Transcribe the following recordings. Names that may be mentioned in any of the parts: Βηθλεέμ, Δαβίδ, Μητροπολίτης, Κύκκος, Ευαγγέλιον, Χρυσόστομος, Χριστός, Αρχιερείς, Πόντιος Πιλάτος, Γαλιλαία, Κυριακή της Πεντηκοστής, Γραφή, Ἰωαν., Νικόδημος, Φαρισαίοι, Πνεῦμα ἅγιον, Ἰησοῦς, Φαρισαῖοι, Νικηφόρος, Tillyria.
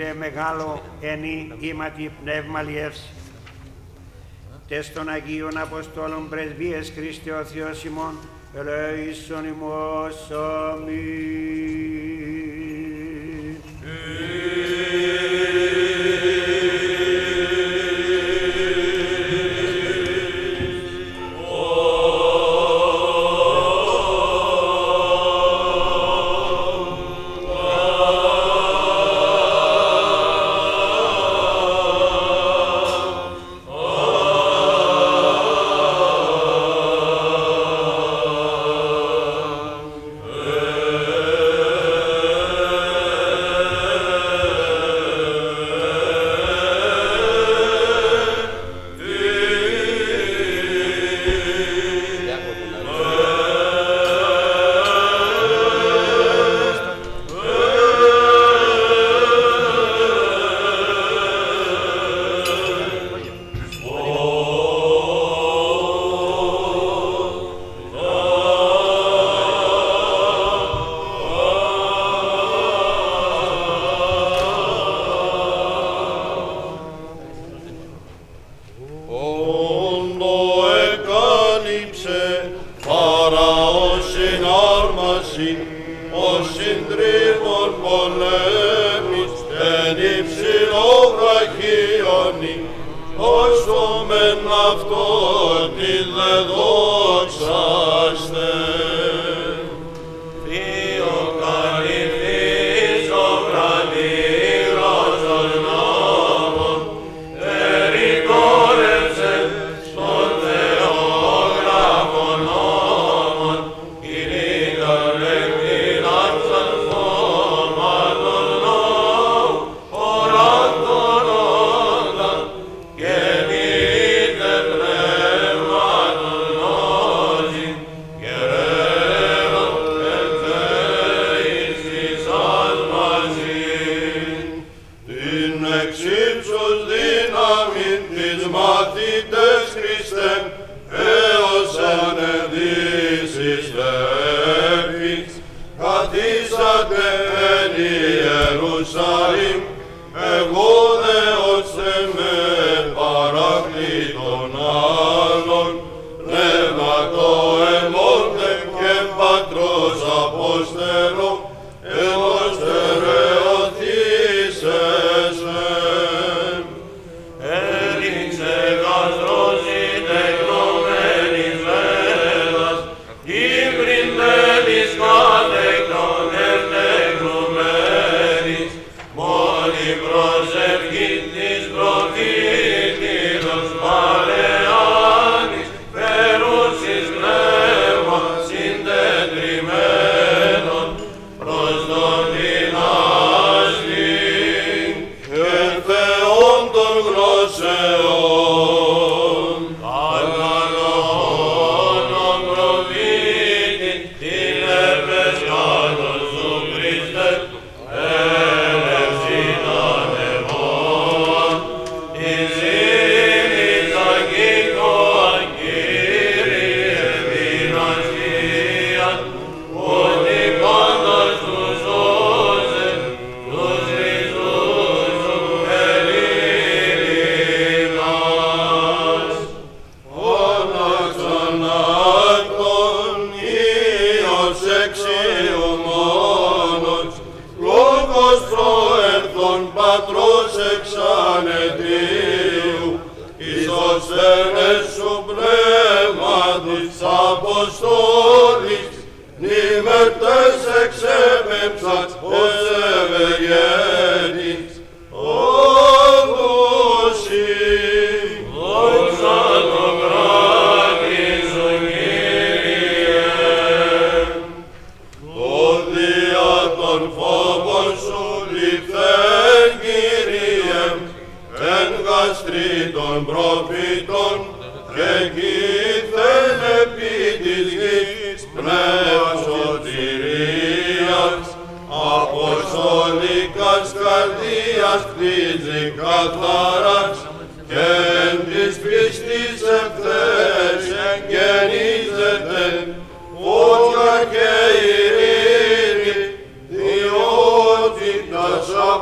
τε μεγάλο ενή ηματι πνεύμα λιεύση. Τε στον Αγίων Αποστόλων Πρεσβείες Χριστέ ο Θεός ημών, ελέησον ημός, αμήν.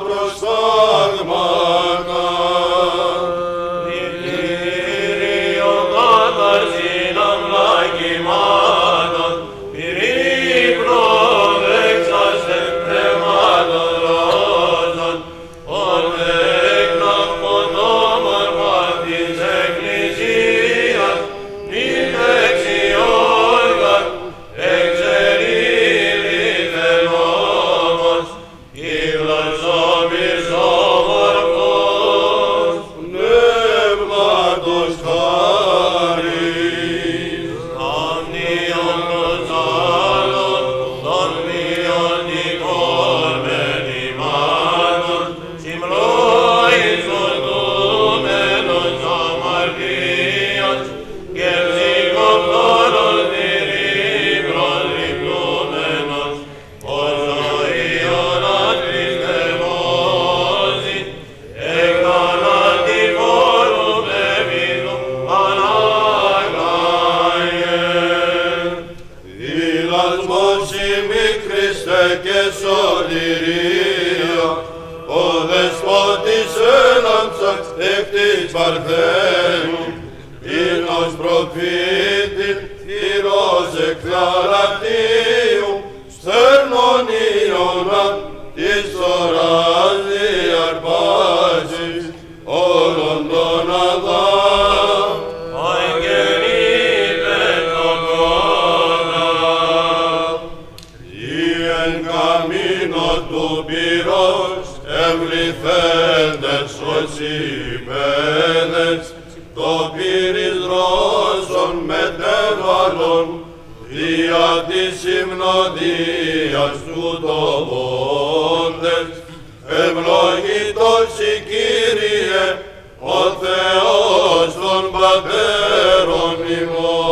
Μπροστά ο Δεσπότης έλαμψας εκ της Παρθένου, ίνος προφήτης χειρός εκ Θαρατίου, στέρνων Ιωνάν της ώρας διαρπάζεις όλων των αδάμ. Εμβληθέντες ως υπέδες, το πύρις ρώσον μετέβαλον, δια της υμνοδίας του το βόντες. Ευλογητός η Κύριε, ο Θεός των πατέρων ημών.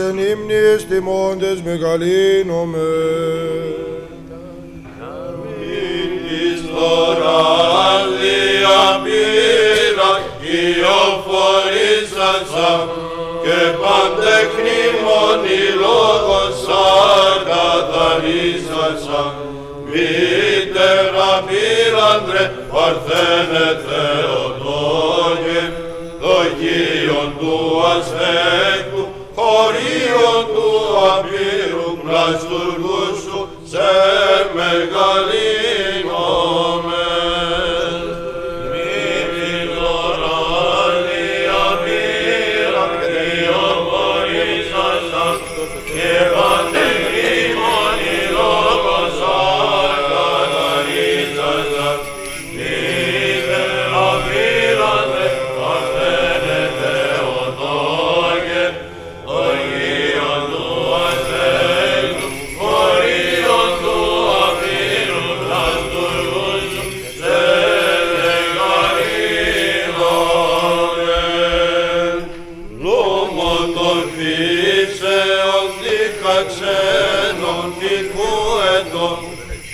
Εν ύμνης τιμώντες μεγαλύνομαι. Αμήν της δωράς διαπήρας κυοφορήσασα και παντεχνήμων η λόγος σαν καθαρίσασα. Μητέρα πήραντρε Παρθένε Θεοτόκε, δοχείον του ασθένου, χωρίον του απειρού πλαστουργού σου σε μεγαλύνομεν. Μην την οράνη απείρα διοφορήσασαν και παντεχνήμων η λόγος ακαθαρίσασαν. Μήτερ απείρατε Παρθένε Θεοτόκε,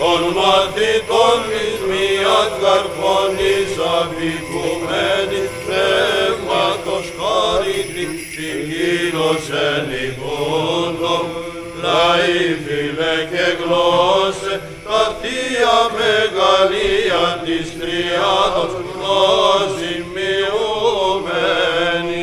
των μαθητών εις μίας καρφώνης αφηγουμένης πνεύματος χάριτης συγκίνος εν υπόντων λαοί φίλε και γλώσσε τα θεία μεγαλεία της Τριάδος γνώση μειωμένη.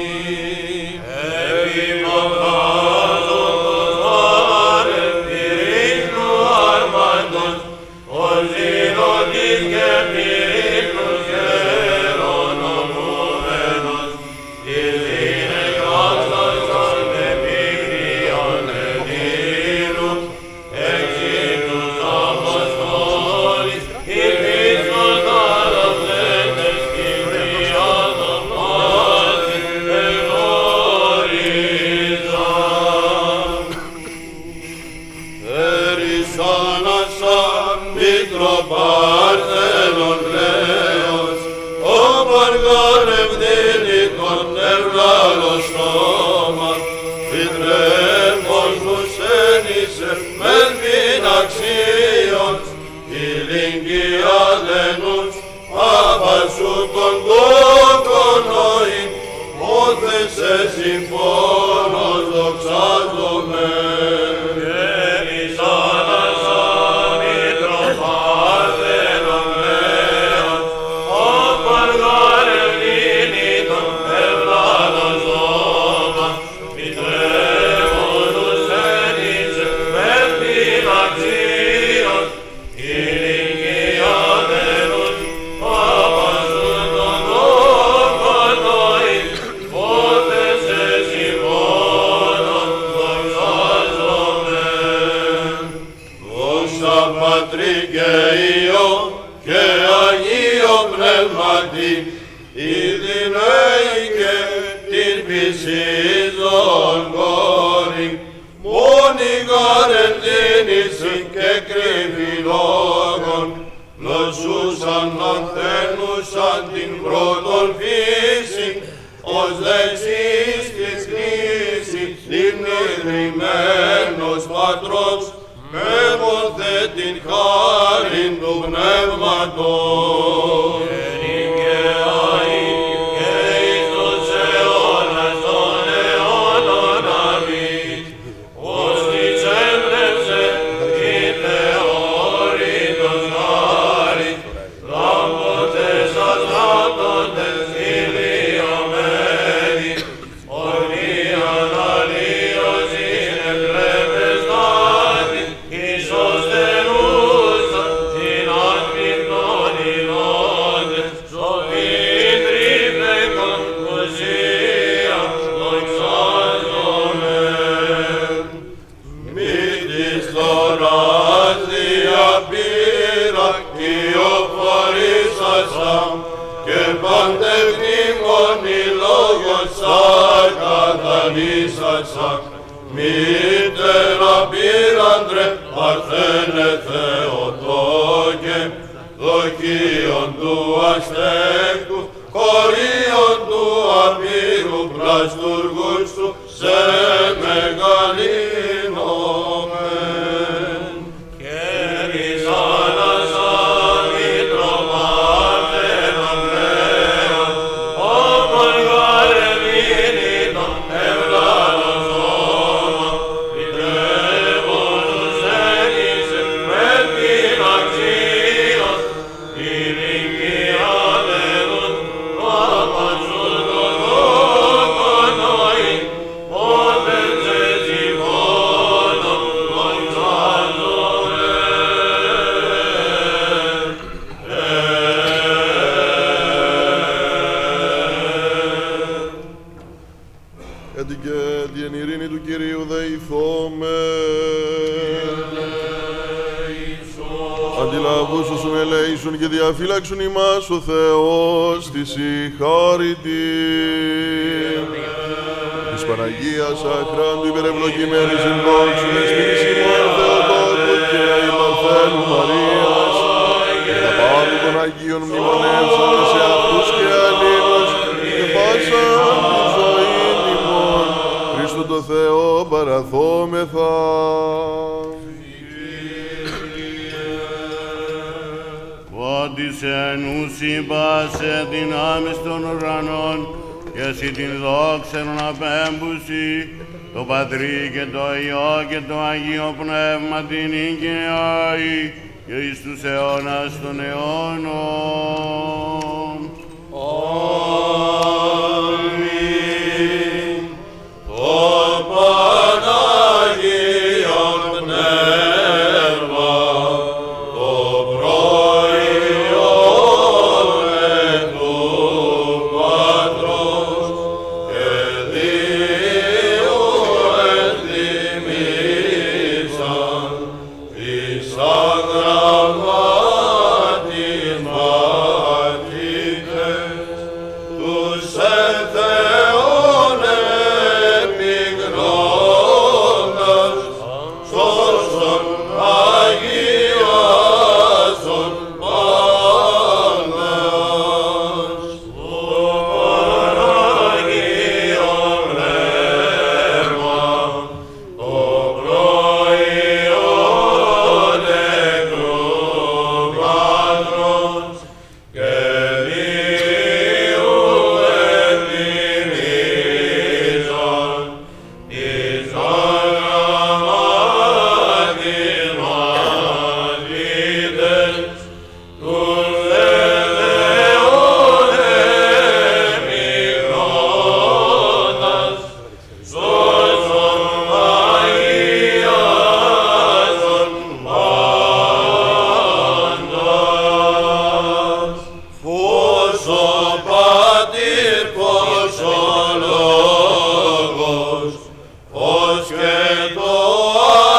και το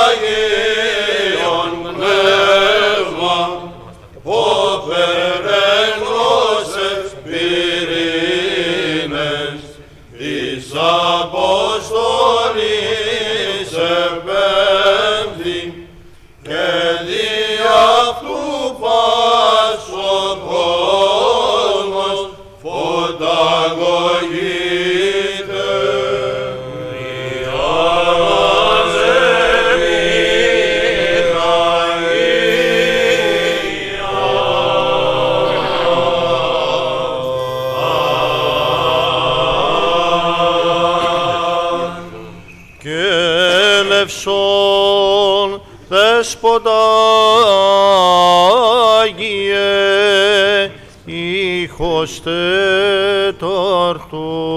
Άγιον Πνεύμα, ποπεραίνος εξ πυρήνες της αποστολής επέμπτη και δι' αυτού πας ο κόσμος φωταγωγή. Δέσποτα Άγιε, ήχος τέταρτος.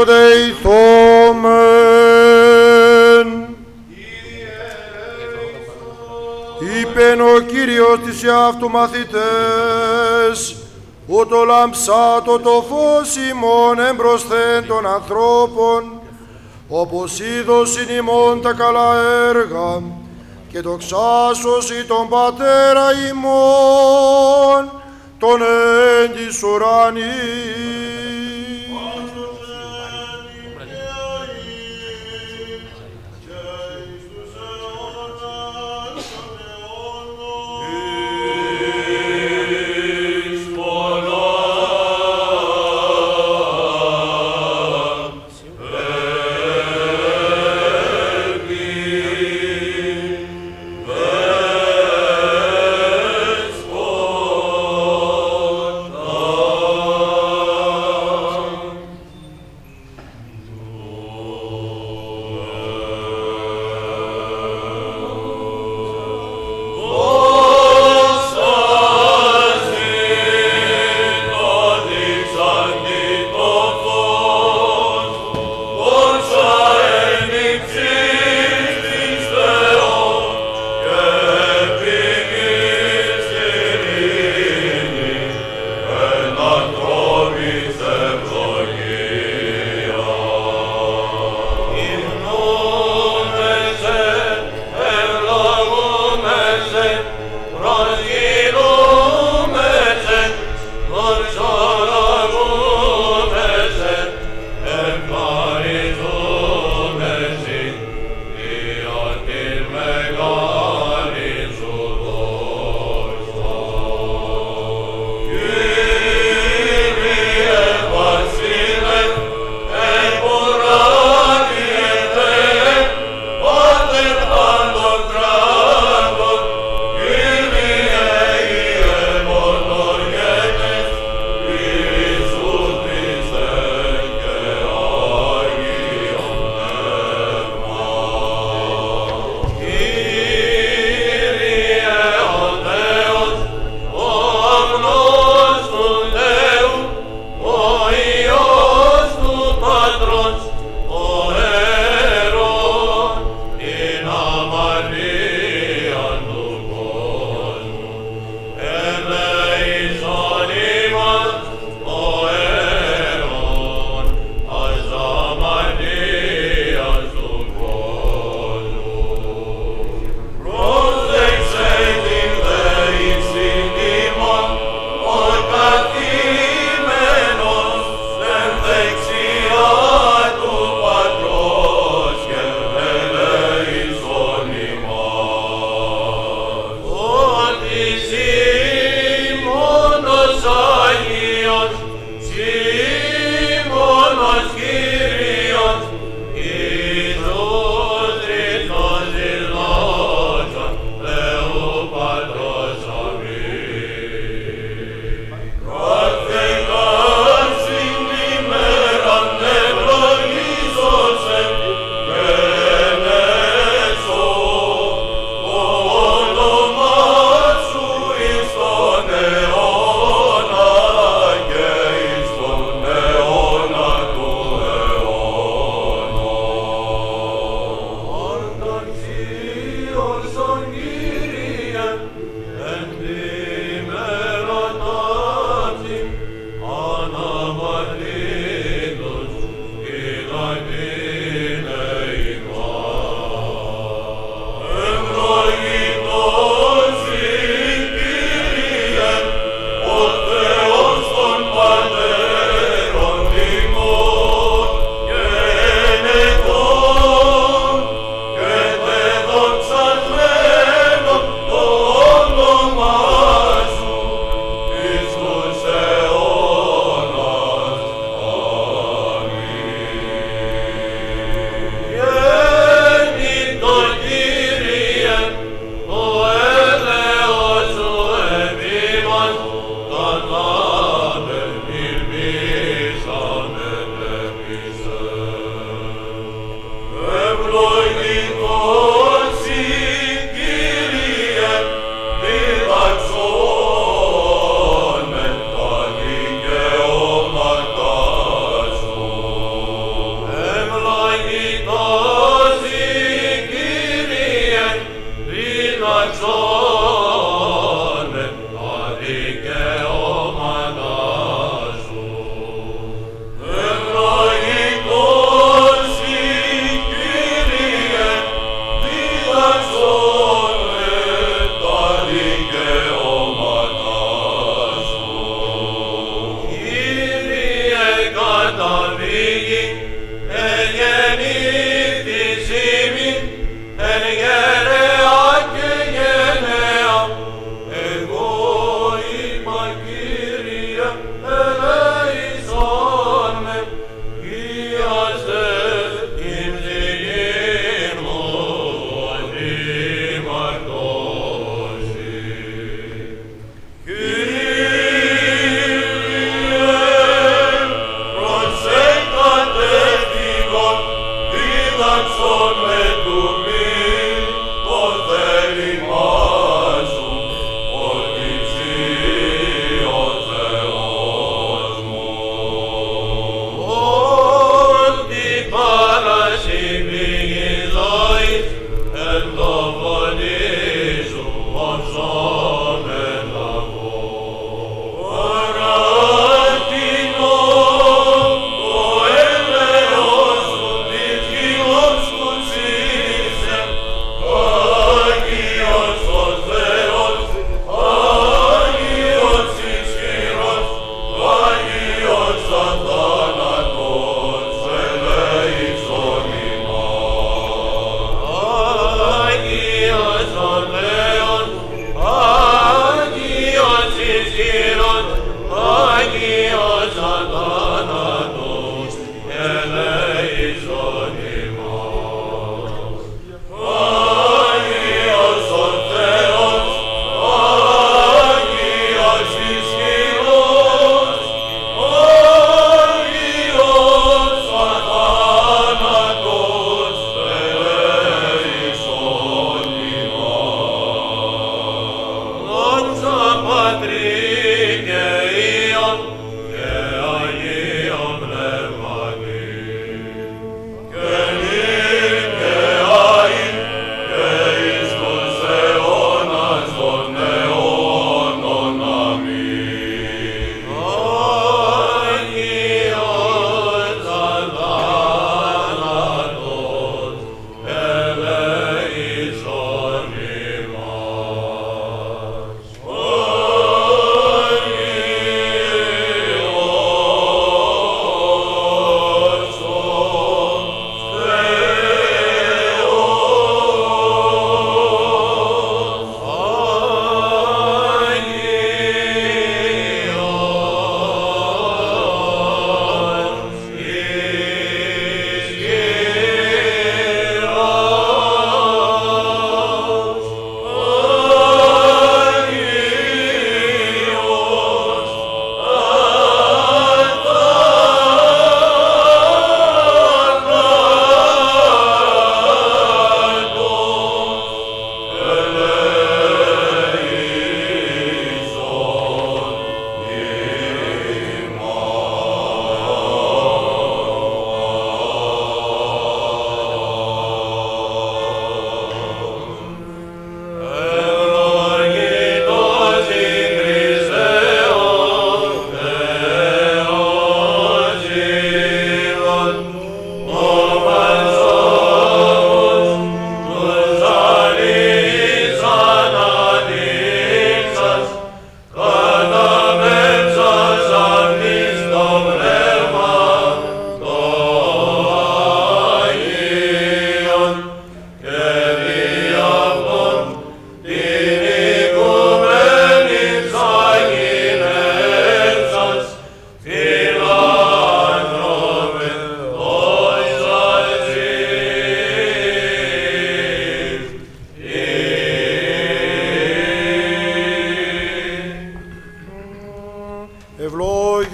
σου δεηθόμεν. Είπεν ο Κύριος της εαυτού μαθητές, ούτω λαμψάτο το φως ημών εμπροσθέν των ανθρώπων, όπως είδωσιν ημών τα καλά έργα, και δοξάσωσι τον Πατέρα ημών, τον εν της ουρανής.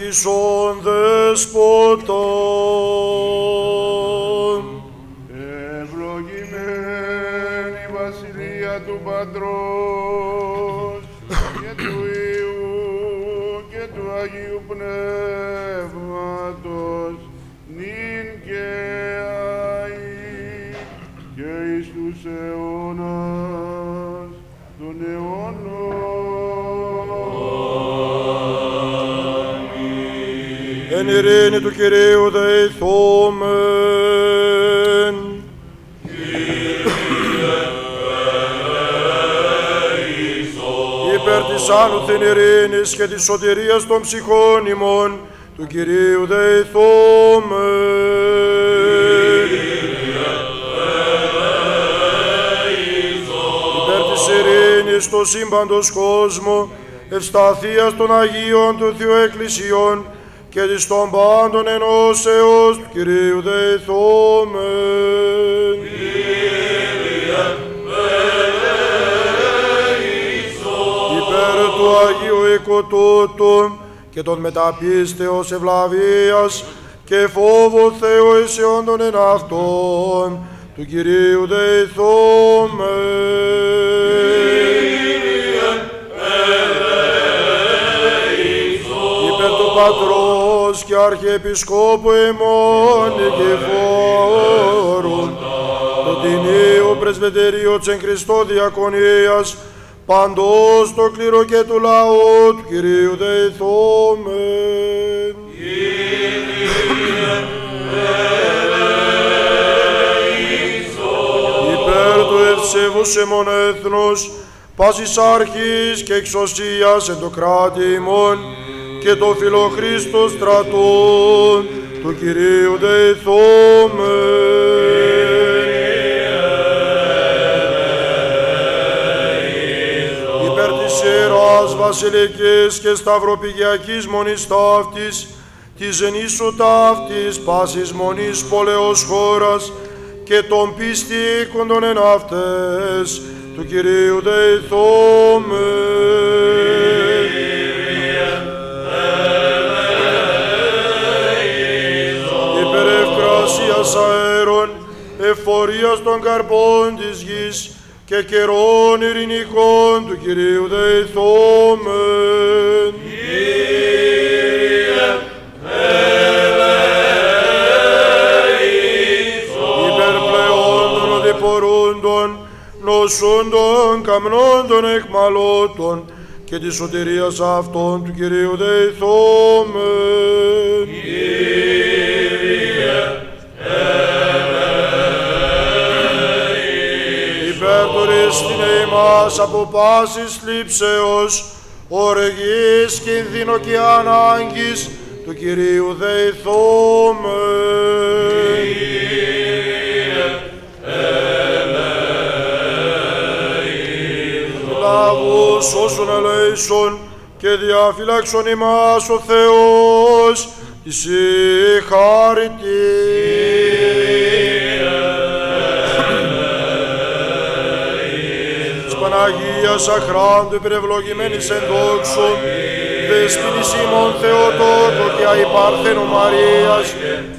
άρχισον δεσποτών. Ευλογημένη βασιλεία του Πατρός και του Υιού και του Αγίου Πνεύματος, νυν και αΐ και εις τους αιώνας των αιώνων. Εν ειρήνη του Κυρίου δεηθόμεν. Υπέρ της άνωθεν ειρήνης και της σωτηρίας των ψυχών ημών του Κυρίου δεηθόμεν. Υπέρ της ειρήνης στο σύμπαντος κόσμο, ευσταθίας των Αγίων του Θεού Εκκλησιών και της των πάντων ενώσεως του Κυρίου δεηθόμεν. Υπέρ του Αγίου Οικοτούτου και των μεταπίστεως ευλαβίας και φόβου Θεού εσεών των εναυτών του Κυρίου δεηθόμεν. Υπέρ του Πατρός και Αρχιεπισκόπου ημών Νικηφόρου, του Τινίου Πρεσβυτερίου της εν Χριστώ Διακονίας, παντός το κλήρο και του λαού του Κυρίου δεηθόμεν. Υπέρ του ευσεβούς εμών έθνους, πάσης άρχης και εξοσίας εν το κράτη ημών και το φιλοχρίστο στρατών του Κυρίου δεηθόμεν. Ιεράς βασιλικής και σταυροπηγιακής μονής ταύτης, της ενίσου ταύτης, πάσης μονής πόλεως χώρας και των πίστικων των εναυτές του Κυρίου δεηθόμεν. Υπερ ευκρασίας αέρων, ευφορίας των καρπών της γης και καιρών ειρηνικών του Κυρίου δεηθόμεν. Υπερπλεών των οδηπορούντων, νοσούντων, καμνών των εχμαλώτων και της σωτηρίας αυτών του Κυρίου δεηθόμεν. Ρίστηνε ημάς από πάσης θλίψεως, οργής, κινδύνου και ανάγκης του Κυρίου δεηθόμεν. Λάβους όσων ελέησον και διαφυλάξον ημάς ο Θεός της συγχαρητής Αγίας αχράντου υπερευλογημένης εν δόξου, δεσποινής ημών Θεοτόκο και αϊπαρθένου Μαρίας,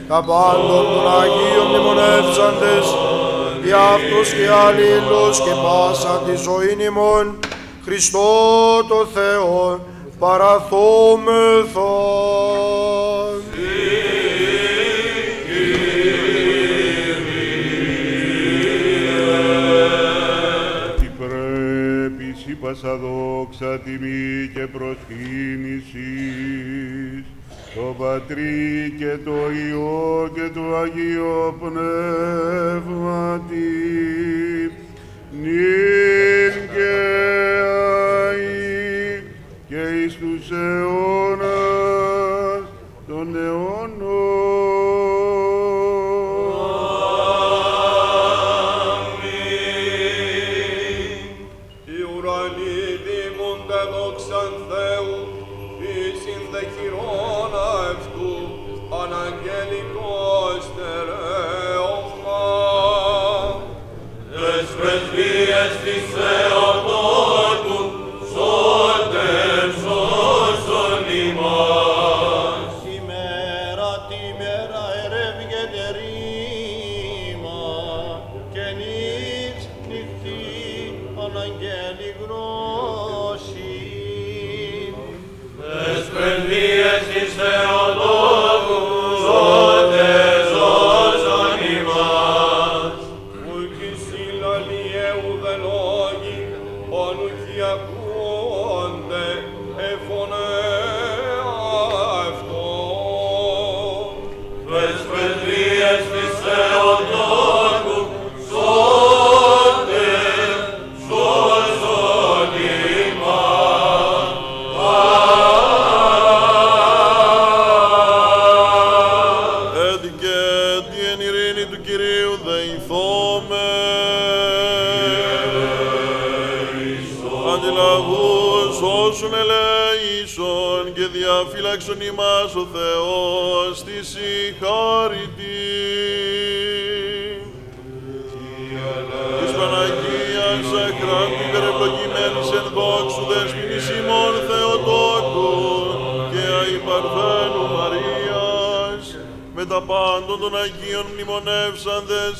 τα πάντων των Αγίων μνημονεύσαντες, για αυτούς και αλλήλους και πάσα τη ζωήν ημών, Χριστό το Θεό παραθόμεθα. Πάσα δόξα, τιμή και προσκύνησης το Πατρί και το Υιό και το Αγίο Πνεύματι, νυν και αΐ και εις τους αιώνας των αιώνων. Θεοτόκου, σώτε, σώσον ημάς. σώσον ελέησον και διαφύλαξον ημάς ο Θεός τη συγχάρητη της Παναγίας Ακράντου υπερευλογημένης εν δόξου δεσποινής ημών Θεοτόκου και αϊπαρθένου Μαρίας με τα πάντων των Αγίων μνημονεύσαντες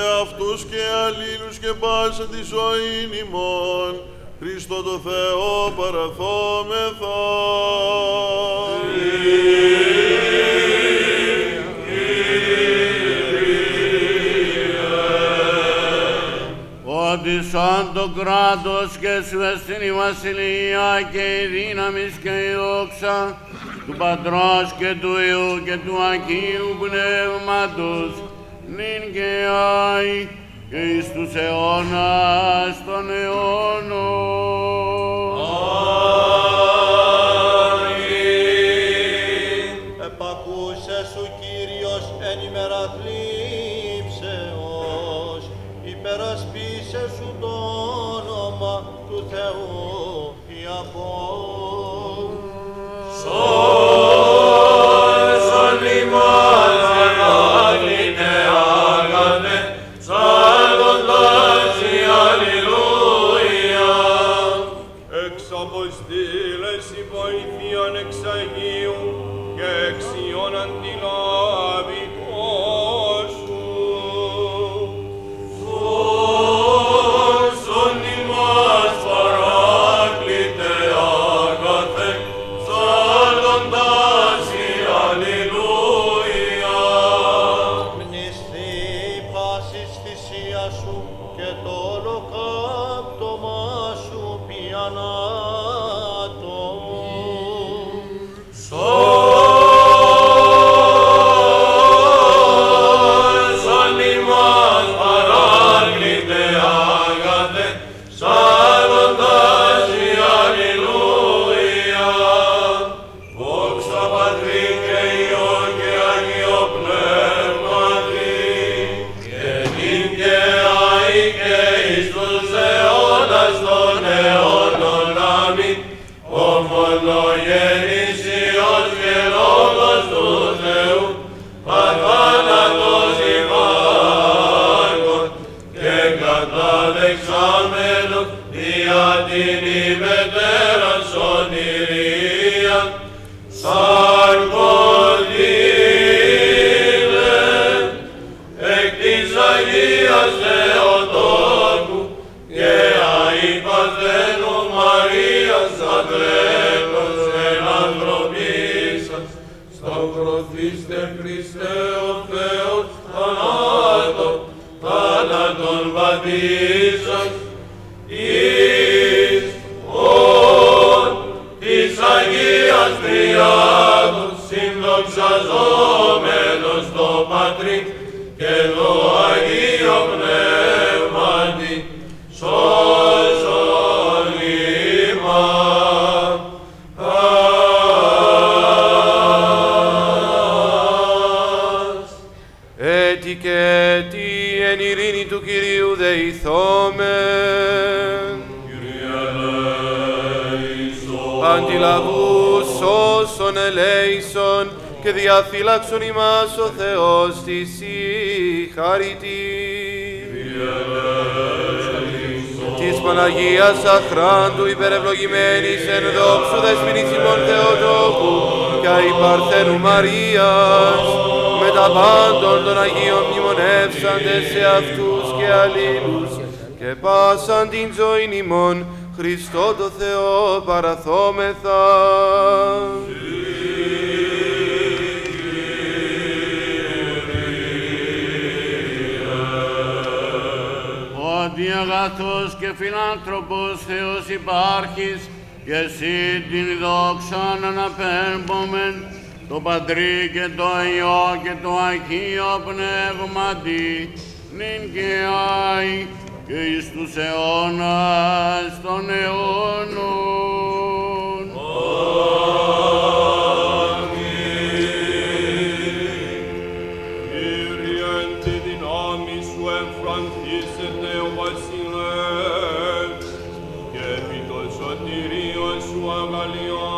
εαυτούς και αλλήλους και πάσα τη ζωήν ημών Χριστό το Θεό παραθόμεθα. Ότι σαν το κράτος και σου εστίν η βασιλεία και η δύναμις και η δόξα του Πατρός και του Υιού και του Αγίου Πνεύματος νυν και άι και εις τους αιώνας των αιώνων. Αμήν. Επακούσες ο Κύριος εν ημέρα θλίψεως, υπερασπίσες σου το όνομα του Θεού Ιακώβ. Σώσον ημάς Ευαγγελινέ άγαντε, διαφύλαξον ημάς ο Θεός τη συγχαρητή της Παναγίας Αχράντου υπερευλογημένης εν δόξου δεσποινής ημών Θεοτόκου και αϊπαρθένου Μαρίας με τα πάντων των Αγίων μνημονεύσαντες σε αυτούς και αλλήλους και πάσαν την ζωήν ημών Χριστό το Θεό παραθόμεθα. Ότι αγαθός και φιλάνθρωπος Θεός υπάρχεις και εσύ την δόξα να αναπέμπομεν το Πατρί και το Υιό και το Αγίο Πνεύματι νυν και άι και εις τους αιώνας των αιώνων. Wow. So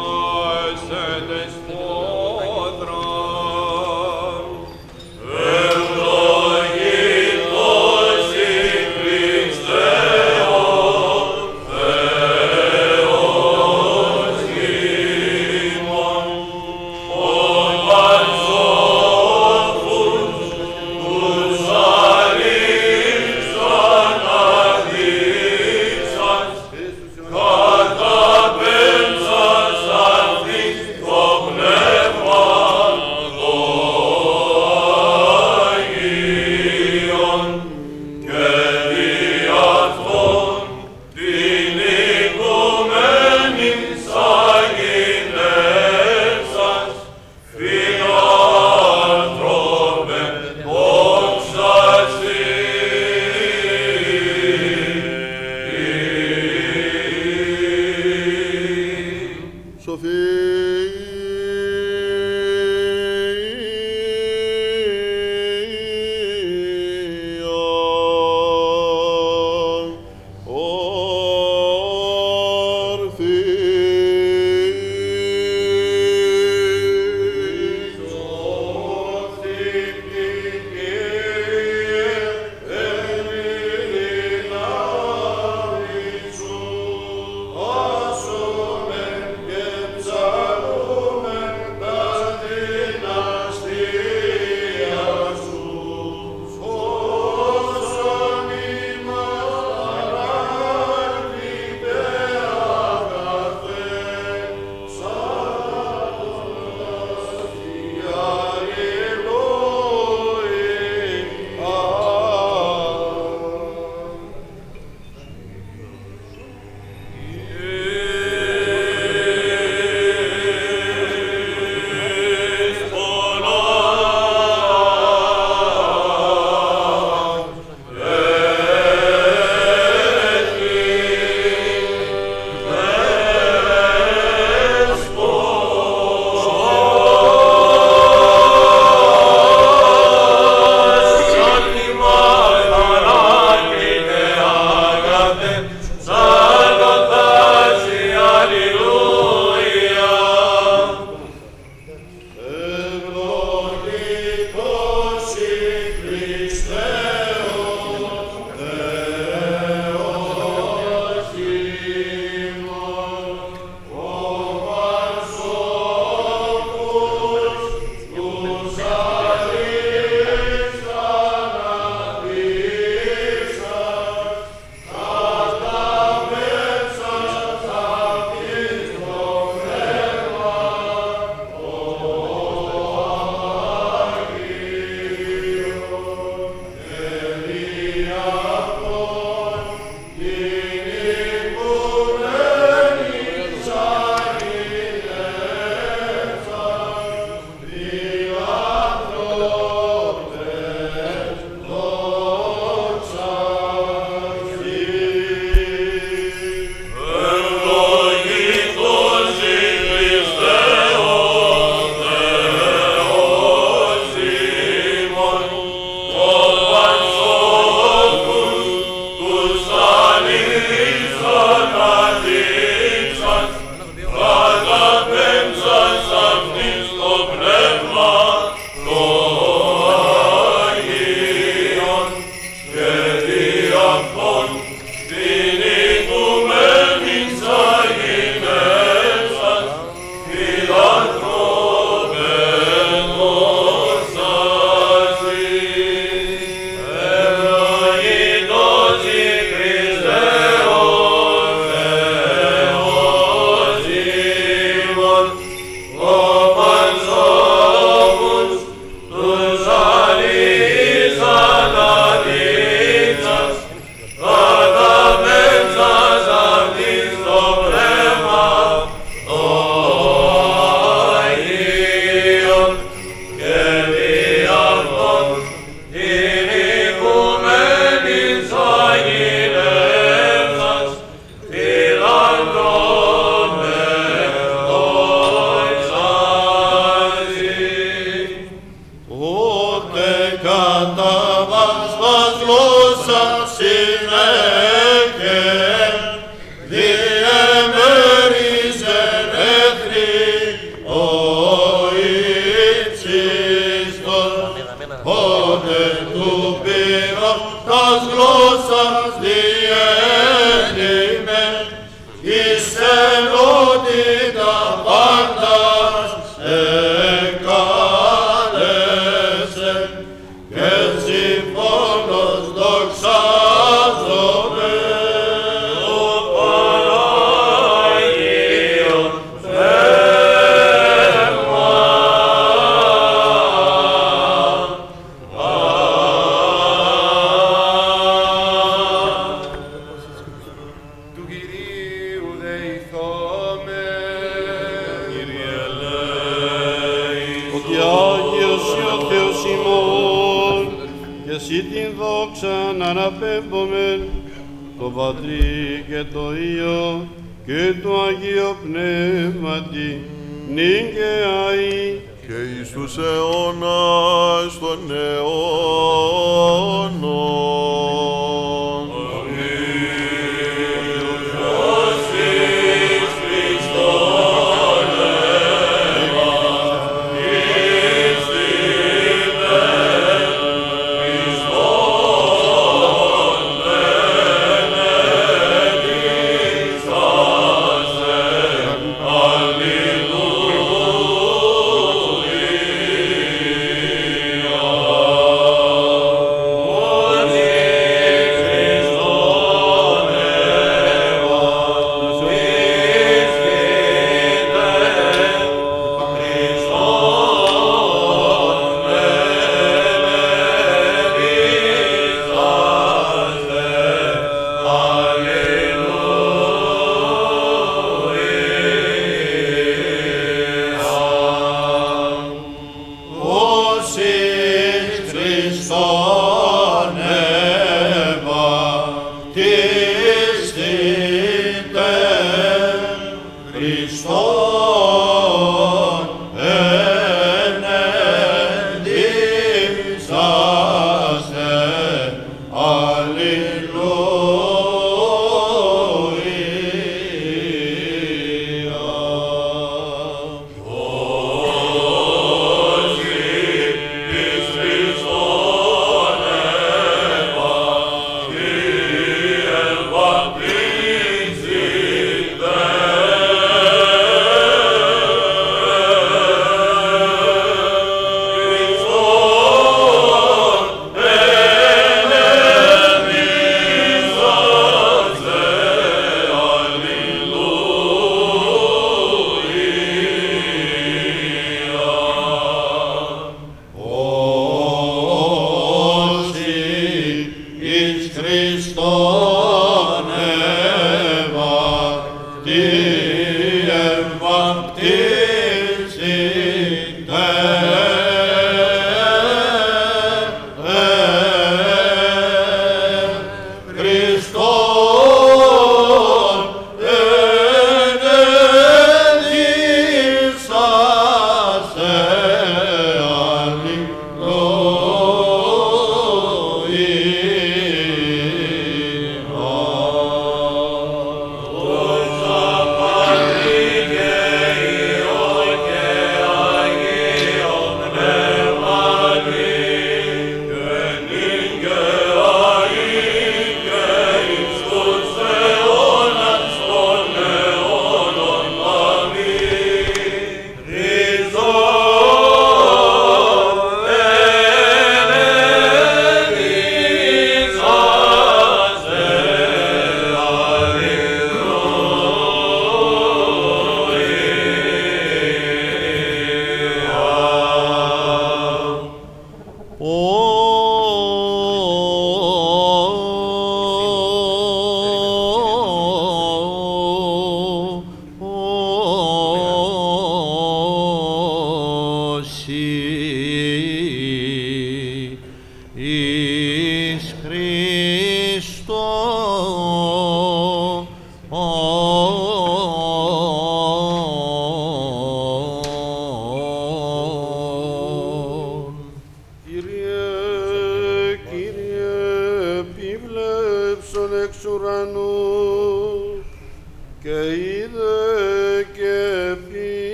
και εσύ την δόξα να αναπέμπομεν, το Πατρί και το Υιό και το Αγίο Πνεύματι, νυν και αΐ και εις τους αιώνας των αιώνων.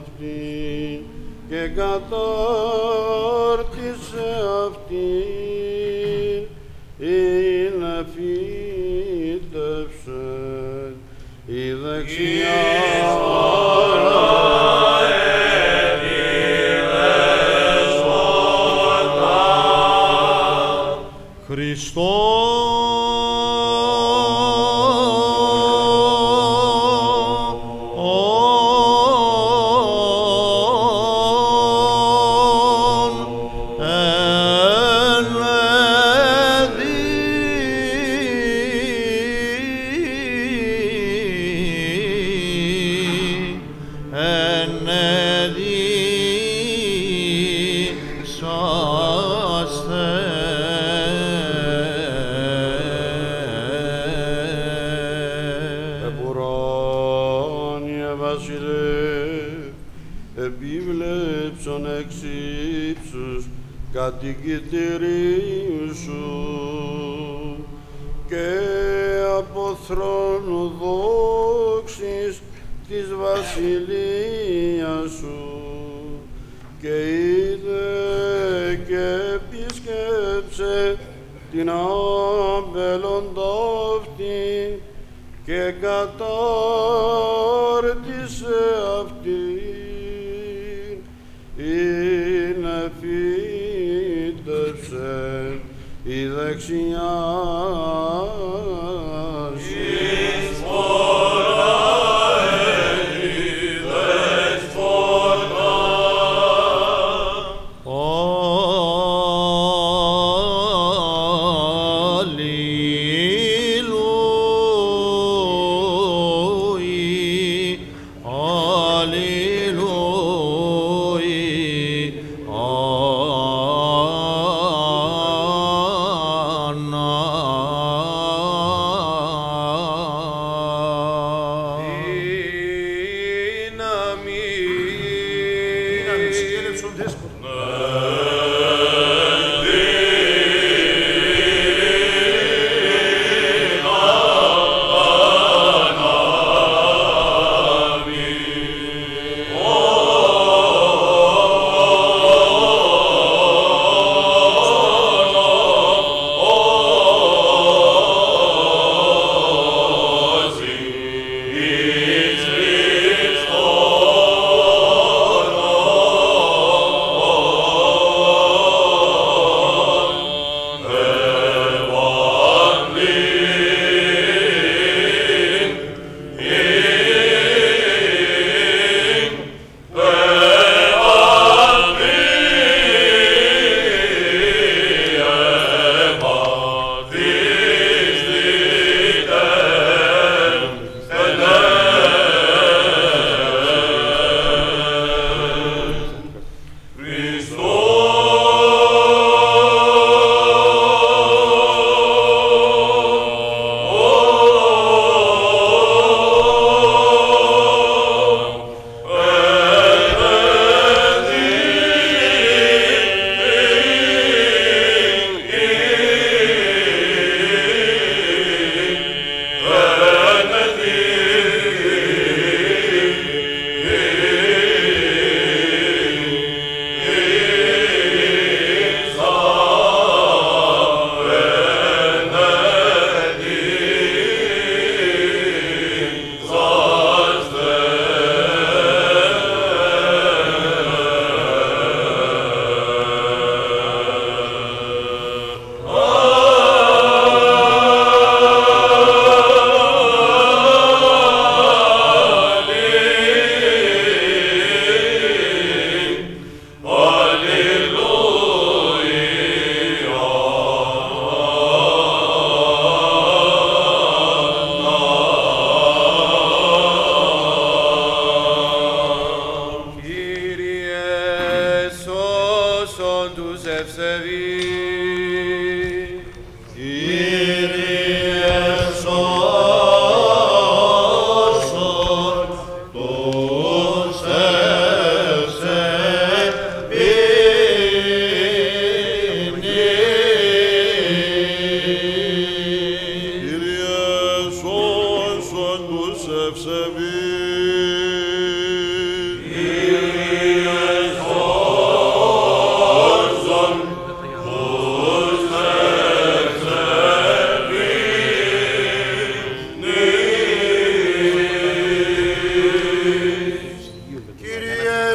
αυτή και κατόρτισε αυτή είναι φύτευσεν η δεξιά. Υπότιτλοι AUTHORWAVE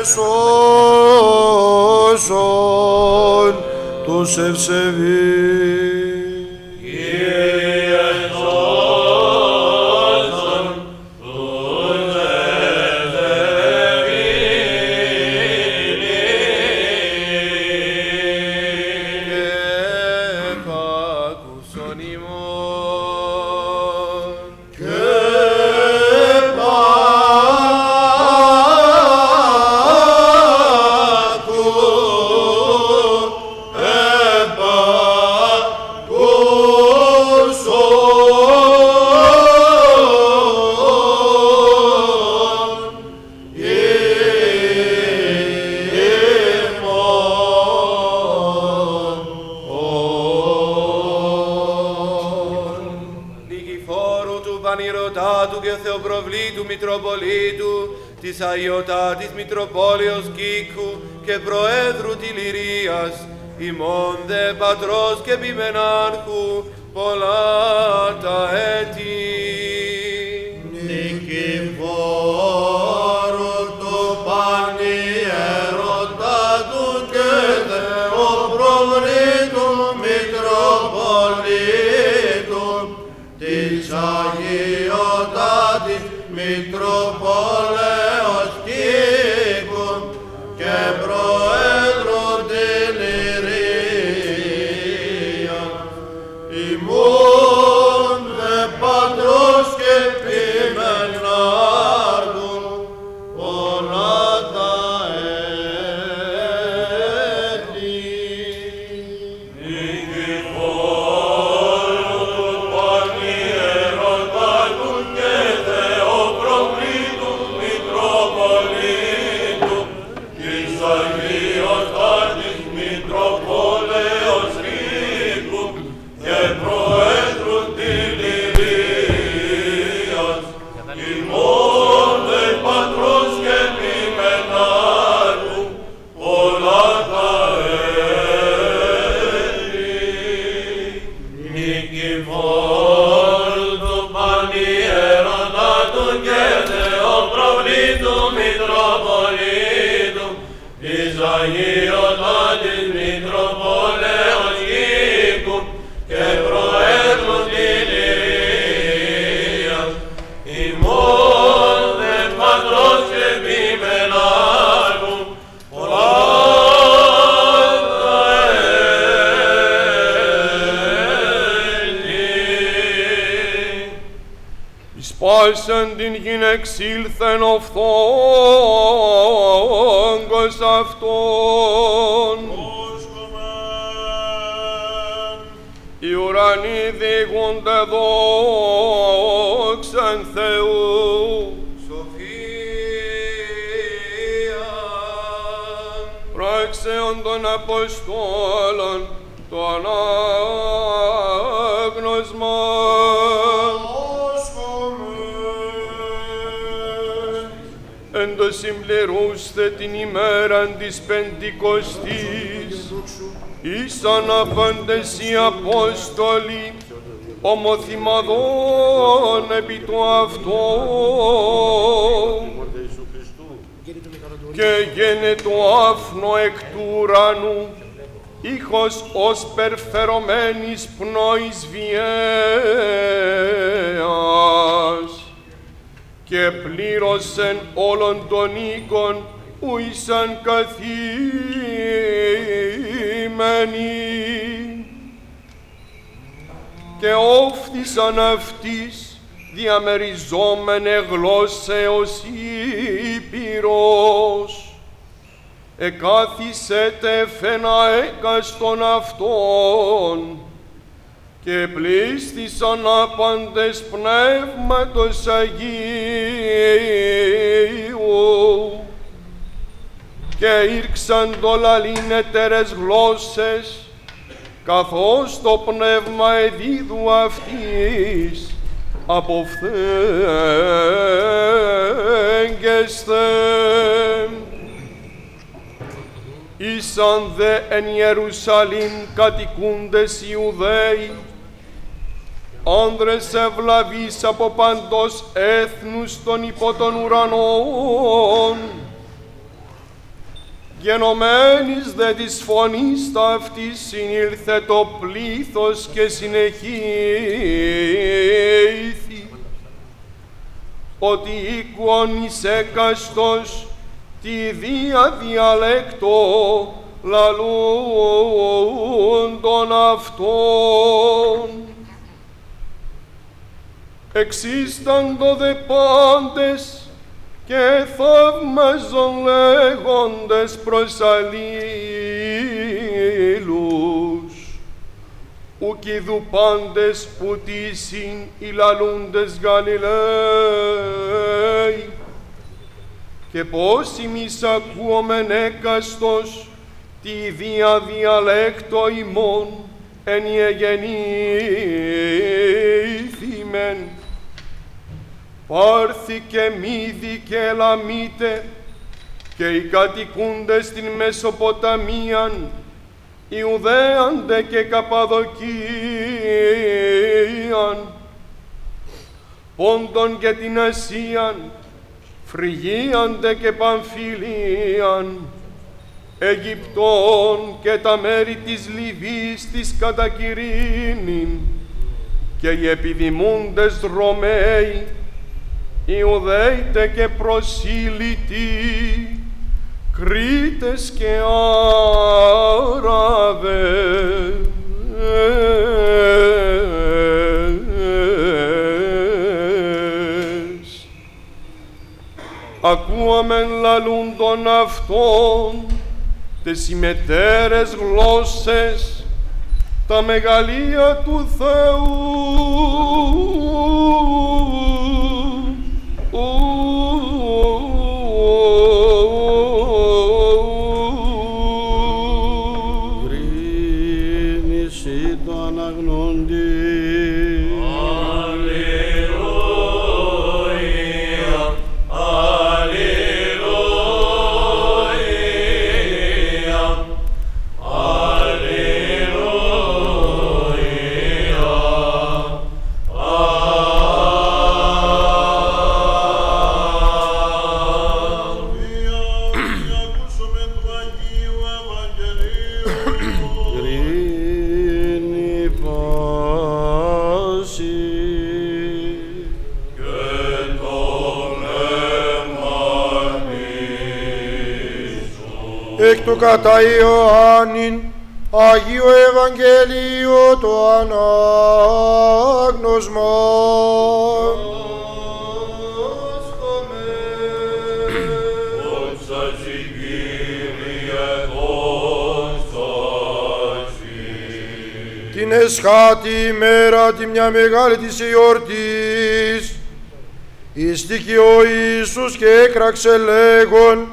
σώσον τους ευσεβείς. Της Αγιοτάτης Μητροπόλεως Κύκκου και Προέδρου τη Λυρίας, ημών δε Πατρός και Επιμενάρχου, πολλά τα έτη. Νικηφόρου του Πανιέρωτα του και Θεοπροβλήτου Μητροπολίτου, της Αγιοτάτης Μητροπόλεως Σπάσεν την γυνεξήλθεν οφθόγκος αυτών. Οι ουρανοί δείγονται δόξαν Θεού. Σοφία πράξεων των Αποστόλων το ανάγνωσμα. Συμπληρούστε την ημέραν της Πεντηκοστής, ήσαν απάντες οι Απόστολοι, ομοθυμαδών επί του αυτό και γένε το άφνο εκ του ουρανού, ήχος ως περφερωμένης πνοής βιαίας. Και πλήρωσεν όλων των οίκων που ήσαν καθήμενοι. Και όφθησαν αυτής διαμεριζόμενε γλώσσεως ήπειρος. Εκάθισετε φένα έκαστον αυτών. Και πλήστησαν άπαντες Πνεύματος Αγίου και ήρξαν τολαλήν ετερές γλώσσες, καθώς το πνεύμα εδίδου αυτής αποφθέγγεσθε. Ήσαν δε εν Ιερουσαλήμ κατοικούντες Ιουδαίοι, άνδρες ευλαβείς από παντός έθνους των υπό των ουρανών, Γενομένης δε της φωνής ταυτής συνήλθε το πλήθος και συνεχήθη ότι οίκον εις έκαστος τη δια διαλέκτο λαλούντον αυτόν. Εξίσταντο δε πάντες και θαύμαζον λέγοντες προς αλλήλους, ουκ ιδού πάντες που τίσιν οι λαλούντες Γαλιλαίοι, και πώς ημείς ακούομεν έκαστος τη δια διαλέκτο ημών εν ιεγενήθημεν. Πάρθη και Μίδη και Ελαμίτε και οι κατοικούντες στην Μεσοποταμίαν, Ιουδέαντε και Καπαδοκίαν, Πόντον και την Ασίαν, Φρυγίαντε και Παμφιλίαν, Αιγυπτών και τα μέρη της Λιβύης της κατακυρίνην, και οι επιδημούντες Ρωμαίοι, Ιουδαίτε και προσήλυτοι, Κρήτες και Άραβες. Ακούαμεν λαλούντον αυτών τες ημετέρες γλώσσες τα μεγαλεία του Θεού. Γκρίνησι το αναγνώντι. Αλληλούια, αλληλούια, αλληλούια. Εκ του κατά Ιωάννην Αγίου Ευαγγελίου το ανάγνωσμα. Την εσχάτη ημέρα τη μια μεγάλη της γιορτής ειστήκε ο Ιησούς και έκραξε λέγον,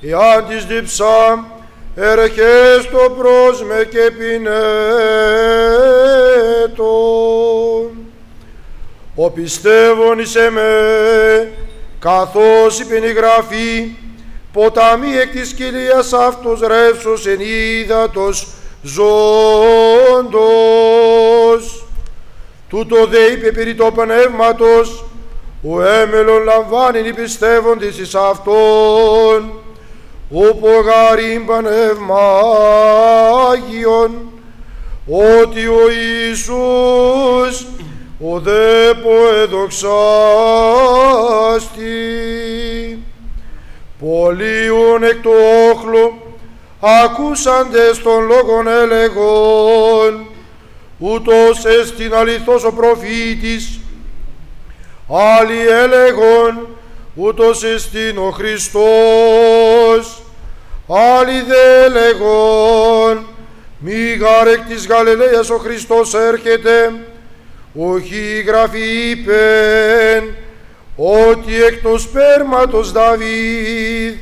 εάν της διψά, ερχέστο προς με και πεινέτο. Ο πιστεύων εις εμέ, καθώς είπεν η Γραφή, ποταμί εκ της κοιλίας αυτός ρεύσος εν ύδατος ζώντος. Τούτο δε είπε περί το πνεύματος, ο έμελον λαμβάνειν οι πιστεύοντες εις αυτόν, οπογαρήν Πανεύμα Άγιον, ότι ο Ιησούς ο δε ποεδοξάστη. Πολλοίων εκ του όχλου ακούσαντες των λόγων έλεγον, ούτως εστιν αληθώς ο προφήτης, άλλοι έλεγον, ούτως εστιν ο Χριστός, άλλοι δε λέγον, μη γαρεκ της Γαλιλαίας ο Χριστός έρχεται, όχι η Γραφή είπεν, ότι εκ του σπέρματος Δαβίδ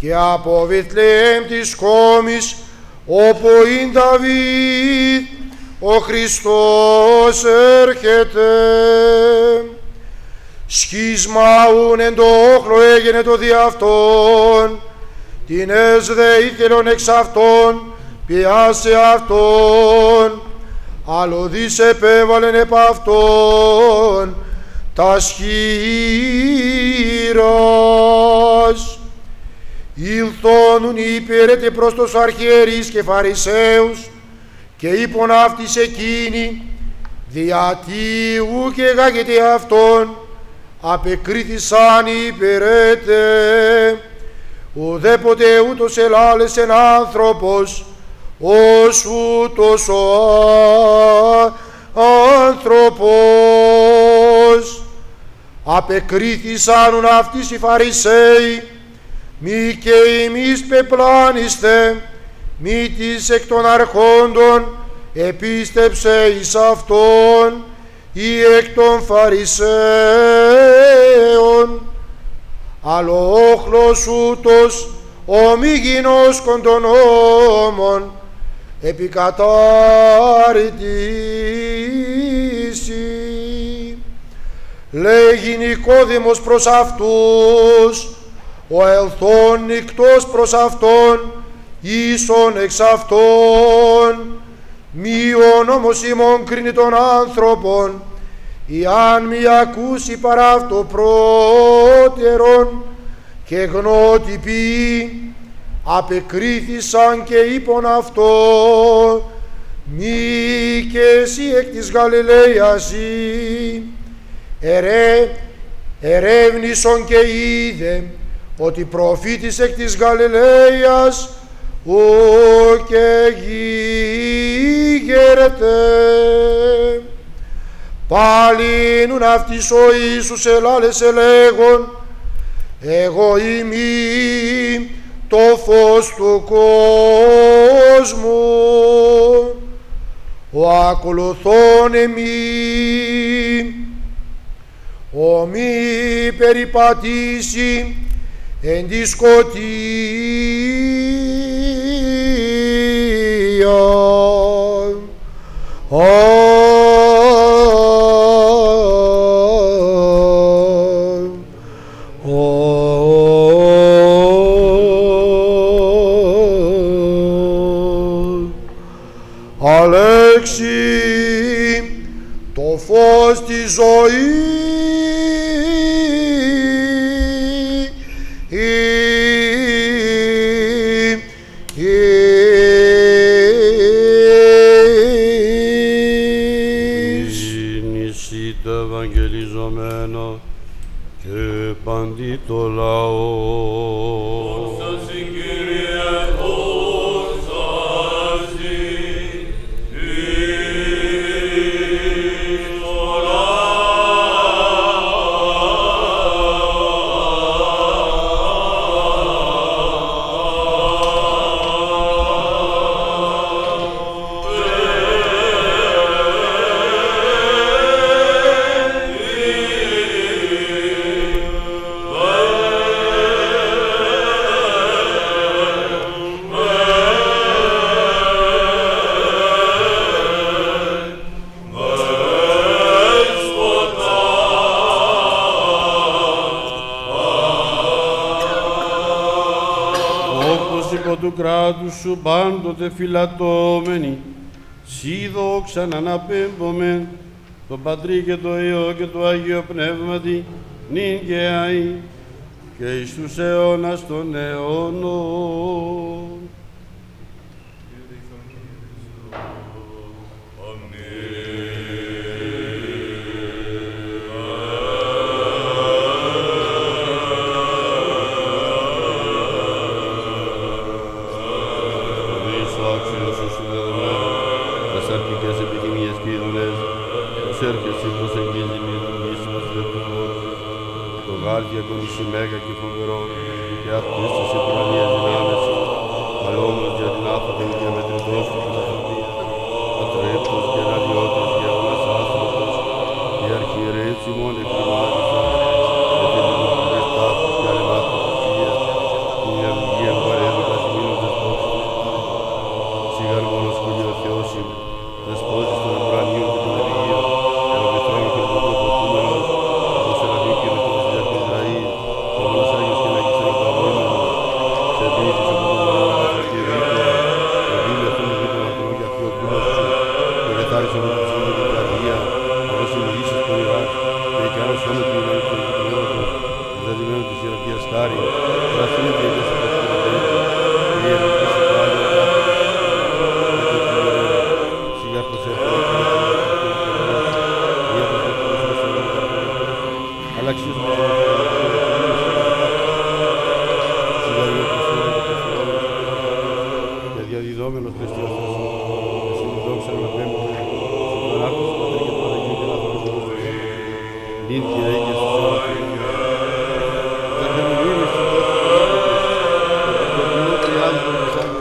και από Βηθλεέμ της Χώμης, όπου ειν Δαβίδ, ο Χριστός έρχεται. Σχισμαούν εν το όχλο έγινε το δι' αυτόν, την έσδε ήθελον εξ αυτόν, πιάσε αυτόν, αλλοδείς επέβαλεν επ' αυτόν τα σχήρας. Ήλθονουν υπηρέτε προς τους αρχιερείς και φαρισαίους και είπον αυτοίς εκείνη, διατίου και γάγεται αυτόν, απεκρίθησαν οι υπηρέτε. Ουδέποτε ούτως ελάλεσεν άνθρωπος, ως ούτως ο άνθρωπος. Απεκρίθησαν αυτοίς οι φαρισαίοι, μη και εμείς πεπλάνηστε, μη της εκ των αρχόντων επίστεψε εις αυτόν ή εκ των φαρισαίων. Αλλόχλος ούτως ομίγινος κοντών νόμων επικατάρτισι. Λέγει Νικόδημος προς αυτούς, ο ελθόν νυκτός προς αυτόν, ίσον εξ αυτόν. Μη ο νόμος ημών κρίνει των άνθρωπων, ή αν μη ακούσει παρά αυτό πρώτερον και γνώτη ποιή. Απεκρίθησαν και είπον αυτό, μη και εσύ εκ της Γαλιλαίας ή ερεύνησον και είδε ότι προφήτης εκ της Γαλιλαίας ο και γίγερεται. Πάλι νουν αυτοίς ο Ιησούς ελάλεσε λέγον, εγώ είμαι το φως του κόσμου. Ο ακολουθών εμεί, ο μη περιπατήσει εν τη σκοτία. Αλέξη, το φως της ζωής. Αντί το λαό. Δόξα Κύριε, δόξα Συ, εις το κράτου σου πάντοτε φυλατώμενοι, σοι δόξαν αναπέμπομεν, τον Πατρί και το Υιό και το Άγιο Πνεύματι, νυν και αΐ, και εις τους αιώνας των αιώνων. Μέγα και φοβερό και αυτές τις επιβαλίες δυνάμεις, αλλά όμως για την άφοβη και μετρητός του φιλαθροπίας, ατρέπτος και ραλιώτος για μας άνθρωπος, οι αρχιερείς ημών εκκλημάτισαν με την δημοκρατές τάφους και αλεμάτων ψυχίας, που η αυγή εμπαρέδωκα σημείνοντας πόξης. Σίγαν μόνο σκουλή ο Θεός είμαι, δεσπόζης των Ουρανίων και των Ελιγείων, ενώ μητρώμη και τον προποτούμενος, ο Σεραβίκη με τον Αγίος και Ναγιστρή Παύλος, Αμφιλόμενος Χριστός, εσύ μου δόξα να πέμπουμε, σε παράκους του Πατρί και του Πατρί και λάθος του Χριστού. Λύν Κυρία και στους όρθιους. Τα θεμελίρες του Χριστού Πατρί, τα θεμελίρες οι άλλοι των Χριστάκων.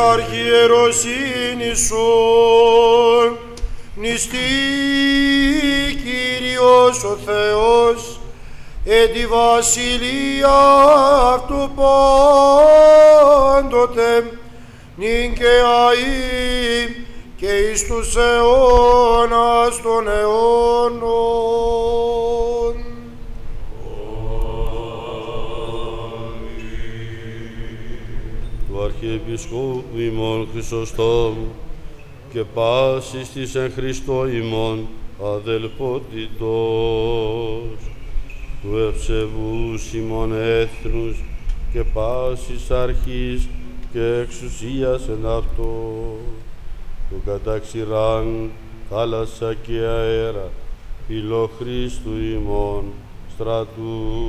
Αρχιεροσύνη σου, νηστή Κύριος ο Θεός, εν τη βασιλεία αυτού πάντοτε, νυν και αΐ και εις τους αιώνας των αιώνων. Του Αρχιεπισκόπου ημών Χρυσοστόμου και πάσης της εν Χριστώ ημών αδελφότητος, του ευσεβούς ημών έθνους και πάσης αρχής και εξουσίας εν αυτό, του καταξηράν θάλασσα και αέρα Φιλοχρίστου ημών στρατού,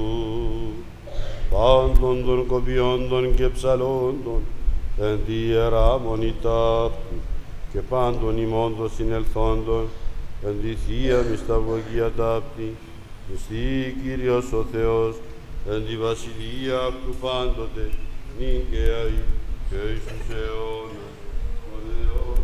πάντων των κοπιόντων και ψαλόντων εν τη ιερά μονή ταύτου και πάντων ημών των συνελθόντων εν τη θεία μυσταγωγία ταύτη, εσύ Κύριος ο Θεός εν τη βασιλεία αυτού πάντοτε νυν και αΐ και εις τους αιώνας των αιώνων.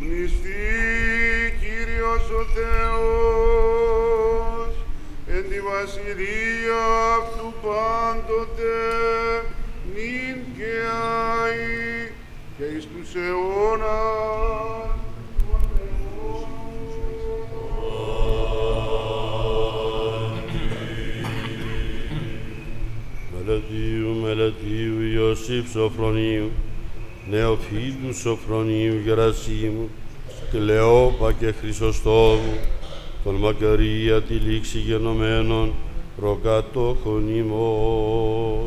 Μνηστή Κύριος ο Θεός, εν τη βασιλεία αυτού πάντοτε, νυν και αΐ και εις τους αιώνας. Μελετίου Ιωσήφ Σοφρονίου, Νεοφύλου Σοφρονίου Γερασίμου, Κλεόπα και Χρυσοστόμου, τον Μακαρία τη λήξη γενομένων προκατόχων ημών,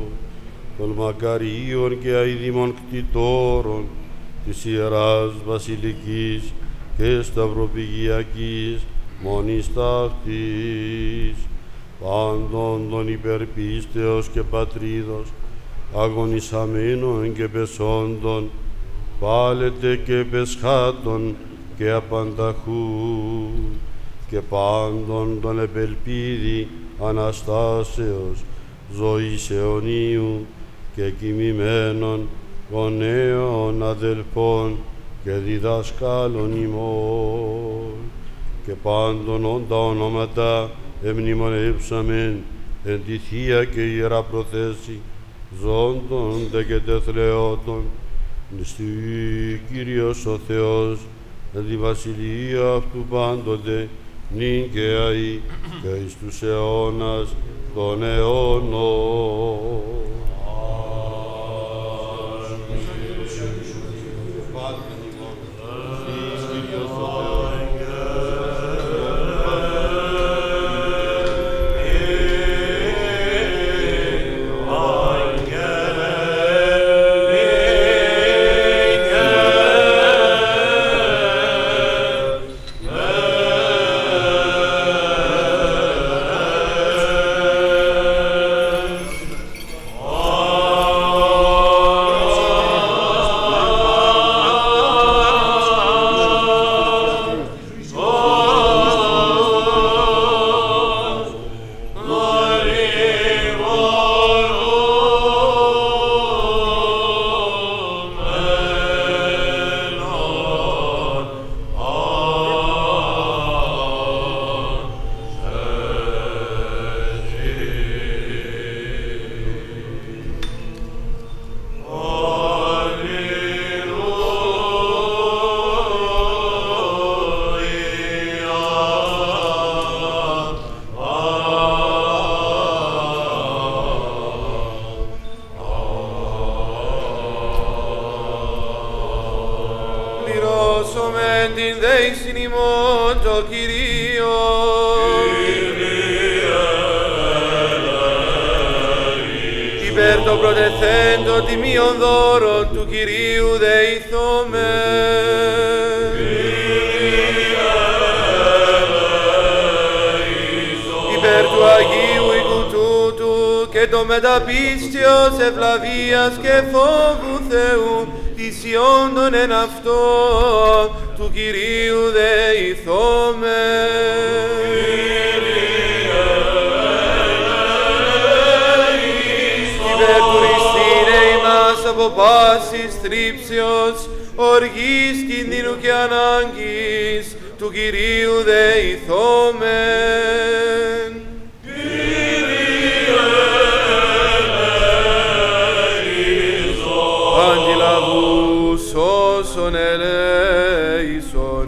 των Μακαρίων και αηδήμων κτητόρων της Ιεράς Βασιλικής και Σταυροπηγιακής μονής ταύτης, πάντων των υπερπίστεως και πατρίδος αγωνισαμένων και πεσόντων, πάλετε και πεσχάτων και απανταχού, και πάντων τον επελπίδη Αναστάσεως ζωής αιωνίου και κοιμημένων των νέων αδελφών και διδασκάλων ημών, και πάντων όντα ονόματα εμνημονεύσαμεν εν τη θεία και ιερά προθέση ζώντων δε και τεθλαιότων, νηστή Κύριος ο Θεός, εν τη βασιλεία αυτού πάντοτε, νυν και αΐ και εις τους αιώνας των αιώνων. δεησιν ημών το Κυρίο. Υπέρ το προτεθέντο τιμίον δώρο του Κυρίου δεηθόμεν. Υπέρ του Αγίου Οικουτούτου και το μεταπίστεως ευλαβίας και φόβου Θεού της ιών τον εν αυτό του Κυρίου δεηθόμεν. Υπέρ του Χριστίνε ημάς από πάσης θρύψεως, οργής, κινδύνου και ανάγκης του Κυρίου δεηθόμεν. Κύριε ελέησον, αντιλαβούς όσων ελέησον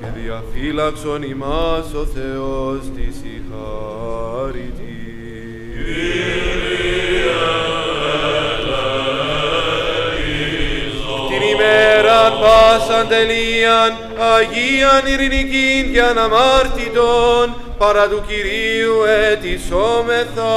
και διαφύλαξον ημάς ο Θεός της η χάριτης. Ημέραν πάσαν τελείαν, αγίαν ειρηνικήν και αναμάρτητον, παρά του Κυρίου αιτησόμεθα.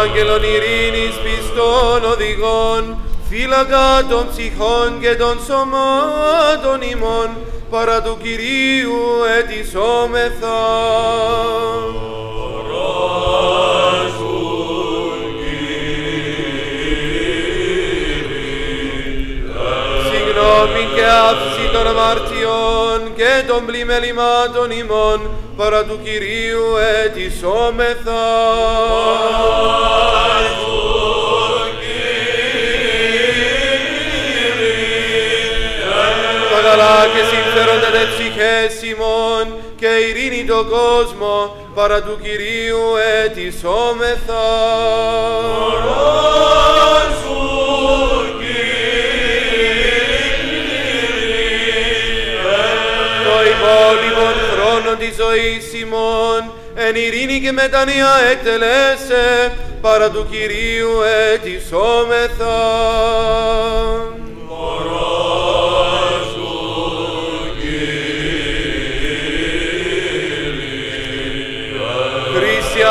Άγγελον ειρήνης πιστών οδηγών, φύλακα των ψυχών και των σωμάτων ημών, παρά του Κυρίου αιτησόμεθα. Συγγνώμη και άφηση των αμαρτιών και των πλημελημάτων ημών, παρά του Κυρίου αιτησόμεθα. Καλά και συμφέροντα δε ψυχές ημών και ειρήνη το κόσμο, παρά του Κυρίου αιτησόμεθα. Ορών σου, Κύριε, το υπόλοιπον χρόνο της ζωής ημών εν ειρήνη και μετανία εκτελέσε, παρά του Κυρίου αιτησόμεθα.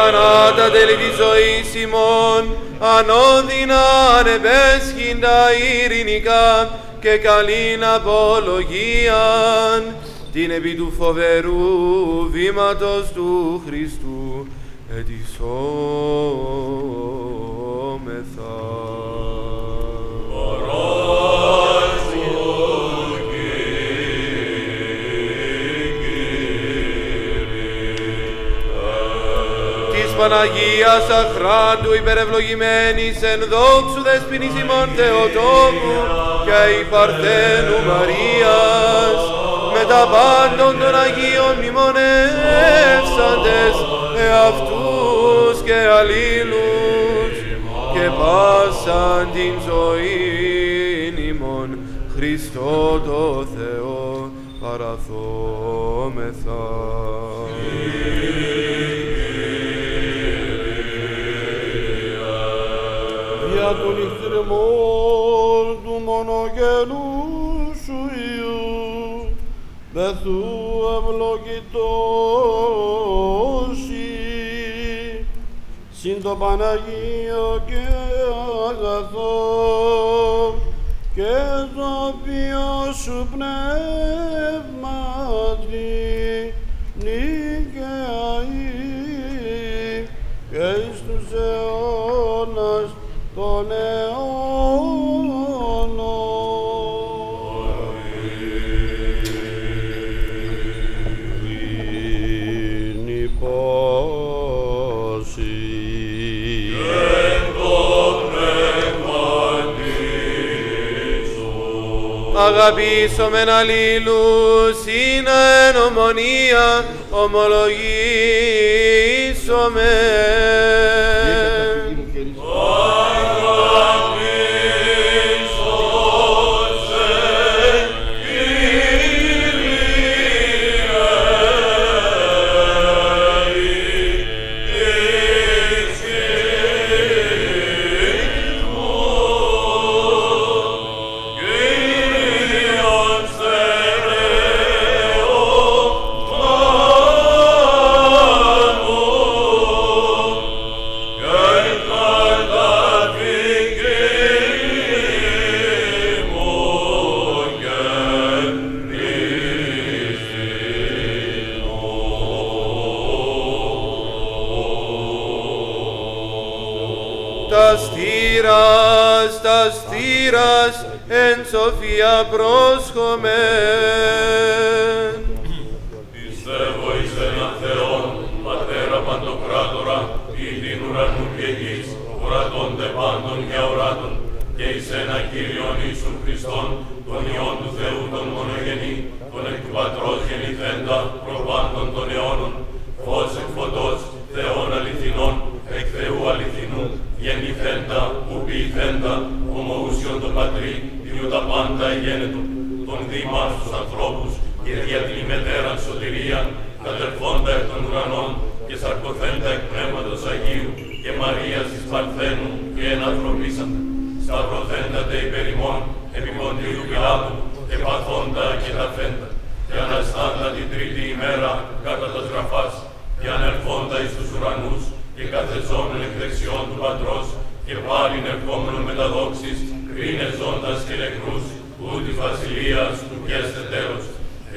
Ανά τα τέλη της ζωής ημών, ανώδυνα, ανεπέσχυντα, ειρηνικά και καλήν απολογίαν, την επί του φοβερού βήματος του Χριστού ετισόμεθα. Παναγίας αχράντου υπερευλογημένης εν δόξου δεσποινής ημών Θεοτόκου και η Παρθένου Μαρίας με τα πάντων των Αγίων μνημονεύσαντες εαυτούς και αλλήλους και πάσαν την ζωήν ημών Χριστό το Θεό παραθόμεθα. Τον ηχθρεμόν του μονογενού σου Υιού δεθού ευλογητώσει συν το Παναγίο και αγαθό και το ποιό σου πνεύματι νικαιαί και εις τους αιώνας τον αιώνο. Μην υπόσχει εν το πνεύμα της σου. Αγαπήσομεν αλλήλους είναι εν ομονία ομολογήσομεν. Στήρας τα στήρας εν σοφία πρόσχομεν. Πιστεύω εις έναν Θεόν, Πατέρα Παντοκράτορα, ποιητήν ουρανού και γης, ορατώνται πάντων και αοράτων, και εις ένα Κύριον Ιησού Χριστόν, τον Υιόν του Θεού τον μονογενή, τον εκ του Πατρός γεννηθέντα, προπάντων των αιώνων, φως εκ φωτός, Θεών αληθινών, εκ Θεού αληθινού, γεννηθέντα, ουμποιηθέντα, ομοούσιον τον Πατρί, Υιού τα πάντα εγένετου, τον Δήμα στους ανθρώπους, Κυρία την ημετέραν σωτηρία, κατερφώντα εκ των ουρανών και σαρκωθέντα εκ Πνεύματος Αγίου και Μαρίας της Παρθένου και ενανθρωπίσαντα. Σταυρωθέντατε υπερ ημών, επί Ποντίου Πιλάτου, και παθώντα και ταφέντα. Και αναστάντα την τρίτη ημέρα κατά τα στραφάς, και ανερχόντα εις τους ουρανούς, και καθεζόμεν εκ δεξιών του Πατρός, και πάλιν ερχόμενον μεταδόξης, κρίνε ζώντας και νεκρούς, ούτη βασιλείας του πιέστε τέλος.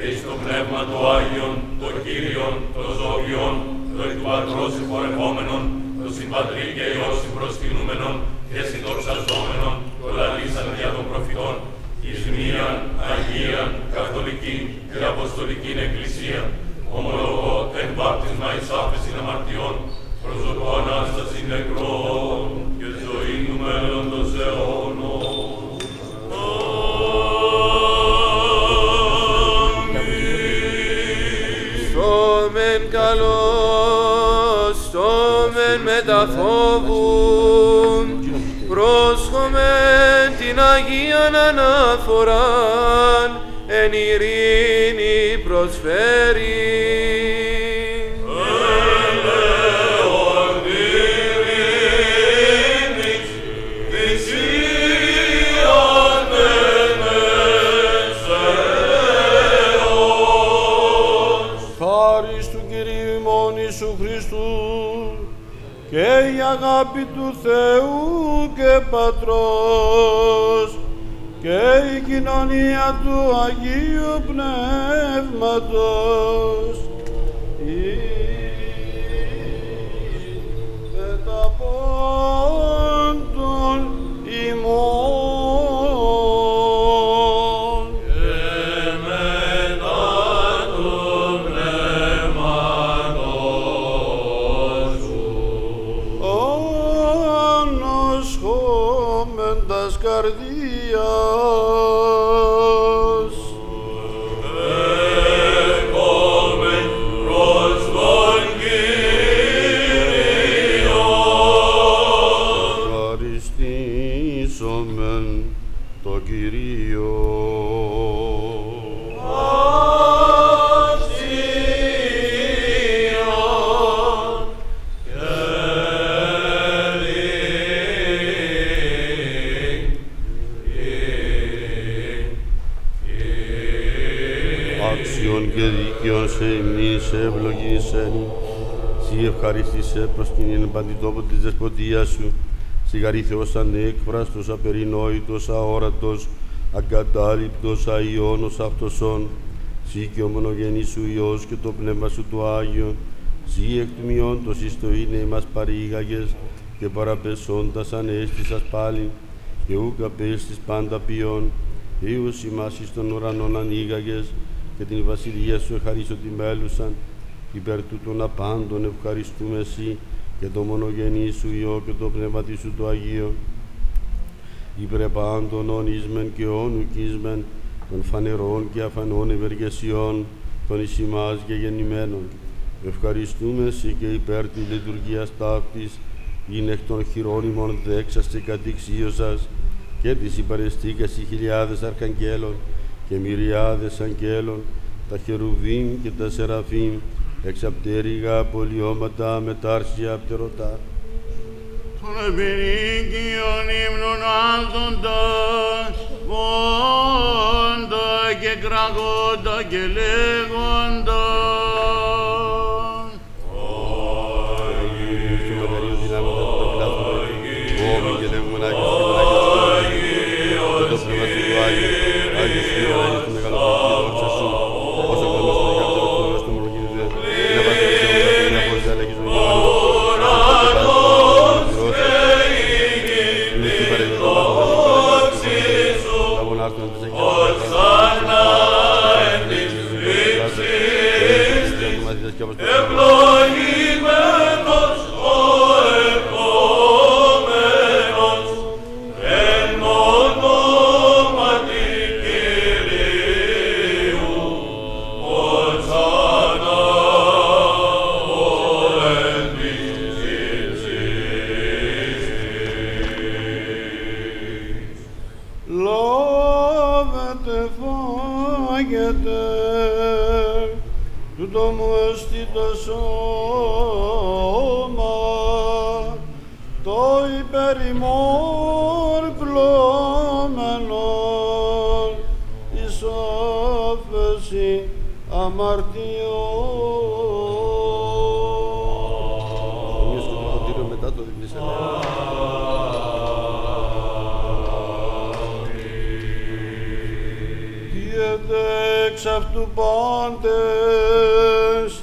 Εις το Πνεύμα το Άγιον, το Κύριον, το Ζωγιον, το εκ του Πατρός εφορευόμενον, το συμπατρί και Υιός συμπροσκυνούμενον, και συντοξαζόμενον, το λαλήσαν δια των προφητών, εις μίαν, Αγίαν, Καθολικήν και Αποστολικήν Εκκλησία, ομολογώ εν βάπτισμα εις άφεσιν αμαρτιών, προσωπώ Ανάστασιν νεκρών και ζωήν του μέλλοντος αιώνων. Στόμεν καλός, στόμεν μετά φόβου, πρόσχομεν την Αγίαν αναφοράν, εν ειρήνη προσφέρει. Και η αγάπη του Θεού και Πατρός και η κοινωνία του Αγίου Πνεύματος είτε τα πάντων ημών. Καρδίας. Εκόμεν προς τον Κύριον. Ευχαριστήσομεν τον Κύριον. Σε εμείς ευλογήσαι, σοι ευχαριστήσε προς την επαντητόπο της δεσποτείας σου, σιγαρή Θεός ανέκφραστος, απερινόητος, αόρατος, ακατάληπτος, αιώνος αυτοσόν, σοι και ο μονογενής σου Υιός και το Πνεύμα σου το Άγιο, σοι εκ του μειόντος εις το είναι μας παρήγαγες και παραπεσόντας ανέστησας πάλι, και ούκ απέστης πάντα ποιών, Υιούς ημάς εις των ουρανών ανοίγαγες, και την βασιλεία σου ευχαρίσω τη μέλουσαν, υπέρ τούτων απάντων ευχαριστούμε εσύ και το μονογενή σου Υιό και το πνεύμα της σου το Αγίο. Υπέρ πάντων ονείσμεν και ονουκίσμεν, των φανερών και αφανών ευεργεσιών, των εις ημάς και γεννημένων. Ευχαριστούμε εσύ και υπέρ τη λειτουργία ταύτης, γυναίκ των χειρόνιμων δέξαστε κατηξίωσας και της υπαρεστήκας οι χιλιάδες αρχαγγέλων, και μυριάδες αγγέλων, τα χερουβίμ και τα σεραφίμ, εξαπτέρυγα, πολιώματα, μετάρσια, πτερωτά. Τον επινίκιον ύμνων άνθοντας, πόντα και κραγόντα και λέγοντα. Ora nos ευλόγεται, τούτο μου στη το σώμα, το υπερημόρ πλώμενο, εις άφεση αμαρτιών. Μιώσκω το κοντήριο μετά το διπλής εξ αυτού πάντες,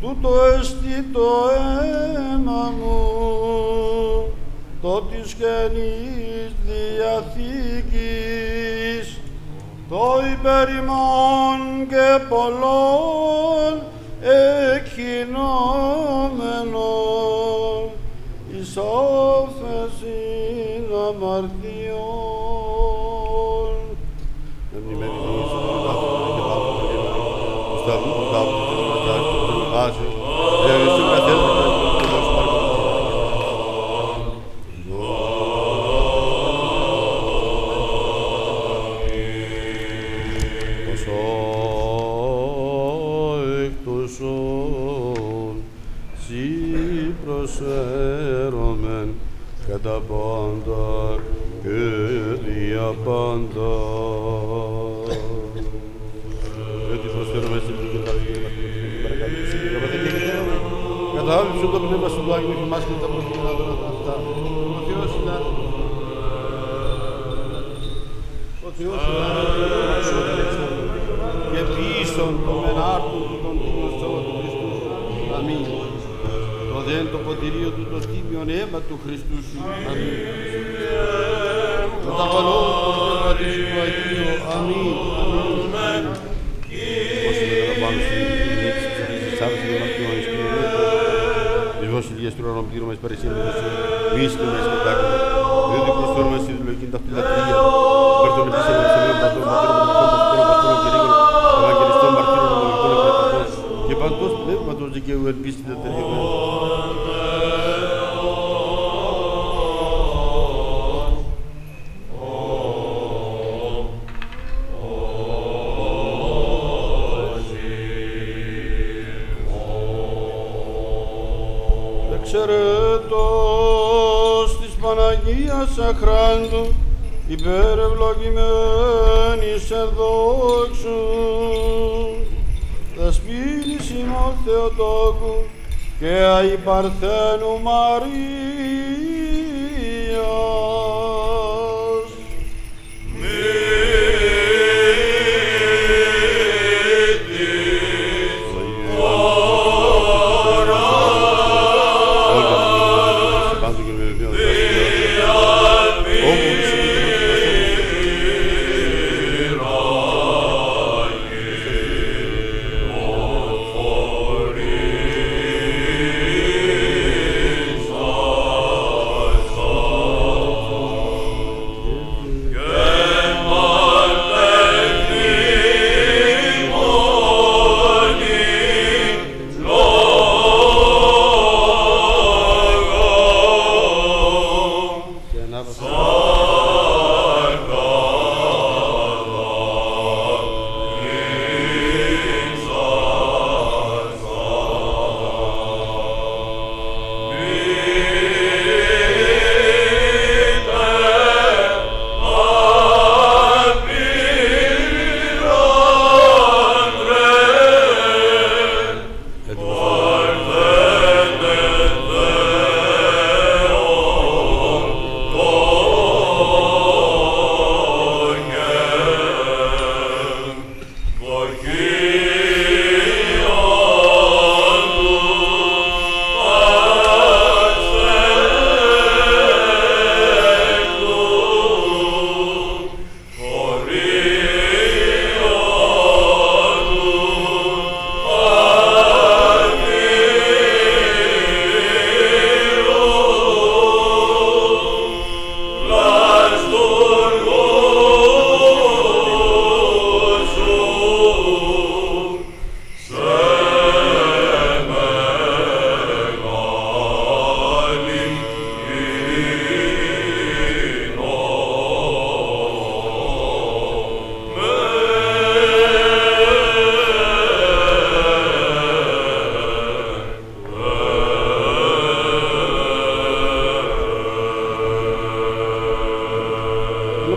τούτο εστί το αίμα μου, το της Καινής Διαθήκης, το υπερημών και πολλών εκχυνόμενο, εις άφεσιν αμαρτιών. Προσέρωμεν κατά πάντα και δια πάντα. Έτσι προσφέρομαι στην πληγή παρακαλύψη και παρακαλύψη. Κατάβηψε το πνεύμα σου του Άγιου Χιμάς και τα προσκυνά δωρά αυτά. Ο Θεός είναι. Ο Θεός είναι. Και ποιήσον των ενάρτων του των τύπων σώμα του Χριστού. Αμήν. Δέν το ποτηρίο του το σκήμιον αίμα του Χριστού σου. Αμήν. Καταβαλώ το πνεύματι σου Αγίου. Αμήν. Όσοι μετά πάμε στην κοινωνική της άφησης των αυτιών εις κοινωνία. Εις βασιλείας του αναπτύρου μας παρεσύνδεσου. Βίστε με σκοτάκομαι. Διότι Χριστόν μας στη δουλογική ταυτιλατρία. Περτώνε της ένωσης εμείων πατρών πατρών πατρών πατρών πατρών και ρίγων. Ευαγγελιστών μαρτύρων ομολογικών ευρετικών. Και παντός πνεύματος δικαίου ελπίστητα τελειωμένου. Εξαιρετός της Παναγίας Αχράντου, υπερευλογημένη σε δόξου, δεσπίνης ημών Θεοτόκου και Αη Παρθένου Μαρίας. Oh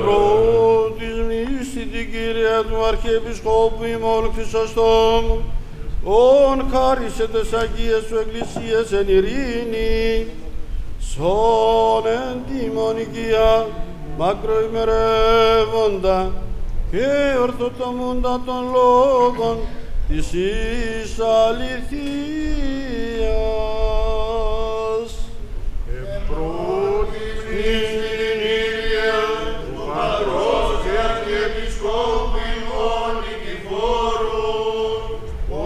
Πρώτης μνήστη την Κυρία του Αρχιεπισκόπου ημών Χρυσοστόμου, ον χάρισε τες Αγίας του Εκκλησίας εν ειρήνη, σον εν τιμών οικία μακροημερεύοντα και ορθοτομούντα των λόγων της εις αληθείας. Πρώτη μνήστη την ίδια του Πατρός και Αρχιεπισκόπου ημών Νικηφόρου,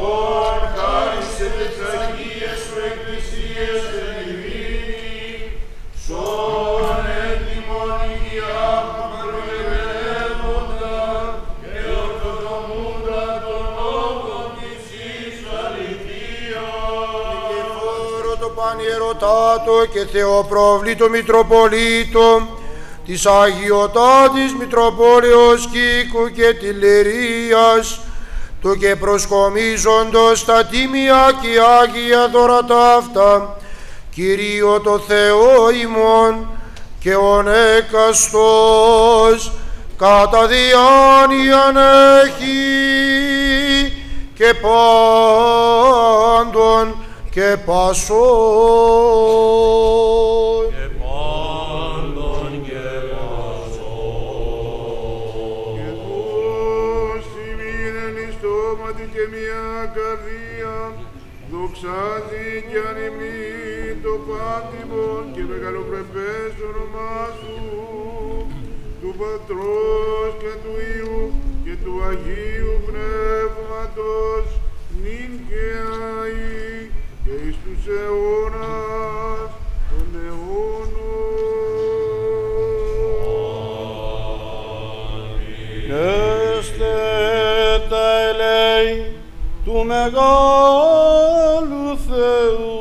ον χάρισε τες Αγίας σου Εκκλησίας εν ειρήνη, σον εν τιμών οικία μακροημερεύοντα και ορθοτομούντα των λόγων της εις αληθείας. Νικηφόρο το Πανιερωτάτο και Θεοπροβλήτο Μητροπολίτο, της Αγιωτάτης Μητροπόλεως Κύκκου και Τηλερίας, του και προσκομίζοντος τα τίμια και άγια δώρα ταύτα, Κυρίο το Θεό ημών και ον έκαστος, κατά διάνοιαν έχει και πάντων και πασών. Και μια καρδία δοξάζει και ανυμνεί το πάτημον και μεγαλοπρεπές όνομά σου, του Πατρός και του Υιού και του Αγίου Πνεύματος, νυν και αεί και εις τους αιώνας των αιώνων. Τα ελέη του μεγάλου Θεού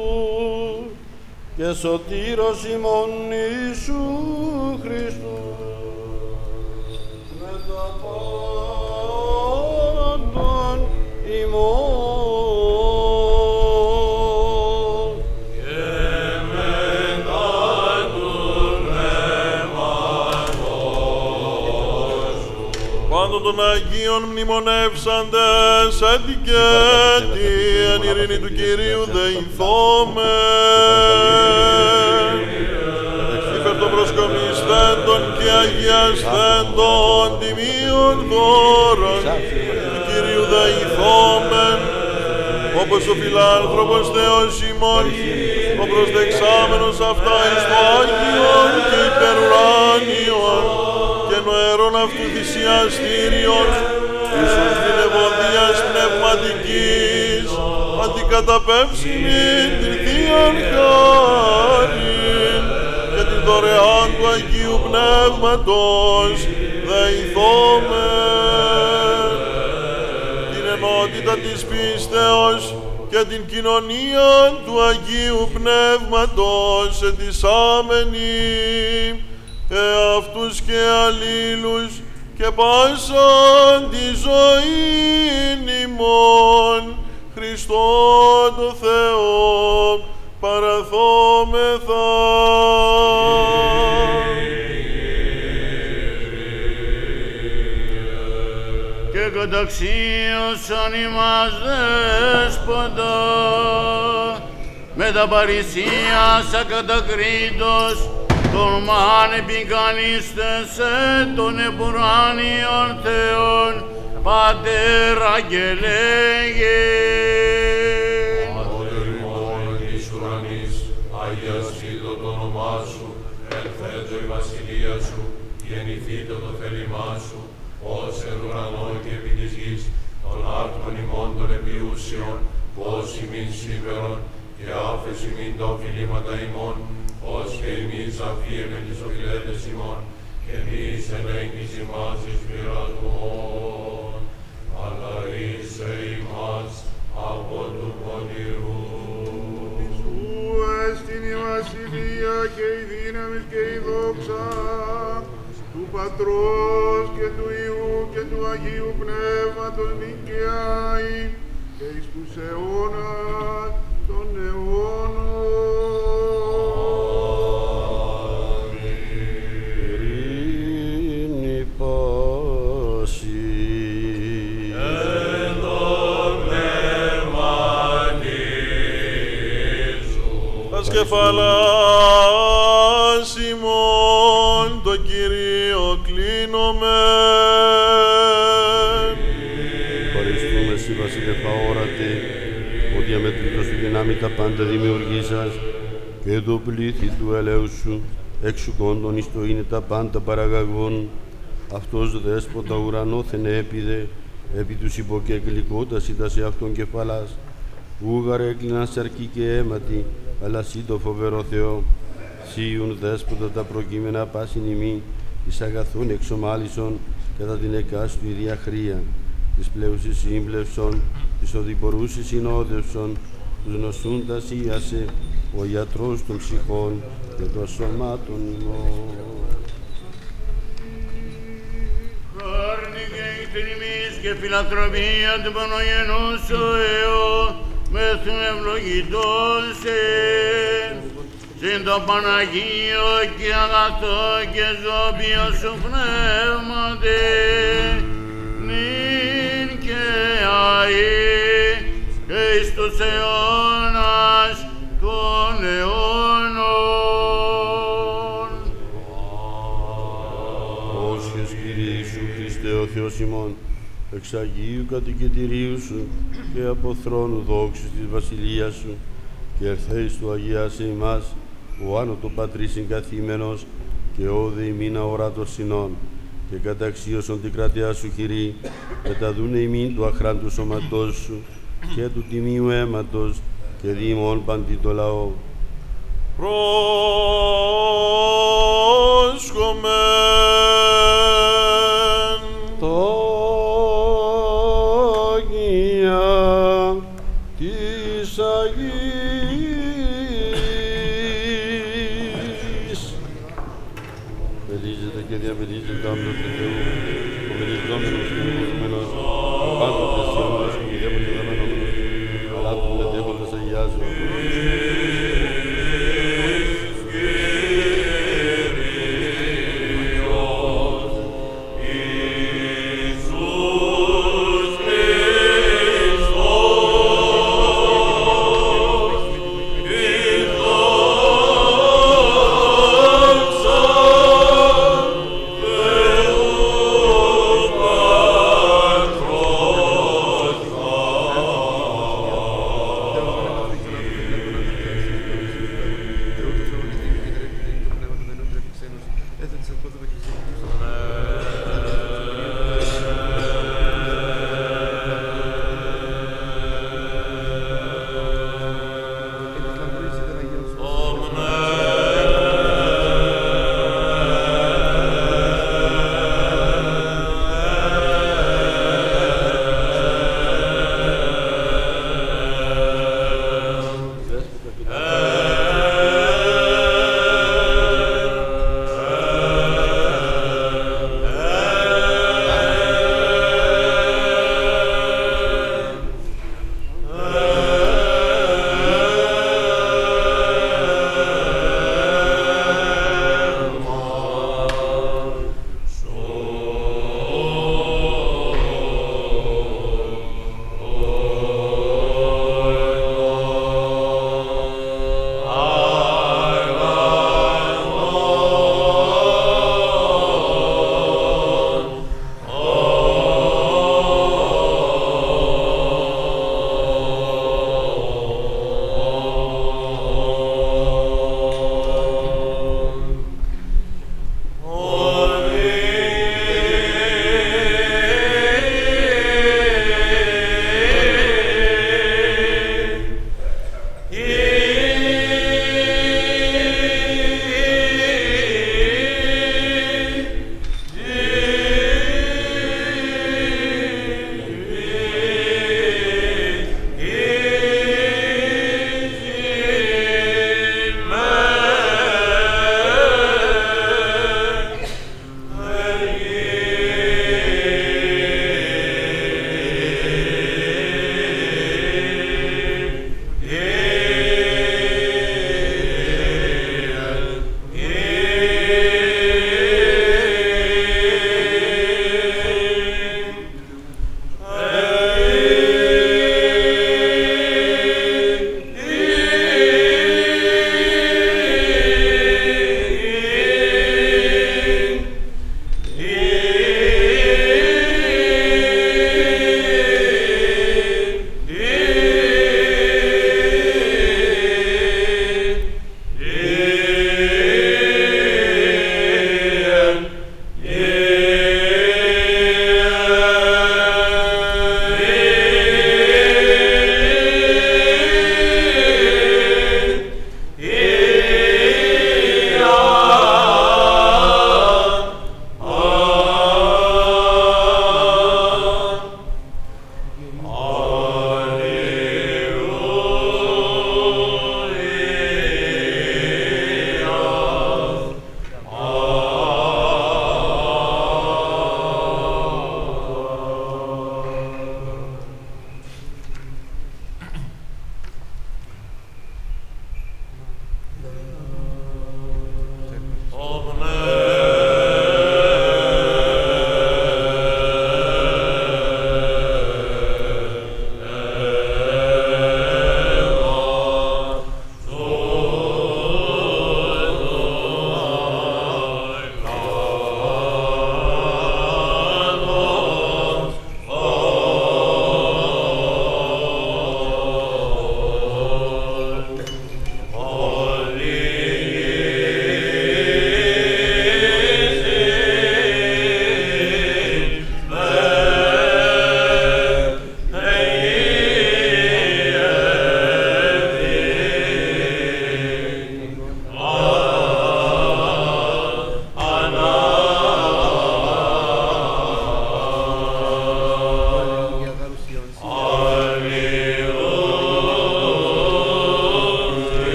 και σωτήρος ημών Ιησού Χριστού με τα πάντων ημών και μετά του πνεύματος πάντων των Αγίων μνημονεύσαντες εν την κέτη εν ειρήνη του Κυρίου δεηθόμεν. Υπέρ των προσκομιστέντων και αγιαστέντων τιμίων δώρων του Κυρίου δεηθόμεν, όπως ο φιλάνθρωπος Θεός ημών, ο προσδεξάμενος αυτά εις το Άγιον και υπερουράνιον και νοερών αυτού θυσιαστήριον, Ιησούς την ευωδίας πνευματικής, αντικαταπεύσιμη την Θείαν Χάριν και την δωρεάν του Αγίου Πνεύματος, δεηθόμεν. Την ενότητα της πίστεως και την κοινωνία του Αγίου Πνεύματος, εντισάμενη εαυτούς και αλλήλους, και πάσαν τη ζωήν ημών, Χριστό το Θεό παραθόμεθα. Και καταξίωσαν ημάς δέσποτα, με τα παρησίασα κατακρίτως, τον μαν επικανίστεσαι των επουράνιων Θεών, Πατέρα και λέγε. Πατέρ ημών της ουρανής, αγιαστήτω το όνομά σου, ελθέτω η βασιλεία σου, γεννηθήτω το θέλημά σου, ως εν ουρανό και επί της γης, των άρτων ημών των επιούσιων, ως ημίν σήμερον, και άφεση ημίν τα οφειλήματα ημών, ως και εμείς αφήμε τις οφειλέτες ημών, και εμείς ελέγχεις ημάς εις πειρασμόν, αλλά είσαι ημάς από του πονηρού. Σου έστειν η βασιλεία και η δύναμη και η δόξα, του Πατρός και του Υιού και του Αγίου Πνεύματος, νικαιάει και εις τους αιώνας των αιώνων. κεφαλάς ημών το Κύριο κλείνομεν. Ευχαριστούμε εσύ βασιλε παόρατη, ο διαμέτρητος του δυνάμει τα πάντα δημιουργήσας και το πλήθη του ελέου σου, εξουκόντων εις το είναι τα πάντα παραγαγών. Αυτός δέσποτα ουρανόθεν έπιδε, επί τους υποκεκλικότας ήτασε αυτόν κεφαλάς. Ούγαρ έκλειναν σαρκή και αίματι, αλλά σύ το φοβερό Θεό. Σύουν δέσποτα τα προκείμενα πάσιν ημί, εις αγαθούν εξομάλισον, κατά την εκάστου η διαχρία. Της πλέουσης σύμπλευσον, της οδηπορούσης συνόδευσον, τους νοσούντας ίασε, ο ιατρός των ψυχών και των σωμάτων ημών. Χάρνηκε η τιμής και φιλανθρωπία του Πανογενούς σου Θεού, μες τον ευλογητόν σε, συν το Παναγίο και αγαθό και ζώπιο σου πνεύματι, νυν και αΐ και εις τους αιώνας των αιώνων. Όσες Κύριε Ιησού Χριστέ ο Θεός ημών, εξ Αγίου κατοικητηρίου σου και από θρόνου δόξης της βασιλείας σου και ελθέης του αγιάσε ημάς, ο άνω το Πατρί συγκαθήμενος και όδε ημίν αοράτος συνών και καταξίωσον την κρατεά σου χειρή και τα δούνε ημίν του αχράντου σωματός σου και του τιμίου αίματος και δήμων παντί το λαό. Πρόσχομεν το Αγία της Αγής. Πελίζεται και διαπαιδίζεται άμπτος του Θεού, ο πελιζόμενος και μελιζόμενος, πάντοτε σύμβολος και διαπαιδίζεται δαμενόμενος, αλλά τον μετέχοντας αγιάζοντας.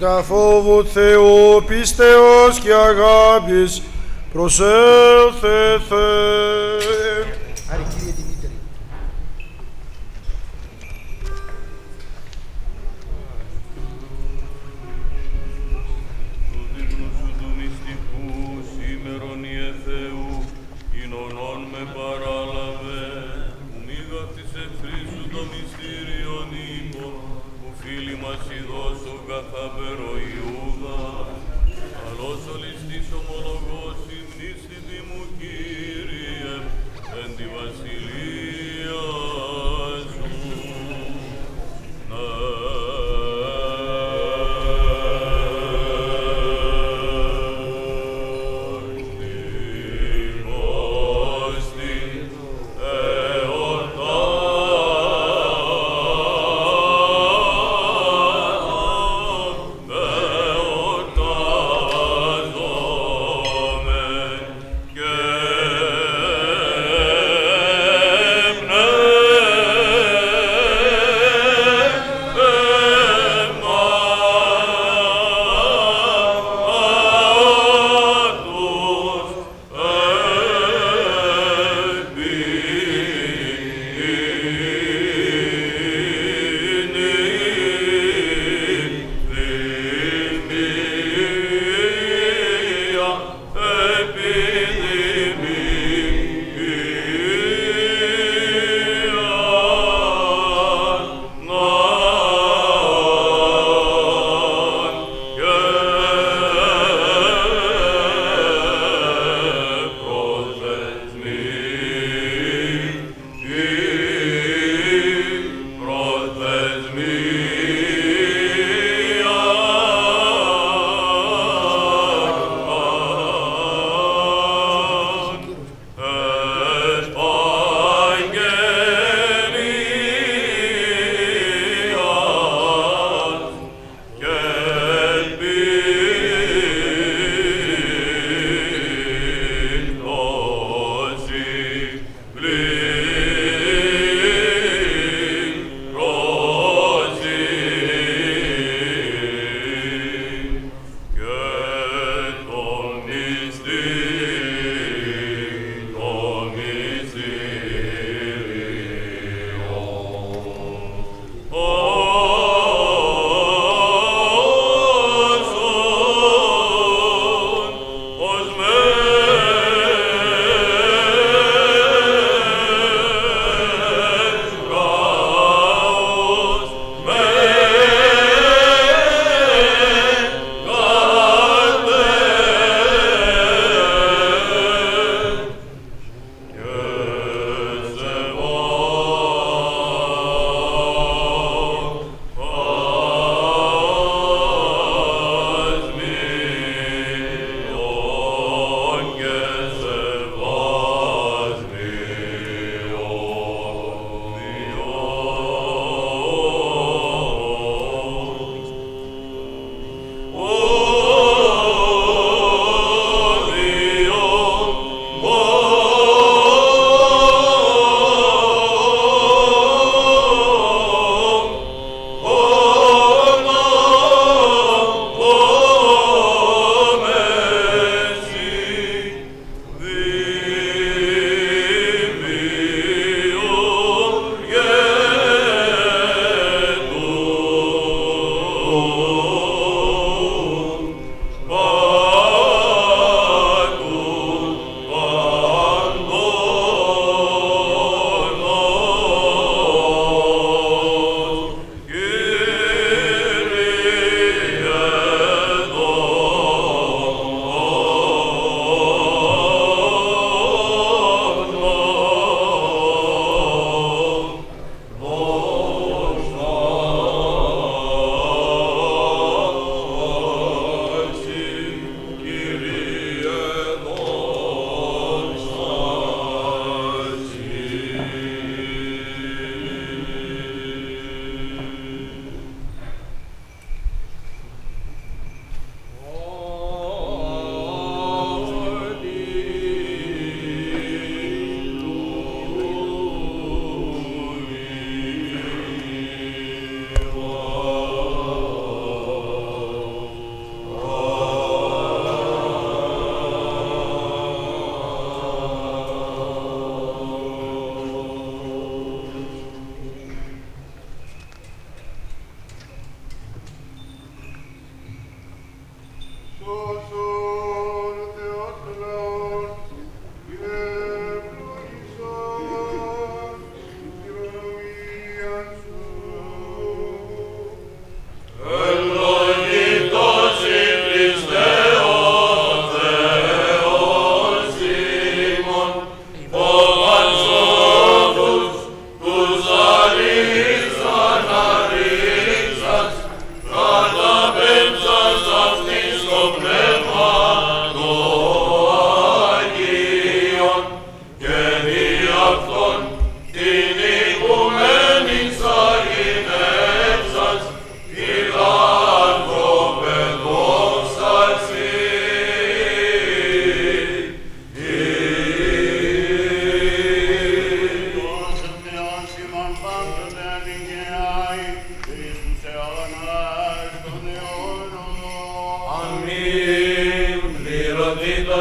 Κατά φόβου Θεού, πίστεως και αγάπης, προσέλθεθε. Άρη Κύριε Δημήτρη. Του δείγνωσου του μυστικού σήμερον Υιε Θεού, κοινωνών με παράλαβε, που μήγα της εχθρίσου το μυστήριον ύπο, που φίλοι μας ειδός ο καθαπερο Ιούδα, καλός ο ληστής ομολογός υμνήσθητη μου Κύριε, εν τη βασιλεία σου.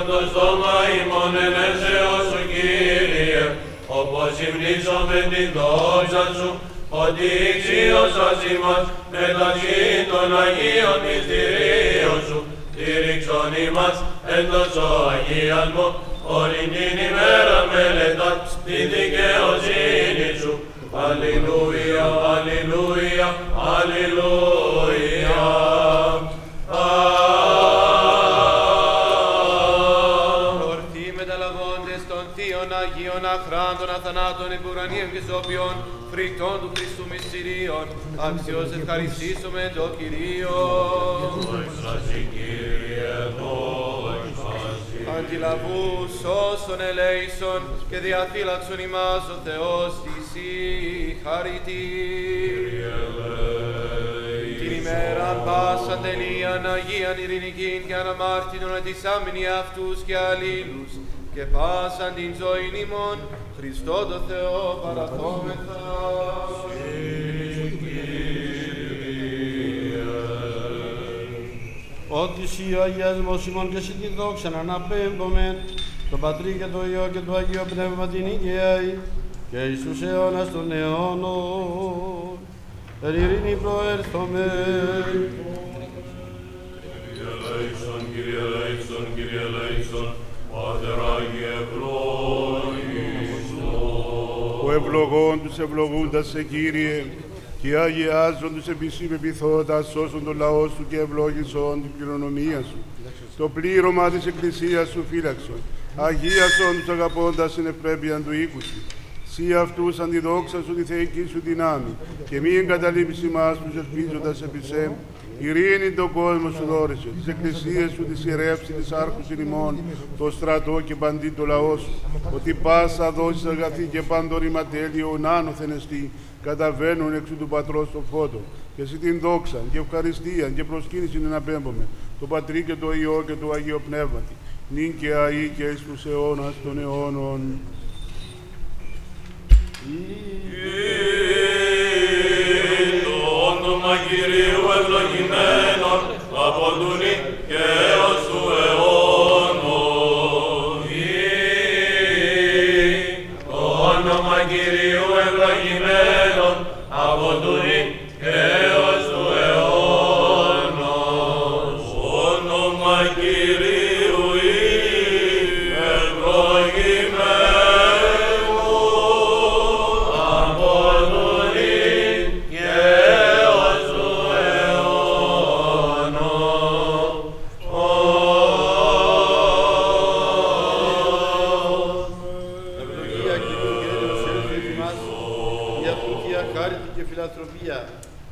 το στόμα ημών ελεύσεως σου, Κύριε, όπως υμνήσομεν την δόξα σου, ότι ηξίωσας ημάς μεταξύ των Αγίων μυστηρίων σου, στήριξον ημάς εντός ο Αγίας μου, όλη την ημέρα μελετάς τη δικαιοσύνη σου. Αλληλούια, αλληλούια, αλληλούια. Ορθοί μεταλαβώντες των θείων Αγίων αχράντων αθανάτων υπουρανίων και σώπιων φρικτών του Χριστού μυστηρίων, αξιώς ευχαριστήσουμε το Κυρίο. Δόξα σοι, Κύριε, δόξα σοι. Αντιλαβού σώσον ελέησον και διαφύλαξον ημάς ο Θεός της συγχαρητή. Την ημέρα πάσα τελείαν αγίαν ειρηνικήν και αναμάρτητον αντισάμενοι αυτούς και αλλήλους και πάσαν την ζωήν ημών Χριστό το Θεό παραθόμεθα. Ότι σοι ο αγιασμός ημών και σοι τη δόξα να αναπέμπομεν τον Πατρί και το Υιό και το Αγίο Πνεύμα την ηγεάη και εις τους αιώνας των αιώνων εν ειρήνη προέρθομεν. Κύριε ελέησον, Κύριε ελέησον, Κύριε ελέησον, Πατέρα Άγιε ευλόγησον. Ο ευλογών τους ευλογούντας σε Κύριε και αγιάζον τους επισήμ επιθώντας, σώσον τον λαό σου και ευλόγησον την κληρονομία σου. Το πλήρωμα της Εκκλησίας σου φύλαξον, αγίασον τους αγαπώντας την ευπρέπειαν του οίκου σου. Συ αυτούς αντιδόξα σου τη θεϊκή σου δυνάμει και μη εγκαταλείψει μας τους ελπίζοντας επί σεμ. Ειρήνη τον κόσμο σου δόρισε, τις εκκλησίες σου τη σειρεύσει, τις άρχους ημών, το στρατό και παντή το λαό σου. Ότι πάσα δώσεις αγαθή και πάντων ηματέλειον άνωθεν εστί, καταβαίνουν εξού του Πατρός το φώτο. Και εσύ την δόξαν και ευχαριστίαν και προσκύνησιν εναπέμπομε, το Πατρί και το Υιό και το Αγίο Πνεύματι, νυν και αεί και εις τους αιώνας των αιώνων. Το όνομα Κυρίου ευλογημένον από του νυν και έως του αιώνων. Το όνομα Κυρίου ευλογημένον από του νυν και έως του αιώνων. Το όνομα Κυρίου ευλογημένον.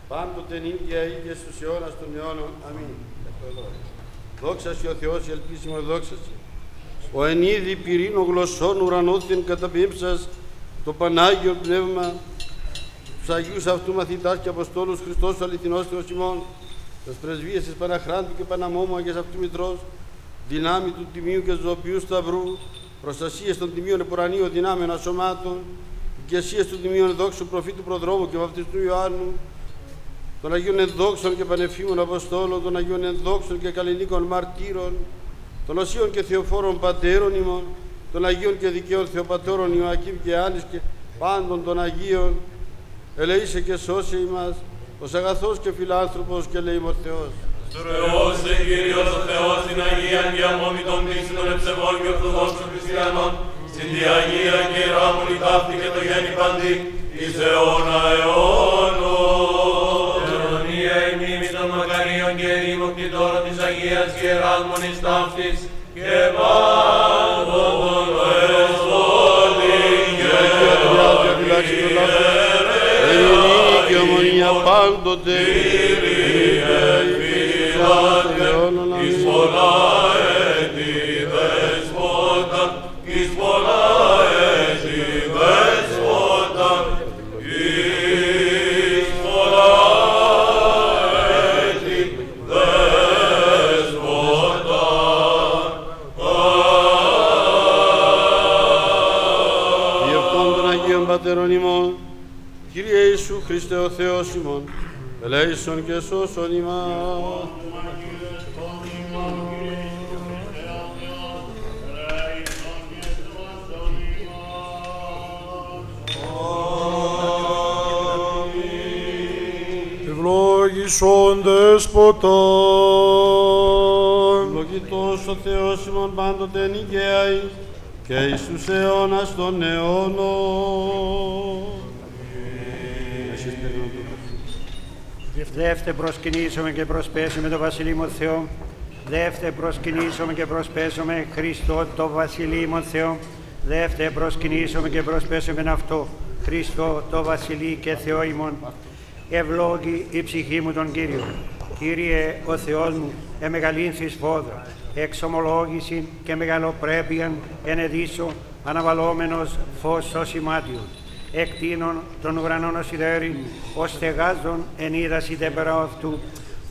Πάντοτε νύχια ίδια στους αιώνας των αιώνων. Αμήν. Δόξα σοι ο Θεός, η ελπίσιμος δόξα σοι. Ο εν είδη πυρήνο γλωσσών ουρανόθεν καταπέμψας το Πανάγιο Πνεύμα τους Αγίους αυτού μαθητάς και Αποστόλους Χριστός ο αληθινός Θεός ημών, τους πρεσβείες της Παναχράντου και Παναμόμου Αγίας αυτού Μητρός, δυνάμει του Τιμίου και Ζωοποιού Σταυρού, προστασίες των Τιμίων Επουρανίων δυνάμεων ασωμάτων, οικεσίες του Τιμίων Δόξου Προφήτου Προδρόμου και Βαπτιστού Ιωάννου, των Αγίων Ενδόξων και Πανεφήμων Αποστόλων, των Αγίων Ενδόξων και Καλλινίκων Μαρτύρων, των Οσίων και Θεοφόρων Πατέρων ημών, των Αγίων και Δικαίων Θεοπατώρων Ιωακήμ και Άννης και πάντων των Αγίων, ελεήσε και σώσε ημάς, ως αγαθός και φιλάνθρωπος και ελεήμος Θεός. Θεός δε Κύριος ο Θεός, την Αγία και αμόμη των πίστη των εψευών και ορθοδόξων χριστιανών, στην τη Αγία και ράμον η ταύτη και το γέννη παντή, εις αιώνα αιώνων. Και δημοκτητόρο της Αγίας και Εράσμονης ταύτης και πάντων εστόλην και ειρήνη και ομονία πάντοτε Κύριε φυλάτε εις πολλά έτη δεσπότα, εις πολλά έτη δεσπότα, εις πολλά έτη. Κύριε Ιησού Χριστέ ο Θεός ημών, ελέησον και σώσον ημάς. ζούσοντες ποτών. Λογητός ο Θεός ημών πάντοτε νικαίαί και εις τους αιώνας των αιώνων. Δεύτε προσκυνήσομαι και προσπέσομαι το βασιλείμον Θεό. Δεύτε προσκυνήσομαι και προσπέσομαι Χριστό το βασιλείμον Θεό. Δεύτε προσκυνήσομαι και προσπέσομαι αυτό Χριστό το βασιλεί και Θεό ημών. Ευλόγη η ψυχή μου τον Κύριο. Κύριε ο Θεός μου, εμεγαλύνθης φόδρα, εξομολόγηση και μεγαλοπρέπειαν ενεδίσω αναβαλόμενος φως σωσιμάτιον. Εκτείνων των ουρανών ως ιδέρη, ως στεγάζων εν είδας είτε πέρα αυτού,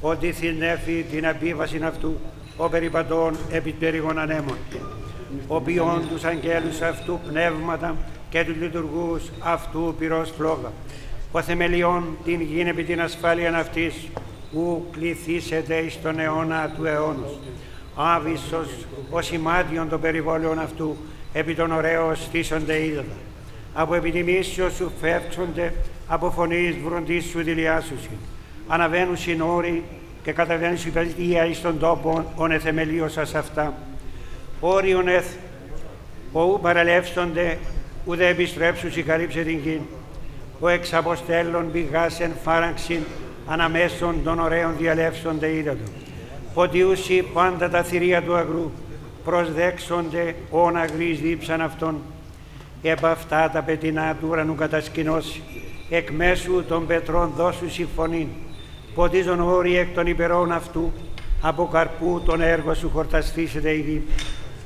ότι θυνέφει την απίβασιν αυτού, ο περιπατών επί περίγων ανέμων, οποίον τους αγγέλους αυτού πνεύματα και τους λειτουργούς αυτού πυρός φλόγα. Ο θεμελιών την γην επί την ασφάλειαν αυτής, ου κληθήσετε εις τον αιώνα του αιώνος. Άβυσσος ως ημάτιον των περιβόλαιων αυτού, επί των ωραίων στήσονται είδατα. Από επιτιμήσεως σου φεύξονται, από φωνής βροντής σου δηλιάσουσιν. Αναβαίνουν συνόροι και καταβαίνουν συμπαιδεία εις τον τόπο, ον εθεμελίωσας αυτά. Όριον εθ, ου παραλεύστονται, ουδε επιστρέψουσι καλύψε την γη. Ο εξ αποστέλλων πηγάς εν φάραξιν, αναμέσων των ωραίων διαλεύσονται είδατο. Ποτιούσι πάντα τα θηρία του αγρού, προσδέξονται όν αγρής δίψαν αυτών. Επ' αυτά τα πετεινά του ουρανού κατασκηνώσει, εκ μέσου των πετρών δώσου συμφωνήν. Ποτίζον όροι εκ των υπερών αυτού, από καρπού τον έργο σου χορταστήσετε η γη.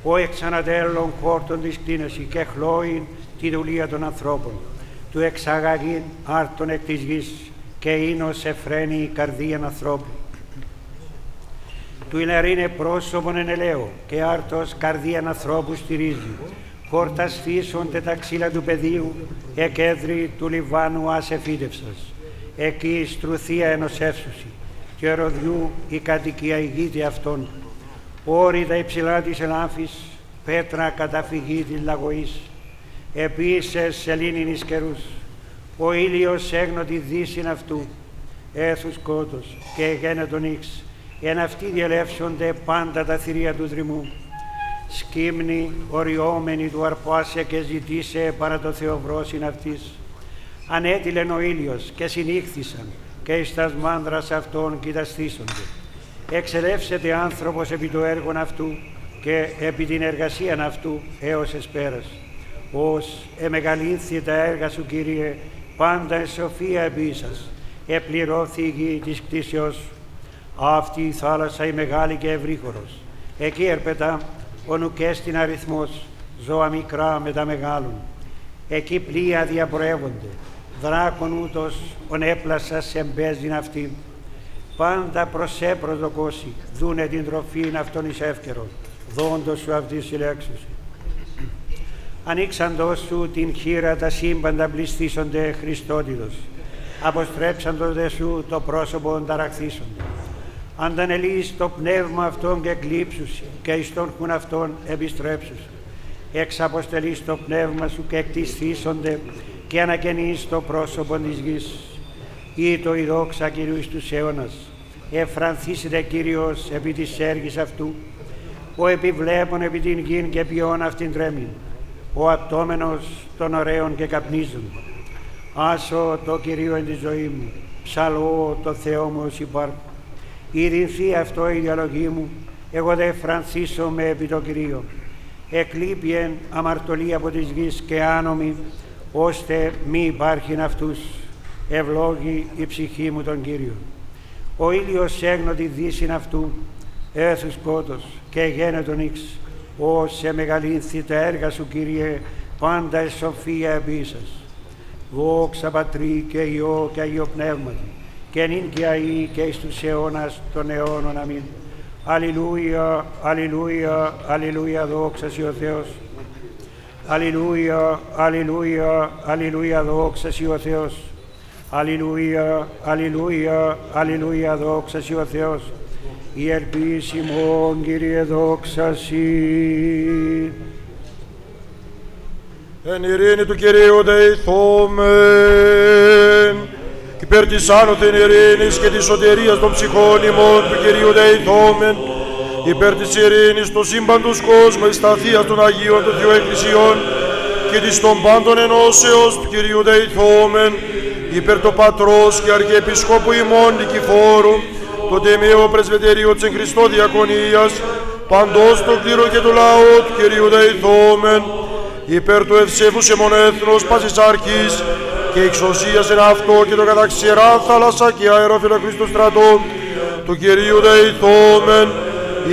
Ο εξανατέλλων χόρτων της κτίνεσι και χλώην τη δουλεία των ανθρώπων. Του εξαγαγήν άρτων εκ της γης και ίνος εφραίνει η καρδίαν ανθρώπου. Του ηλαρίνε πρόσωπον εν ελαίο και άρτος καρδίαν ανθρώπου στηρίζει. Χορταστήσονται τα ξύλα του πεδίου, εκ έδρη του Λιβάνου άσε φύτευσας. Εκεί στρουθία ενωσεύσουσι, και ροδιού η κατοικία ηγείται αυτών. Όρη τα υψηλά της ελάφης, πέτρα καταφυγή της λαγωής. Επίσες σελήνην εις καιρούς, ο ήλιος έγνωτη δύσιν αυτού. Έθους σκότος και γένετον ύξ, εν αυτοί διελεύσονται πάντα τα θηρία του δρυμού. Σκύμνη, οριόμενη του αρπάσε και ζητήσε παρά το Θεοβρόσιν αυτής. Ανέτειλεν ο ήλιος και συνήχθησαν και εις τας μάνδρας αυτών κοιταστήσονται. Εξελεύσεται άνθρωπος επί το έργον αυτού και επί την εργασίαν αυτού έως εις πέρας. Ως εμεγαλύνθη τα έργα σου, Κύριε, πάντα εν σοφία επίσας. Επληρώθη η γη της κτήσεως. Αυτή η θάλασσα η μεγάλη και ευρύχωρος. Εκεί ερπετά ο νουκέστην αριθμός, ζώα μικρά με τα μεγάλων. Εκεί πλοία διαπροεύονται, δράκον ούτως ον έπλασας εμπέζειν αυτή. Πάντα προσέπροδοκόσι, δούνε την τροφήν αυτόν εις εύκαιρον, δόντος σου αυτής συλλέξουσι. Ανοίξαντος σου την χείρα τα σύμπαντα πληστήσονται Χριστότιδος. Αποστρέψαντοτε σου το πρόσωπο ταραχθήσονται. Αντανελείς το πνεύμα αυτόν και κλείψουσι, και εις τον χουν αυτόν επιστρέψουσι. Εξαποστελείς το πνεύμα σου και εκτισθήσονται, και ανακαινείς το πρόσωπο της γης. Ήτο η δόξα Κυρίου εις τους αιώνας. Εφρανθήσετε Κύριος επί της έργης αυτού. Ο επιβλέπων επί την γην και ποιόν αυτήν τρέμει. Ο απτόμενος των ωραίων και καπνίζων. Άσω το Κυρίο εν τη ζωή μου, ψαλώ το Θεό μου ως υπάρχω. Ηρυνθεί αυτό η διαλογή μου, εγώ δε φρανθίσομαι επί το Κυρίο. Εκλείπιεν αμαρτωλή από της γης και άνομη, ώστε μη υπάρχειν αυτούς. Ευλόγη η ψυχή μου τον Κύριο. Ο ήλιος έγνωτη δύσιν αυτού, έθους σκότος και γένετον ύξ. Ως εμεγαλύνθη τα έργα σου, Κύριε, πάντα εις σοφία επίσας. Δόξα Πατρί και Υιό και Αγίο Πνεύματι, και νυν και αεί και εις τους αιώνας των αιώνων. Αμήν. Αλληλούια, αλληλούια, αλληλούια, δόξα σοι ο Θεός. Αλληλούια, αλληλούια, αλληλούια, δόξα σοι ο Θεός. Αλληλούια, αλληλούια, αλληλούια, δόξα σοι ο Θεός. Η ελπίς ημών, Κύριε, δόξα σοι. Εν ειρήνη του Κυρίου δεηθόμεν. υπέρ της άνωθεν ειρήνης και της σωτηρίας των ψυχών ημών του Κυρίου δεηθόμεν, υπέρ της ειρήνης των σύμπαντος κόσμου εις τα θεία των Αγίων των Θεών Εκκλησιών και της των πάντων ενώσεως του Κυρίου δεηθόμεν, υπέρ το Πατρός και Αρχιεπισκόπου ημών Νικηφόρου, το τεμιαίο πρεσβετερίο της εν Χριστώ διακονίας, παντός το κλήρο και το λαό του Κυρίου δεηθόμεν, υπέρ του ευσέβους εμών έθνος πάσης αρχής και εξωσίας εν αυτό και το κατά ξηρά θάλασσα και αεροφυλακτικού στρατού του Κυρίου δεηθόμεν,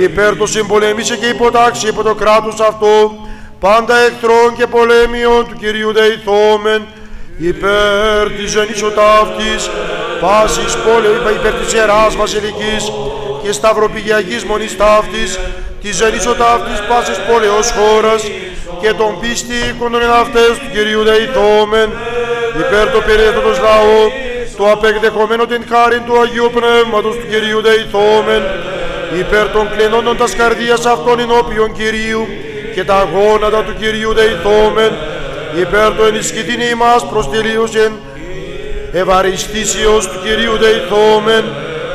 υπέρ του συμπολεμήσε και υποτάξει υπό το κράτος αυτό πάντα εχθρών και πολέμιων του Κυρίου δεηθόμεν, υπέρ της εν ίσω ταύτης πάσης πόλεων, υπέρ της Ιεράς Βασιλικής και σταυροπηγιακής μονής ταύτης, της εν ίσω ταύτης πάσης πόλεως χώρας και των πίστη οίκων των εναυτές του Κυρίου δεηθόμεν, υπέρ το περιέχοντος λαό, το απεκδεχομένο την χάριν του Αγίου Πνεύματος του Κυρίου δεηθόμεν, υπέρ των κλαινόντων τας καρδίας αυτών ενώπιον Κυρίου και τα γόνατα του Κυρίου δεηθόμεν, υπέρ το ενισχυτήν ημάς προς τελείωσεν ευαριστήσεως του Κυρίου δεηθόμεν,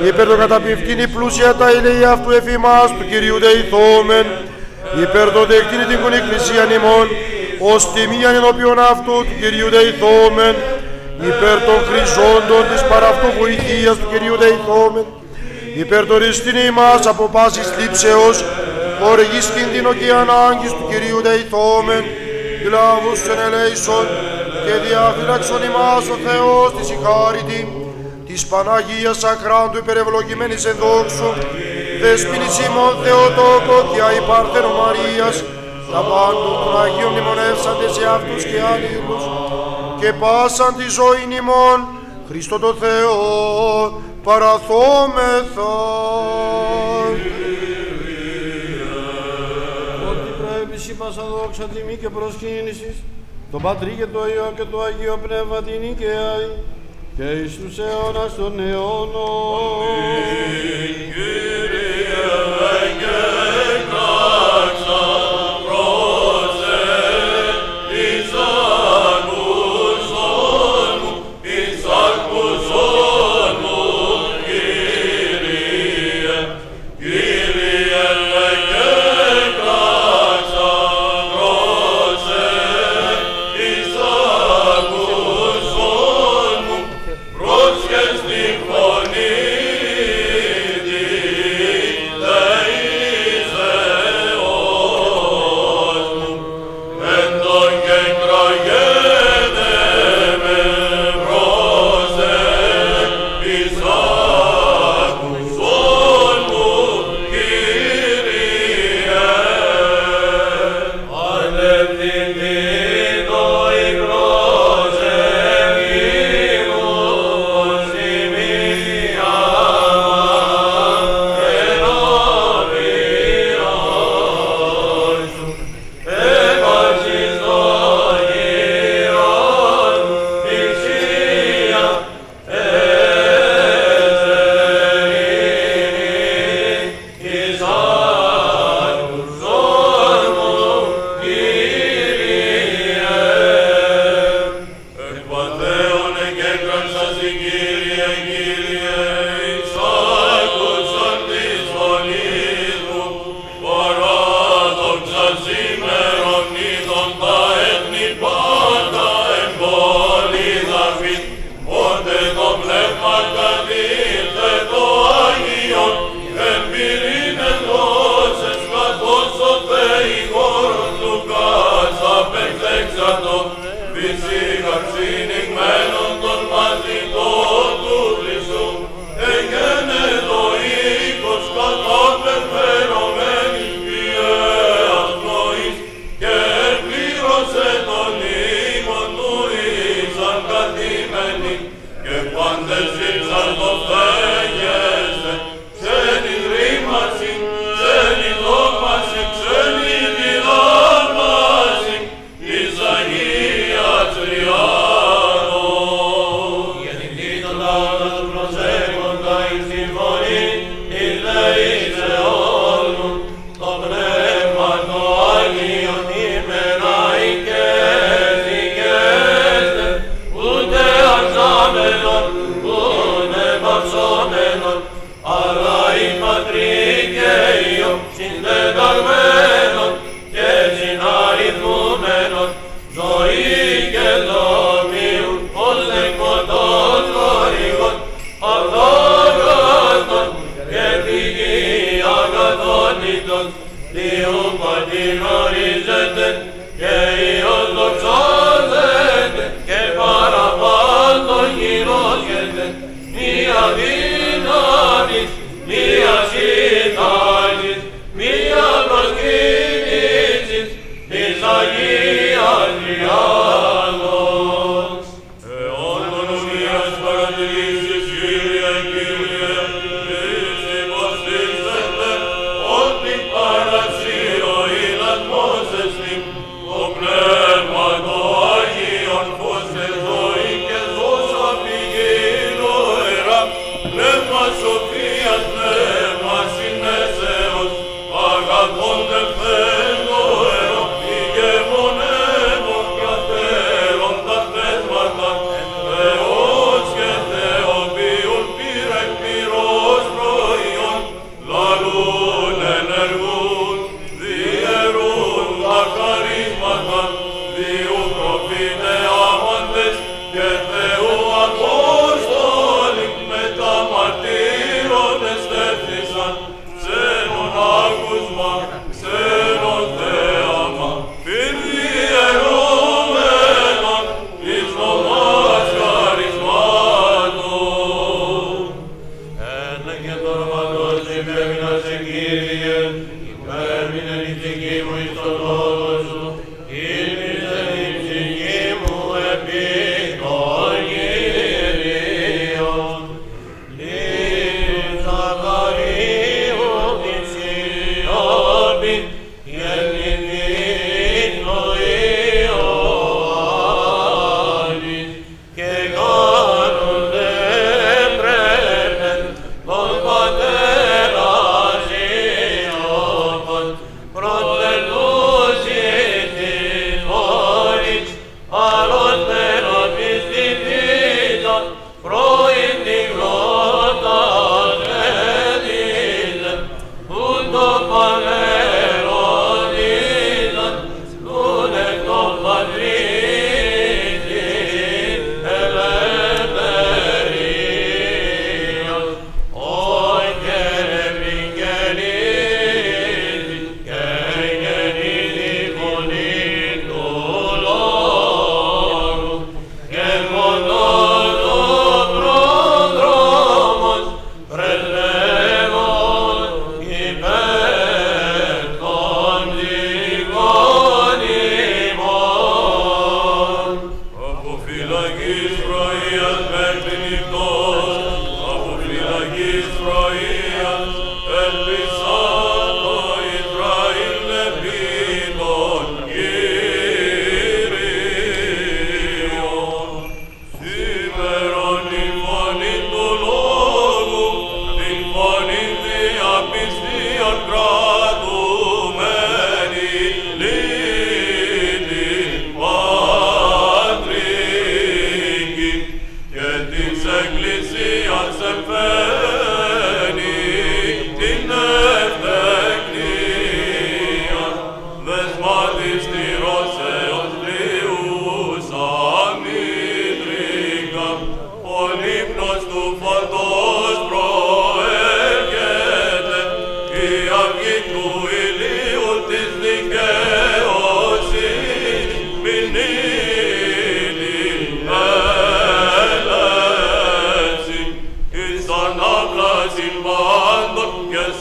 υπέρ το καταπιφτήν η πλούσια τα ελεή αυτού εφημάς του Κυρίου δεηθόμεν, υπέρ το δεκτήν την Εκκλησίαν ημών ως τιμίαν ενώπιον αυτού του Κυρίου δεηθόμεν, υπέρ των χρηζόντων της παραυτού βοηθείας του Κυρίου δεηθόμεν, υπέρ το ριστήν ημάς από πάσης θλίψεως, χορηγής κινδύνο και ανάγκης του Κυρίου δεηθόμεν, κλάβους εν ελέησον και διαφύλαξον ημάς ο Θεός της η χάριτη, της Παναγίας Ακράντου υπερευλογημένης εν δόξου, δεσποινής ημών Θεοτόκο και αϊπάρθενο Μαρίας, τα πάντων των Αγίων μνημονεύσαντε σε αυτούς και άλλους, και πάσαν τη ζωήν ημών, Χριστό το Θεό παραθόμεθα. Ότι πρέπει σήμασα δόξα τιμή και προσκύνησης, το Πατρί και το Υιό και το Αγίο Πνεύμα την νικαιάει, και εις τους αιώνας των αιώνων.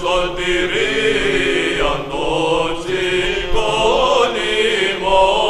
Σωτηρίαν των ψυχών ημών.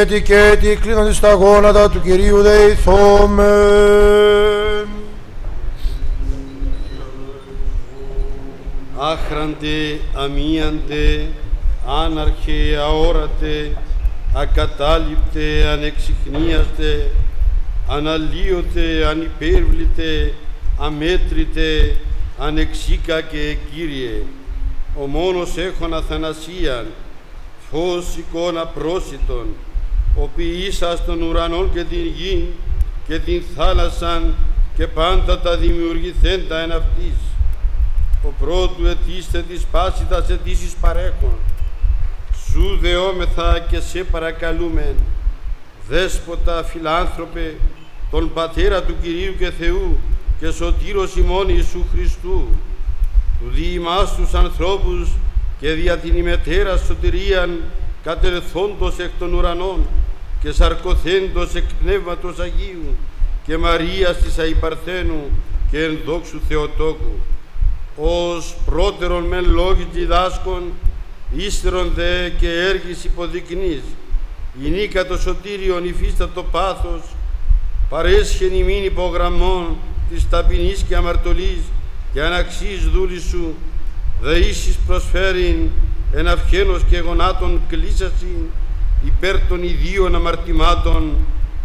Έτσι και έτσι κλείνονται στα γόνατα του Κυρίου δεηθόμεν. Άχραντε, αμίαντε, άναρχε, αόρατε, ακατάληπτε, ανεξιχνίαστε, αναλύωτε, ανυπέρβλητε, αμέτρητε, ανεξίκακε, Κύριε. Ο μόνος έχων αθανασίαν, φως εικόνα πρόσιτον, ο ποιήσας των ουρανών και την γη και την θάλασσαν και πάντα τα δημιουργηθέντα εν αυτής. Ο πρώτου ετήστε της πάσιτας αιτήσεις παρέχων. Σου δεόμεθα και σε παρακαλούμεν, δέσποτα φιλάνθρωπε, τον Πατέρα του Κυρίου και Θεού και σωτήρος ημών Ιησού Χριστού, του διημάς τους ανθρώπους και δια την ημετέρα σωτηρίαν κατελθόντος εκ των ουρανών και σαρκωθέντος εκ Πνεύματος Αγίου και Μαρίας της Αϊπαρθένου και ενδόξου Θεοτόκου, ως πρώτερον μεν λόγι διδάσκων, ύστερον δε και έργης υποδεικνύς, η νίκα το σωτήριον υφίστατο πάθος, παρέσχεν ημίν υπογραμμών της ταπεινής και αμαρτωλής και αναξής δούλης σου, δε ίσης προσφέρειν εν αυχένος και γονάτων κλίσασι υπέρ των ιδίων αμαρτημάτων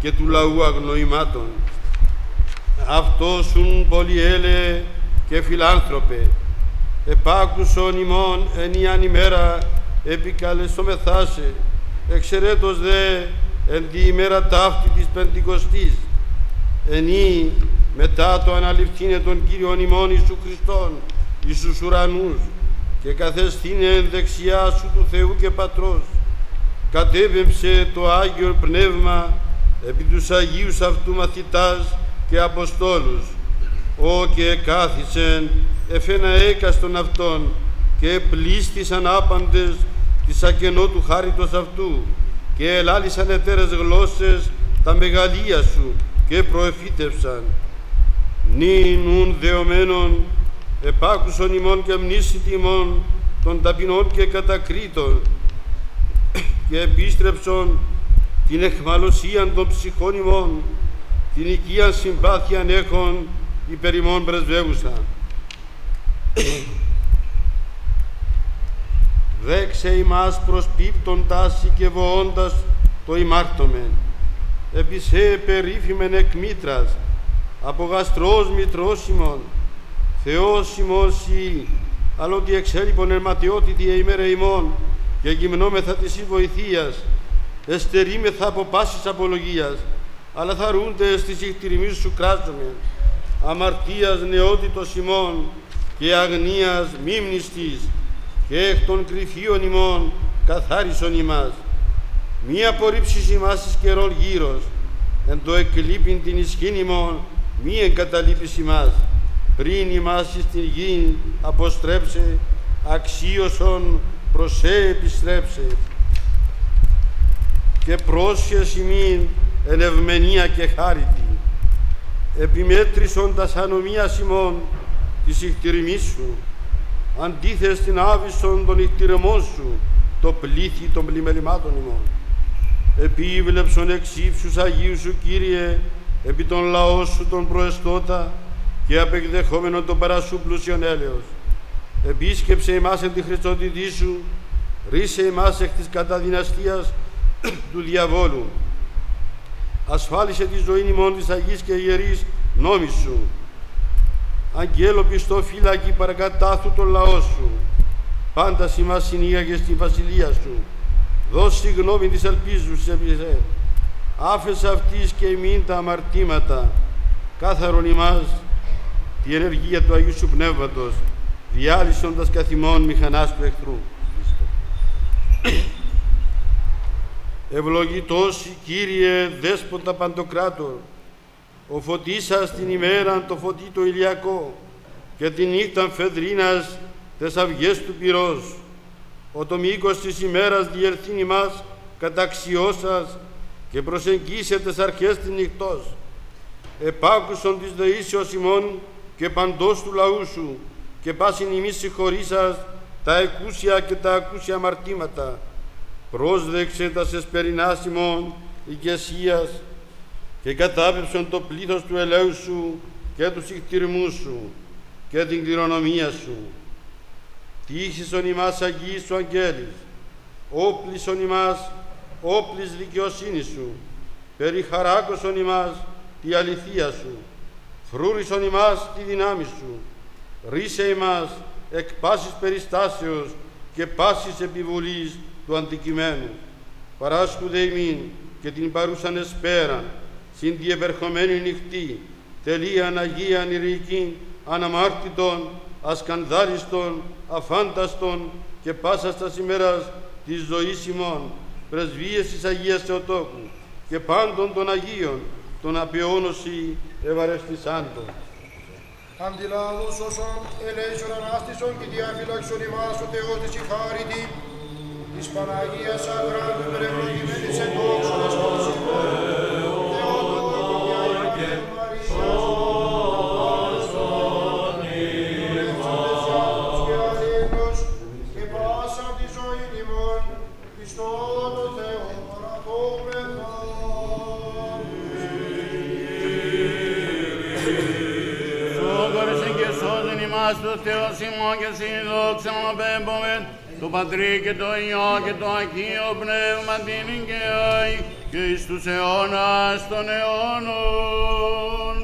και του λαού αγνοημάτων. Αυτός ουν πολυέλε και φιλάνθρωπε, επάκουσον ημών ενίαν ημέρα επικαλεσόμεθάσε, εξαιρέτως δε εν τη ημέρα ταύτη της Πεντηκοστής, ενή μετά το αναληφθήνε των Κύριων ημών Ιησού Χριστόν εις τους ουρανούς και καθεστήνε εν δεξιά σου του Θεού και Πατρός, κατέβεψε το Άγιο Πνεύμα επί τους Αγίους αυτού μαθητάς και Αποστόλους, ο και εκάθισεν εφένα έκαστον αυτών και πλήστησαν άπαντες της ακενό του χάριτος αυτού και ελάλησαν εταίρες γλώσσες τα μεγαλεία σου και προεφύτευσαν. Νυν ουν δεωμένων επάκουσον ημών και μνήσιτ ημών των ταπεινών και κατακρίτων και επίστρεψον την εχμαλωσίαν των ψυχών ημών, την οικίαν συμπάθειαν έχων υπερ ημών πρεσβεύουσαν. Δέξε ημάς προσπίπτοντας και βοώντας το ημάρτωμεν, επί σε περίφημεν εκ μήτρας, απογαστρός μητρός ημών, Θεός ημών σοι, αλλότι εξέλιπον ερματαιότητη ημέρα ημών και γυμνόμεθα της βοηθείας, εστερήμεθα από πάσης απολογίας, αλλά θα ρούνται στις ηχτηριμής σου κράτομε, αμαρτίας νεότητος ημών και αγνίας μίμνης της, και εκ των κρυφίων ημών καθάρισον ημάς. Μη απορρίψεις ημάς εις καιρόν γύρος, εν το εκλείπειν την ισχύν ημών, μη εγκαταλείπεις ημάς. Πριν ημάς εις την γη αποστρέψε, αξίωσον προς επιστρέψε. Και πρόσχες ημίν εν ευμενία και χάριτη, επιμέτρησοντας ανομίας ημών της ηχτηριμής σου, αντίθεσιν άβυσον των ηχτηριμών σου, το πλήθη των πλημελημάτων ημών. Επίβλεψον εξύψους Αγίου σου, Κύριε, επί των λαών σου τον προεστώτα και απεκδεχόμενον τον παρασού πλούσιον έλεος. Επίσκεψε εμάς εν τη Χριστότητή σου, ρίσε εμάς εκ της καταδυναστίας του διαβόλου. Ασφάλισε τη ζωή ημών της Αγής και Ιερής νόμης σου. Αγγέλο πιστό φύλακη παρακατάθου τον λαό σου. Πάντα σημάς συνήγαγες στην βασιλεία σου. Δώσ' συγγνώμη της ελπίζουσης επισέ. Άφες αυτής και μην τα αμαρτήματα. Κάθαρον ημάς τη ενεργία του Αγίου σου Πνεύματος, διάλυσσοντας καθ' ημών μηχανάς του εχθρού. Ευλογητός Κύριε Δέσποτα Παντοκράτορ, ο φωτίσας την ημέραν το φωτί το ηλιακό και την νύχταν φεδρίνας τες αυγές του πυρός. Ο το μήκος της ημέρας διερθήν ημάς καταξιώσας και προσεγγίσε τες αρχές της νυχτός. Επάκουσον της δεήσεως ημών και παντός του λαού σου και πάσιν ημείς συγχωρήσας τα εκούσια και τα ακούσια αμαρτήματα. Πρόσδεξε τας εσπερινάς ημών ηγεσίας και κατάπεψον το πλήθος του ελέου σου και του συχτηρμού σου και την κληρονομία σου. Τύχησον ημάς Αγίη σου Αγγέλης, όπλισον ημάς όπλης δικαιοσύνης σου, περιχαράκωσον ημάς τη αληθεία σου, φρούρησον ημάς τη δυνάμει σου, ρίσε ημάς εκ πάσης περιστάσεως και πάσης επιβολής του αντικειμένου, παράσκουδε ημίν και την παρούσαν εσπέραν, συν τη επερχομένη νυχτή, τελείαν Αγίαν ηρικήν, αναμάρτητον, ασκανδάλιστον, αφάνταστον και πάσας τας ημέρας της ζωής ημών, πρεσβείες της Αγίας Θεοτόκου και πάντων των Αγίων, των απεώνωση ευαρεστησάντων. Αντιλάλους όσων ελέησον ανάστησον και διαφυλάξον ημάς ο Θεός της ηχάρητη, της Παναγίας Αγράντου περευλογημένης εν δόξον εσπασιμών. Στο Θεός ημών και συνδόξα να πέμπομαι, το Πατρί και το Υιό και το Αγίο Πνεύμα την Ικαιόη και εις τους αιώνας των αιώνων.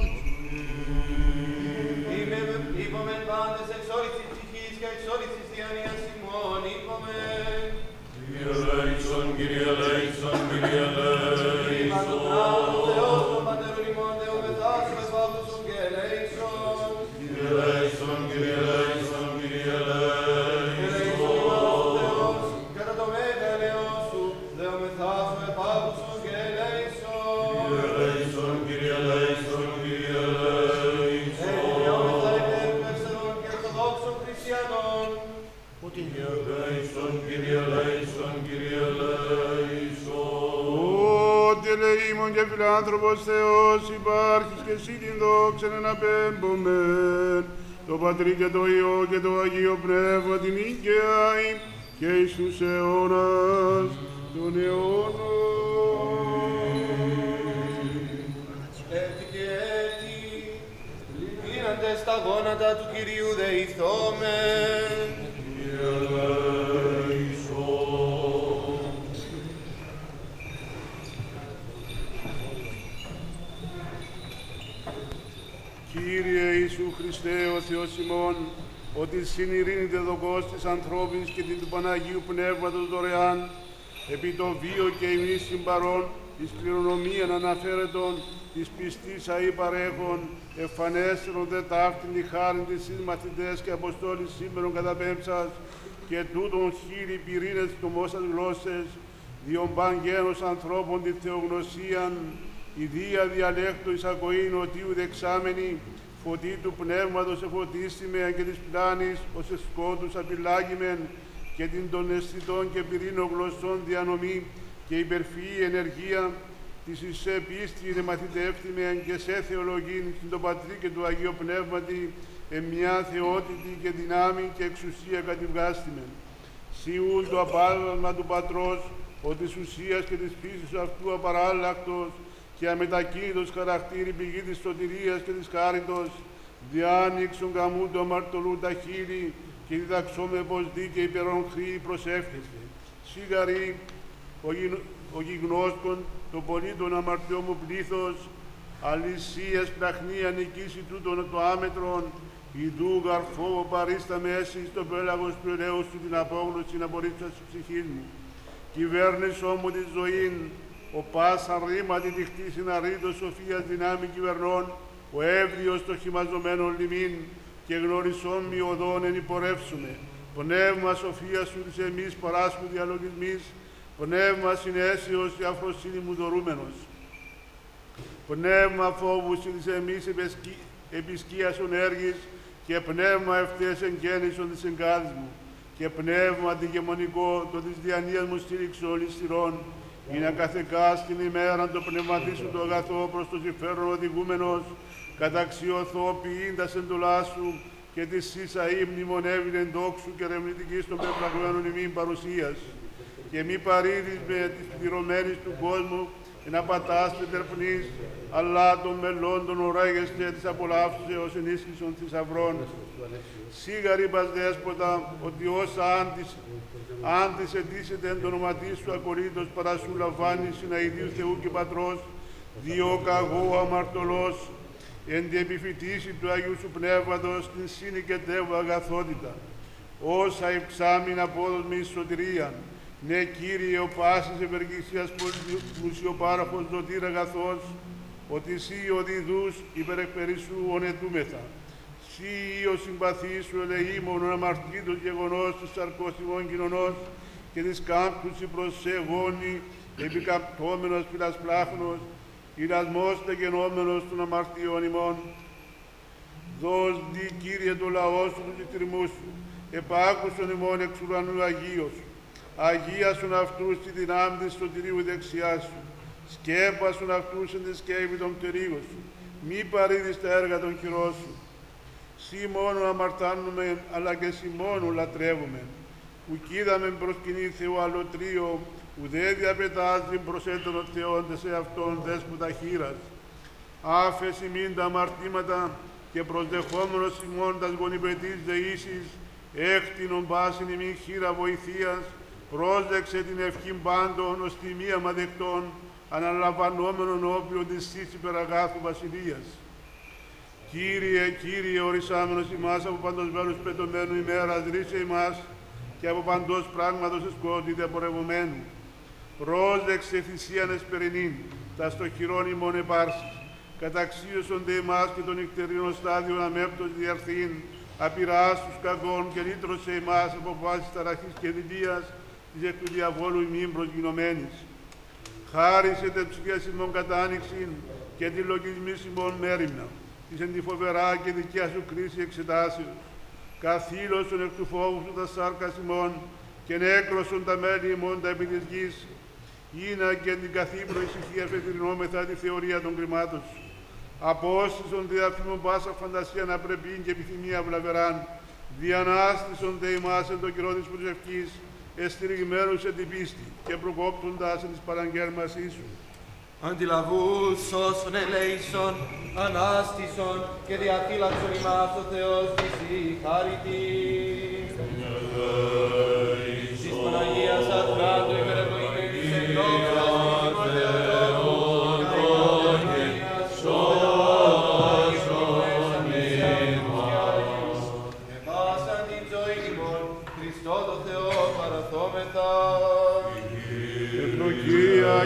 Είπομεν πάντες εξ όλης της ψυχής και εξ όλης της διανοίας ημών, είπομεν. Κύριε Λέησον, Κύριε Λέησον, Κύριε Λέησον. Είπα τον Άγιο Θεός των Πατέρων ημών Θεοπετάσου εσβάλτουσον και Λέησον. Κύριε Λέησον, Κύριε Λέησον, Κύριε Λέησον. Κατά το μέταλλεό σου, δεομεθάσου επάβουσον και Λέησον. Κύριε Λέησον, Κύριε Λέησον, Κύριε Λέησον. Δεομεθά υπερπεύσεων και ορθοδόξων χριστιανών. Κύριε Λέησον, Κύριε Λέησον, Κύριε Λέησον. Ότι ελεήμων και φιλάνθρωπος Θεός υπάρχεις και εσύ την δόξα να πέμπομεν, το Πατρί και το Υιό και το Αγίο Πνεύμα την Ικαιάη και εις τους αιώνας των αιώνων. Έτσι και έτσι πλήνατε στα γόνατα του Κυρίου δεηθόμεν. Κύριε Ιησού Χριστέ, ο Θεός ημών, ότι συνειρήνεται δοκός της ανθρώπης και την του Παναγίου Πνεύματος δωρεάν, επί το βίο και εμείς συμπαρών, εις κληρονομίαν αναφέρετον, της πιστής αή παρέχων, εφανέστερον δε ταύτην η χάριν της εις μαθητές και αποστόλης σήμερον καταπέμψας, και τούτον χείρι πυρήνες τομόσας γλώσσες, διον παν γένος ανθρώπων τη θεογνωσίαν, η δία διαλέκτου εις ακοήν οτίου δεξάμενη, φωτί του πνεύματος εφωτίστημεν και της πλάνης, ως εσκόντους απειλάγημεν, και την των αισθητών και πυρήνων γλωσσών διανομή και υπερφυή ενεργία, της εις σε πίστην εμαθητεύτημεν και σε θεολογήν στην το Πατρί και του Αγίου Πνεύματι, εμιά θεότητη και δυνάμει και εξουσία κατηβγάστημεν. Σιούν το απάδομα του Πατρός, ότι της ουσίας και της φύσης αυτού απαράλλακτος και αμετακίνητος χαρακτήρι πηγή της σωτηρίας και της χάριτος, διάνοιξον καμούν το μαρτωλού τα χείλη και διδαξόμε πως δίκαιη περών χρήη προσεύχεσαι. Σίγαρη ο γιγνώσκον το πολύ των αμαρτιών μου πλήθος, αλυσίας πλαχνία νικήσει τούτον το άμετρον, ιδού γαρφό παρίστα με έσυ στο πέλαγος του ελέους του την απόγνωση να απορρίψας τη ψυχή μου. Κυβέρνησό μου τη ζωήν, ο πάσα ρήμα τη διχτή συναρήτως σοφίας δυνάμει κυβερνών, ο έβδιος το χυμαζωμένο λιμήν, και γνωρισόν μη οδόν εν υπορεύσουμε. Πνεύμα σοφίας σου της εμείς παράσχου διαλογισμής, πνεύμα συνέσεως και αφροσύνη μου δωρούμενος. Πνεύμα φόβου σου της εμείς επισκίασον έργης, και πνεύμα ευθές εγγέννησον της εγκάδης μου, και πνεύμα αντιγεμονικό το της διανοίας μου στήριξε όλης θυρών, ή να καθεκάς την ημέρα το πνευματί σου το αγαθό προς το συμφέρον οδηγούμενος, καταξιωθώ ποιήντας εντολάς σου, και τη σύσα ή μνημονεύειν εν τόξου και ερευνητικής των πεπραγμένων ημίν παρουσίας, και μη παρήδεις με τις πληρωμένης του κόσμου, εν απατάς πετερπνής, αλλά των μελών των ορέγεστε της απολαύσεως ενίσχυσον θησαυρών. Σίγαρη πας δέσποτα, ότι όσα αν της εντύσσεται εν το ονοματί σου ακολύτως παρά σου λαμβάνει συναειδίου Θεού και Πατρός, διό καγώ αμαρτωλός, εν τη επιφυτίση του Αγίου σου Πνεύματος την συνικετεύω αγαθότητα. Όσα υψάμιν απόδος με σωτηρία. Ναι, Κύριε, ο πάσης ευεργησίας πλουσιοπάραχος δοτήρα αγαθός, ότι Συ ο διδούς υπερεκπερισσού ονετούμεθα. Συ ο συμπαθής σου ελεήμων ο αμαρτήτος γεγονός του σαρκώσιμων κοινωνός και της κάμπτουσι προσεγώνει επικαπτώμενος φυλασπλάχνος, ηλασμός τεγενόμενος των αμαρτιών ημών. Δώσ' δι, Κύριε, το λαό σου του τυρμού σου, επάκουσον ημών εξ ουρανού Αγίος. Αγίασον αυτούς τη δυνάμει της σωτηρίου δεξιάς σου, σκέπασον αυτούς εν τη σκεύη των πτερίγων σου, μη παρήδεις τα έργα των χειρός σου. Συ μόνο αμαρτάνουμε, αλλά και συ μόνο λατρεύουμε. Ουκίδαμεν προς κοινή Θεού αλλοτρίο, ουδέ διαπετάζει προς έντονο θεόντες εαυτόν δέσποτα χείρας. Άφεση μην τα αμαρτήματα και προσδεχόμενος ημώντας γονιπετής δεήσεις, έκτινον πάσιν ημίν χείρα βοηθείας, πρόσδεξε την ευχήν πάντων ως τιμία μαδεκτών, αναλαμβανόμενον όποιον της σύς υπεραγάθου βασιλείας. Κύριε, Κύριε, ορισάμενος ημάς από παντός μέρους πετωμένου ημέρας, ρίσε ημάς και από παντός πράγματος εσκότη διαπορευομένου. Πρόσδεξε θυσίαν εσπερινήν, τα στο χειρόν ημών επάρσης. Καταξίωσονται ημάς και το νυχτερινό στάδιο αμέπτος διαρθήν, απειράς τους κακών και λύτρωσε ημάς από βάσης ταραχής και δηλίας, της εκ του διαβόλου ημίν προσγειωμένης. Χάρισε τε ψυχές ημών κατά άνοιξην και τη λογισμής ημών μέρημνα, της εν τη φοβερά και δικιά σου κρίση εξετάσεως. Καθήλωσον εκ του φόβου σου τα σάρκας ημών και νέκρωσον τα μέλη ημών τα επί της γης, ίνα και την καθήπρο ησυχία φετρινόμεθα τη θεωρία των κρυμάτων σου. Απόστησον δε αφήμων πάσα φαντασία να πρέπει και επιθυμία βλαβεράν, διανάστησον δε ημάς εν το καιρό της προσευχής, εστηριγμένους εν την πίστη και προκόπτοντας εν της παραγγέρμασής σου. Αντιλαβούς όσων ελέησον, ανάστησον και διαφύλαξον ημάς ο Θεός της η χάριτη. Της Παναγίας Αδράτου υπερευλογημένης εν δόξα.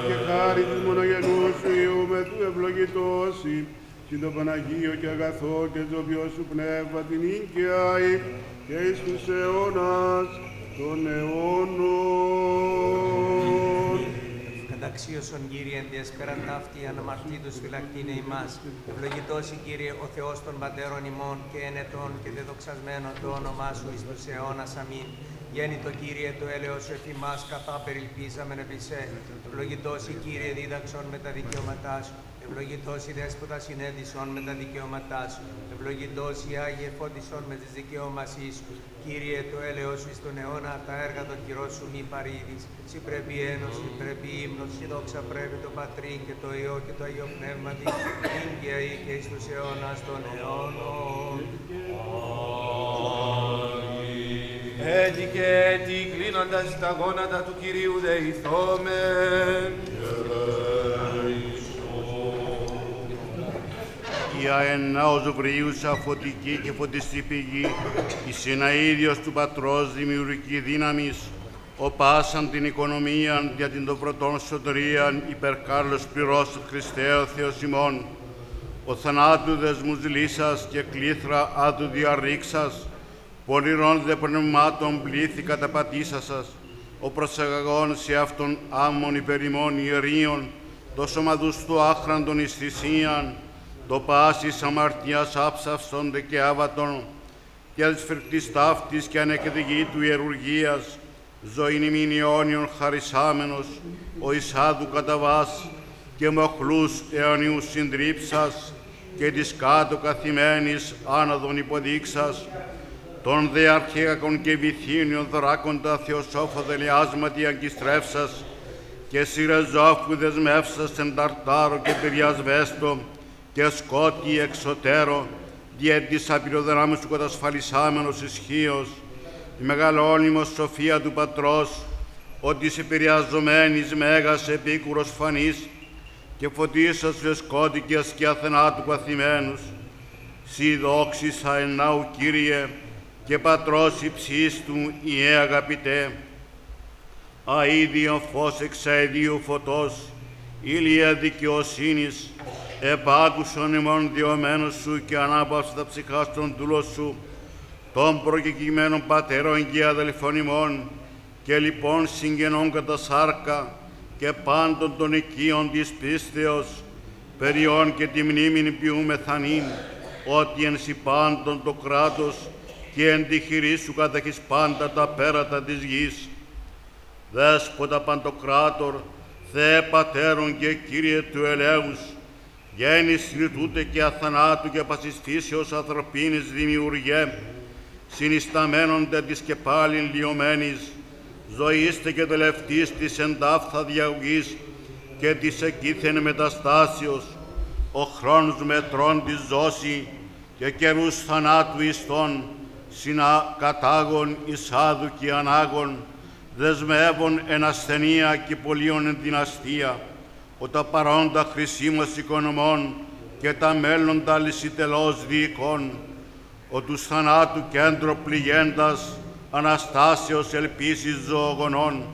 Και χάρη της μονογενού σου Υιού με του ευλογητώσει και το Παναγίο και αγαθό και το Βιό σου Πνεύμα την ίγκαια και εις τους αιώνας των αιώνων. Καταξίωσον Κύριε εν διεσπέραν ταύτη αναμαρτήτους φυλακτήνε ημάς. Ευλογητώσει Κύριε ο Θεός των Πατέρων ημών και εν ετών και δεδοξασμένο το όνομά σου εις τους αιώνας αμήν. Γέννητο Κύριε, το έλεος εφημάς καθά περιλπίζαμεν επί σε. Ευλογητός η Κύριε δίδαξον με τα δικαιώματά σου. Ευλογητός η Δέσποτα συνέδισον με τα δικαιώματά σου. Ευλογητός η Άγιε φώτισον με τις δικαιώμασείς σου. Κύριε, το έλεος εις τον αιώνα, τα έργα των χειρός σου μη παρήδεις. Συ πρέπει ένωση, πρέπει ύμνος, η δόξα πρέπει το Πατρί και το Υιό και το Αγιο Πνεύμα τη. Ίγκαια ή και εις τους αιώνας των αιώνων. Έτσι και έτσι, κλείνοντας τα γόνατα του Κυρίου δεηθόμεν. Για ένα ως βρίουσα φωτική και φωτιστή πηγή, η συναίδιος του Πατρός δημιουργική δύναμης, ο πάσαν την οικονομίαν για την των πρωτών σωτηρίαν υπερκάρλος πληρώσου Χριστέ ο Θεός ημών, ο θανάτου δεσμούς λύσας και κλήθρα άτου διαρρήξας, πολυρών δε πνευμάτων πλήθη καταπατήσασας, ο προσεγαγών σε αυτόν άμμον υπερημών ιερίων, το σωμαδουστού άχραντον εις θυσίαν, το πάσης αμαρτίας άψαυστον δε και άβατον, και ασφυρκτής ταύτης και ανεκδηγήτου ιερουργίας, ζωήν ημίν αιώνιον χαρισάμενος, ο εις άδου καταβάς, και μοχλούς αιωνίου συντρίψας, και της κάτω καθημένης άνοδον υποδείξας, των δε αρχαίκων και βυθύνιων δράκοντα θεοσόφο δελιάσματι αγκιστρεύσας, και σειρεζόφου δεσμεύσας εν ταρτάρο και ταιριασβέστο, και σκότη εξωτέρο, διε της απειροδυνάμεις του κατασφαλισάμενος ισχύος, η μεγαλώνυμος σοφία του Πατρός, ότι σε επηρεαζομένης μέγας επίκουρος φανής, και φωτίσας σε σκότη και ασκιά θενάτου παθημένους, σοι δόξησα εννάου Κύριε, και Πατρός υψίστου Ιε αγαπητέ, αίδιο φως εξαιδίου φωτός, ήλια δικαιοσύνης, επάκουσον ημών διωμένος σου και ανάπαυσε τα ψυχά στον δούλο σου, των προκεκειμένων πατέρων και αδελφών ημών, και λοιπόν συγγενών κατά σάρκα, και πάντων των οικείων της πίστεως, περιών και τη μνήμην ποιούμεθανήν, ότι εν σοι πάντων το κράτος, και εν τη χειρή σου κατέχεις πάντα τα πέρατα της γης. Δέσποτα Παντοκράτορ, Θεέ Πατέρων και Κύριε του Ελέους, γέννης λιτούτε και αθανάτου και πασιστήσεως ανθρωπίνης δημιουργέ, συνισταμένοντε της και πάλιν λιωμένης, ζωήστε και τελευτής της εν ταύθα διαγωγής και της εκείθεν μεταστάσεως, ο χρόνος μετρών της ζώση και καιρούς θανάτου ιστών, συνα κατάγων εις άδου και ανάγων, δεσμεύων εν ασθενεία και πολίων εν δυναστεία, ο τα παρόντα χρησίμος οικονομών και τα μέλλοντα λυσιτελώς διοικών, ο τους θανάτου κέντρο πληγέντας, αναστάσεως ελπίσης ζωογονών,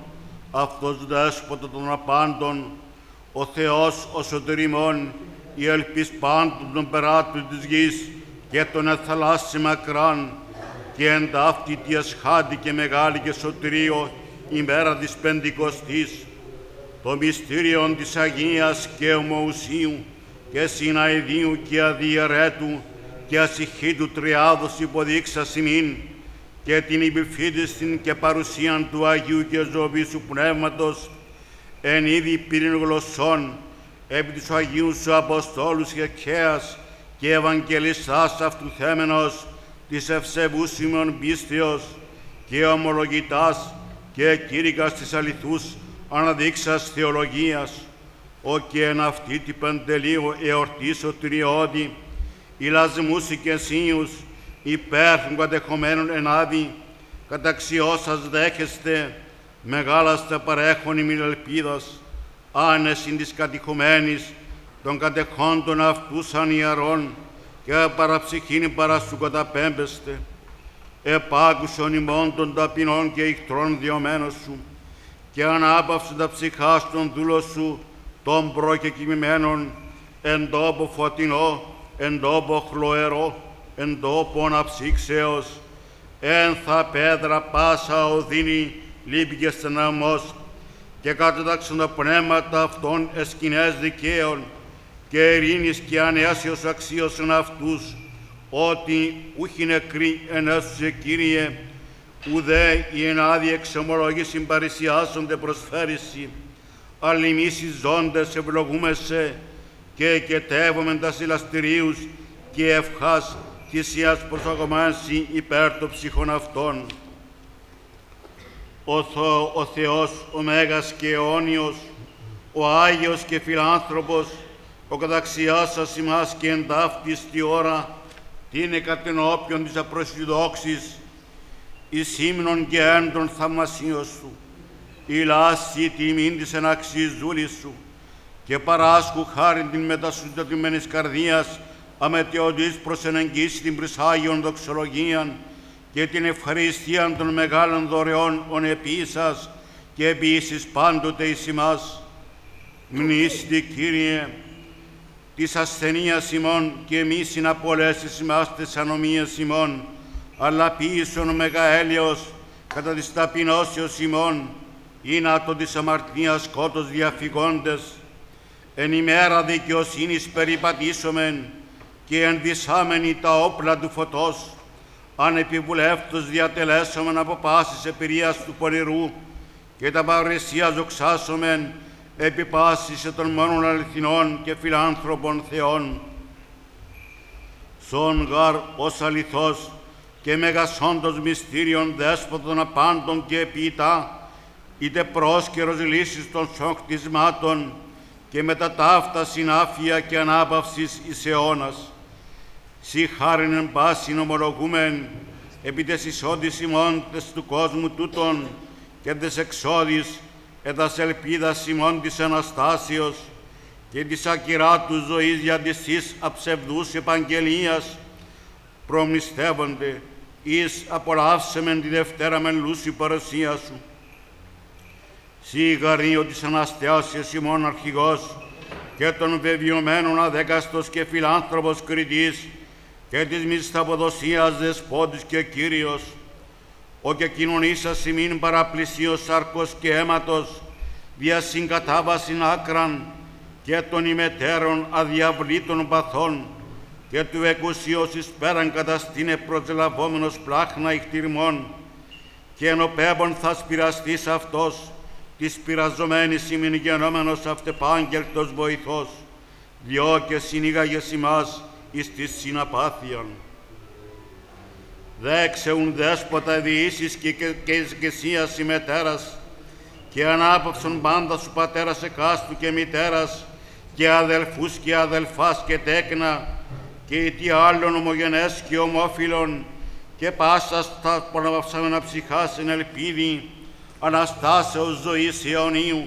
αυτός δέσποτα των απάντων, ο Θεός ο σωτηριμών, η ελπίς πάντων των περάτου της γης και των εθαλάσσι μακράν, και εν ταύτη τη ασχάτη και μεγάλη και σωτηρίο ημέρα της Πεντηκοστής, το μυστήριον της Αγίας και ομοουσίου και συναειδίου και αδιαιρέτου και ασυχήτου τριάδος υποδείξας ημίν και την υπηφίδιστην και παρουσίαν του Αγίου και ζωβήσου Πνεύματος εν είδη πυρήν γλωσσών επί τους Αγίου σου Αποστόλους και Καίας και Ευαγγελιστάς αυτού θέμενος της ευσεβούς ημών πίστεως και ομολογητάς και κήρυκας της αληθούς αναδείξας θεολογίας, ο και εν αυτή την παντελείου εορτή σωτηριώδη, ηλασμούς οικεσίους υπέρθουν κατεχομένων ενάδει, καταξιώσας δέχεστε, μεγάλας τα παρέχων ημιν ελπίδας, άνεσιν της κατηχωμένης των κατεχόντων αυτού σαν ιερών, και παραψυχήν παρά σου καταπέμπεστε, επάκουσον ημών των ταπεινών και ιχτρών διωμένος σου, και ανάπαυσε τα ψυχά στον δούλο σου των προκεκοιμημένων, εν τόπο φωτεινό, εν τόπο χλωερό, εν τόπο αναψύξεως, εν θα πέδρα πάσα οδύνη λύπη και στεναμός, και κατέταξαν τα πνεύματα αυτών εσκηνές δικαίων, και ειρήνης και ανέσιος αξίωσαν αυτούς, ότι ούχι νεκροί ενέσουσε Κύριε, ουδέ οι ενάδειοι εξομολόγοι συμπαρισιάσονται προσφέρηση, αλλά εμείς οι ζώντες ευλογούμεσαι και εκετεύομεν τας ηλαστηρίους και ευχάς θυσίας προσαγωμάνσι υπέρ των ψυχών αυτών. Ο Θεός, ο Μέγας και αιώνιος, ο Άγιος και Φιλάνθρωπος, ο καταξιάσας ημάς και εν ταύτης τη ώρα, την εκατενόπιον της απροσυδόξης, εις ύμνον και έντρον θαυμασίως σου, η λάση τιμήν της εναξιζούλης σου, και παράσχου χάριν την μετασυντατημένης καρδίας, αμετεωτής προς ενεγγύσει την πρισάγιον δοξολογίαν, και την ευχαριστίαν των μεγάλων δωρεών ον επίσας, και επίσης πάντοτε εις ημάς. Μνήστη, Κύριε, της ασθενείας ημών και εμείς συναπολέσεις ημάς τις ανομίες ημών, αλλά ποιήσον ο μεγαέλαιος κατά της ταπεινώσεως ημών, ίνατο της αμαρτίας σκότος διαφυγόντες, εν ημέρα δικαιοσύνης περιπατήσομεν και ενδυσάμενοι τα όπλα του φωτός, ανεπιβουλεύτως διατελέσομεν από πάσης επηρείας του πονηρού και τα παρησία ζωξάσομεν επί πάσης των μόνων αληθινών και φιλάνθρωπων θεών. Σον γαρ ως αληθός και μεγασόντος μυστήριον δέσποτον απάντων και ποιητά, είτε πρόσκαιρος λύσης των σοχτισμάτων και μετά ταύτα συνάφεια και ανάπαυσης εις αιώνας. Συ χάριν εν πάσιν ομολογούμεν επί τες εισόδης ημών τες του κόσμου τούτων και τες εξόδης ετας ελπίδας ημών της Αναστάσεως και της ακυρά του ζωής για της εις αψευδούς επαγγελίας προμνηστεύονται εις απολαύσεμεν τη Δευτέρα μελούσι παρουσία σου. Συ γαρνίω της Αναστάσεως ημών αρχηγός και των βεβαιωμένων αδέκαστος και φιλάνθρωπος κριτής και της μισθαποδοσίας δεσπότης και Κύριος, ο και κοινωνήσας ημίν παραπλησίως σάρκος και αίματος, δια συγκατάβασιν άκραν και των ημετέρων αδιαβλήτων παθών και του εκουσίως εις πέραν καταστήνε προσλαβόμενος πλάχνα ηχτηρμών και ενωπέμπων θα σπηραστείς αυτός, της πειραζομένης ημίν γενόμενος αυτεπάγγελτος βοηθός, διώ και συνήγαγες ημάς εις της συναπάθειαν. Δέξεουν δέσποτα διήσεις και εις γεσίας η μετέρας, και ανάπαυσον πάντα σου πατέρας εκάστου και μητέρας, και αδελφούς και αδελφάς και τέκνα, και ητή άλλων ομογενές και ομόφυλων, και πάσας τα προναπαυσάμενα ψυχάς εν ελπίδη, Αναστάσεως ζωής αιωνίου,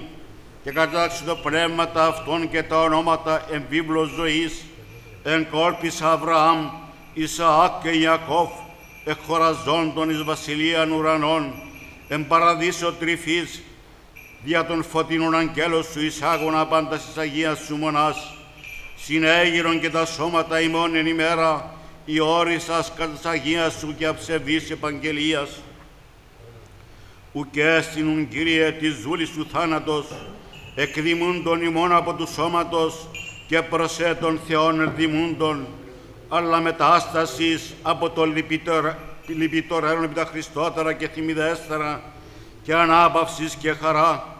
και κατάξει το πνεύματα αυτών και τα ονόματα εν βίβλος ζωής, εν κόλπης Αβραάμ, Ισαάκ και Ιακώβ, εχοραζόντων εις βασιλείαν ουρανών, εν παραδείσο τρυφής, δια των φωτεινών αγγέλων σου εισάγωνα πάντα της Αγίας σου μονάς, συνέγειρον και τα σώματα ημών εν ημέρα, η όρισας κατά της Αγίας σου και αψευδής επαγγελίας. Ουκ έστεινουν, Κύριε, της ζούλης σου θάνατος, εκδημούντον ημών από του σώματος και προσέτων θεών ενδημούντον, αλλά μετάστασης από το λυπητορέων επί τα Χριστότερα και θυμιδέστερα και ανάπαυσης και χαρά.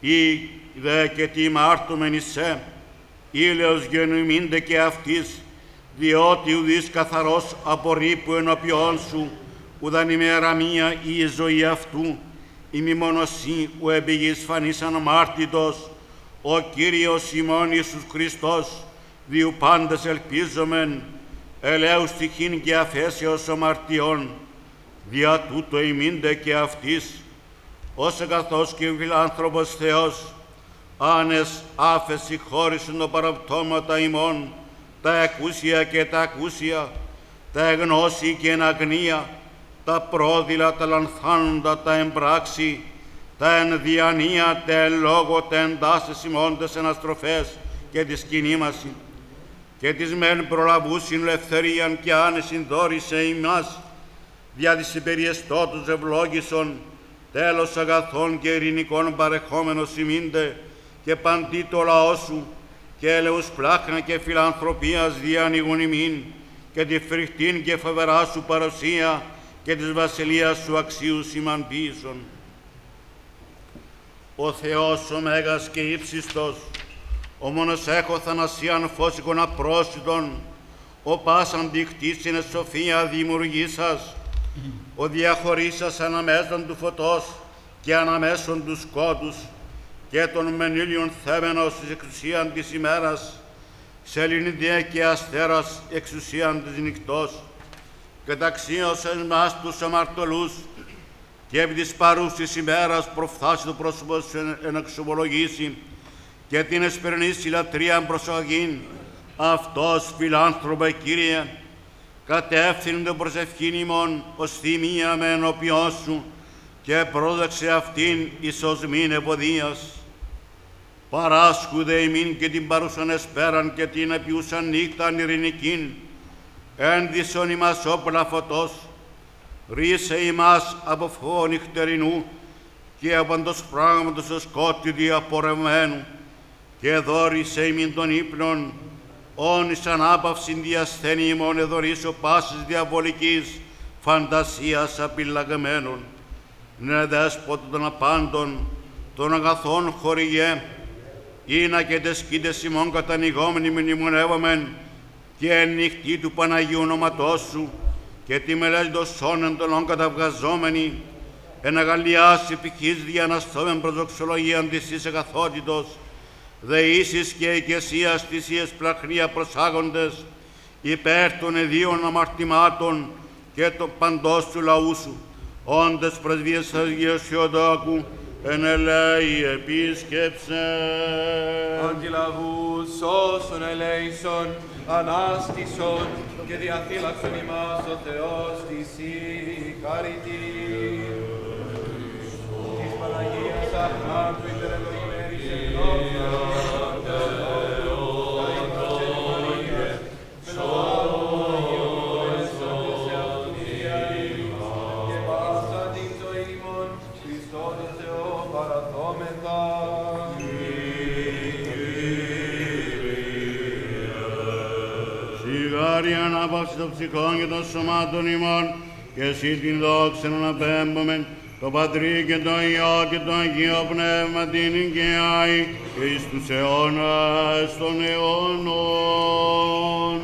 Ή δε και τι μάρτωμεν εισέ, ήλαιος γεννημίνται και αυτής, διότι ουδείς καθαρός από ρήπου ενώπιόν σου, ουδαν ημέρα μία ή η ζωή αυτού, ημιμονωσή ου επίγης φανής αναμάρτητος, ο Κύριος ημών Ιησούς Χριστός, διου πάντας ελπίζομεν, ελέους τυχήν και αφέσεως αμαρτιών, δια τούτο ημίνται και αυτής, ως εγκαθός και φιλάνθρωπος Θεός, άνες άφεση χώρισον το παραπτώματα ημών, τα εκούσια και τα ακούσια, τα εγνώση και εν αγνία, τα πρόδειλα, τα λανθάνοντα, τα εμπράξη, τα εν διανία, τα εν λόγω, τα εντάσεις ημώντες εναστροφές και της κινήμασιν, και της μεν προλαβούσιν ελευθερίαν και άνεσιν δώρησε ημάς, δια της υπεριεστώτους ευλόγησον, τέλος αγαθών και ειρηνικών παρεχόμενος ημίντε, και παντί το λαό σου, και έλεους πλάχνα και φιλανθρωπίας διανοίγουν ημίν, και τη φρικτήν και φοβερά σου παρουσία, και της βασιλείας σου αξίου σήμαν ποιήσον. Ο Θεός, ο Μέγας και ύψιστος, ο μόνος έχωθαν ασίαν φώσικον απρόσιτον, ο πάσαν δικτήσινε σοφία δημιουργήσας, ο διαχωρίσας αναμέσων του φωτός και αναμέσων του σκότους, και των μενήλιων θέμενος της εξουσίαν της ημέρας, σεληνιδία και αστέρας εξουσίαν της νυχτός, και ταξίωσες μας τους αμαρτωλούς, και επί της παρούσης ημέρας προφθάσει το πρόσωπο σου εν εξομολογήσει, και την εσπερνής λατρείαν προσαγήν, αυτός φιλάνθρωπε Κύριε, κατεύθυνον τον προσευχήν ημών ως θυμία με ενώπιόν σου, και πρόδεξε αυτήν εις ως μην εποδίας. Παράσχουδε ημίν και την παρούσαν εσπέραν και την επιούσαν νύχταν ειρηνικήν, ένδυσον ημάς όπλα φωτός, ρίσε ημάς από φω νυχτερινού και από αντός πράγματος ο σκότη διαπορευμένου, και δώρισε ημίν των ύπνων, όν εις ανάπαυσιν διασθένη ημών εδωρήσω πάσης διαβολικής φαντασίας απειλαγμένων. Ναι δέσποτο των απάντων, των αγαθών χορηγέ, ίνα και τες κήτες ημών κατανοιγόμενοι μνημονεύομεν και εν νυχτή του Παναγίου όνοματός σου και τη μελέτη των σώνεν των καταβγαζόμενοι, εν αγαλλιάς υπηχής διαναστόμεν προσδοξολογίαν της εις αγαθότητος, δεήσεις και οικεσίας θυσίες πλαχνία προσάγοντες υπέρ των εδίων αμαρτημάτων και των παντός του λαού σου, όντες πρεσβείες Αγίου Θεοτόκου, εν ελέη επίσκεψε. Αντιλαβούς όσων ελέησον, ανάστησον και διαφύλαξον ημάς ο Θεός της συγχαρητής. Της Παναγίας Αχράντου υπερελογημένης ενώπιον. Ανάπαυση των ψυχών και των σωμάτων ημών και εσύ την δόξα να αναπέμπομεν το Πατρί και το Υιό και το Αγίο Πνεύμα την οικειάη και εις τους αιώνας των αιώνων.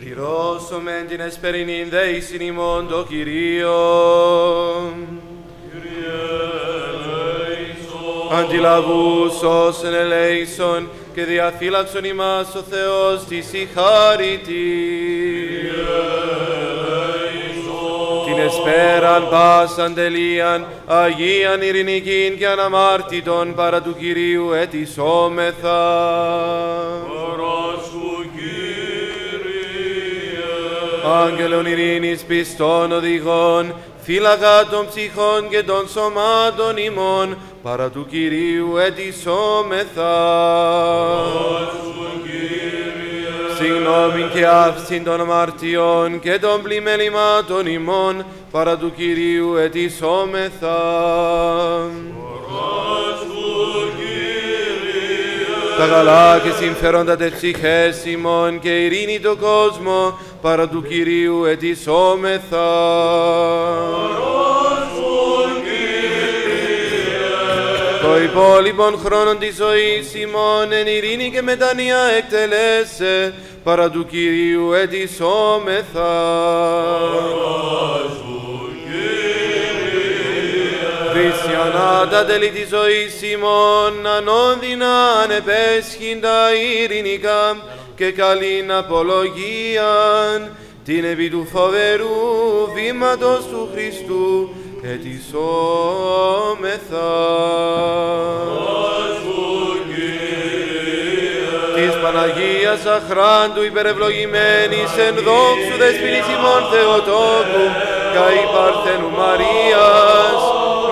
Πληρώσομεν την εσπερινήν δέησιν ημών το Κυρίον. Αντιλαβούς όσων ελέησον και διαφύλαξον ημάς ο Θεός της συγχαρητής. Την εσπέραν πάσαν τελείαν, αγίαν ειρηνικήν και αναμάρτητον παρά του Κυρίου ετισόμεθα. Άγγελον ειρήνης πιστών οδηγών, φύλακα των ψυχών και των σωμάτων ημών, παρά του Κυρίου ετισόμεθα. Συγγνώμη και άφηση των αμαρτιών και των πλημελημάτων ημών, παρά του Κυρίου ετισόμεθα. Τα καλά και συμφέροντα τε ψυχές ημών και ειρήνη το κόσμο, παρά του Κυρίου ετισόμεθα. Το υπόλοιπον χρόνον της ζωής ημών εν ειρήνη και μετανία εκτελέσε, παρά του Κυρίου ετισόμεθα. Χριστιανά τα τέλη της ζωής ημών ανώδυνα ανεπέσχυντα ειρηνικά και καλήν απολογίαν την επί του φοβερού βήματος του Χριστού ετισόμεθα. Της Παναγίας Αχράντου υπερευλογημένης εν δόξου δεσποινής ημών Θεοτόκου καί παρθένου Μαρίας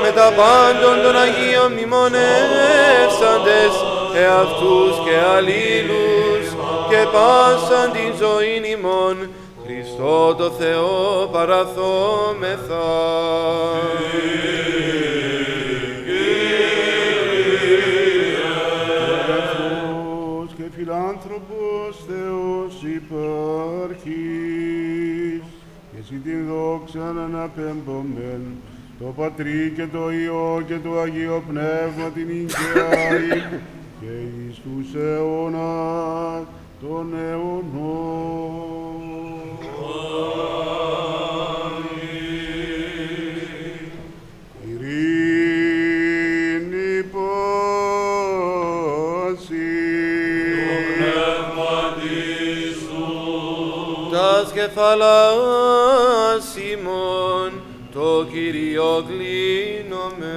με τα πάντων των Αγίων μνημονεύσαντες εαυτούς και αλλήλους και πάσαν την ζωήν ημών Χριστό το Θεό παραθόμεθα. υπάρχει. Εσύ την δόξα να αναπέμπομεν, το Πατρί και το Υιό και το Αγίο Πνεύμα την υγεία και εις τους αιώνας των αιώνων. Αμήν. Ειρήνη πάση, το πνεύμα της σου, τας κεφαλάς ημών, το Κύριο κλείνομαι.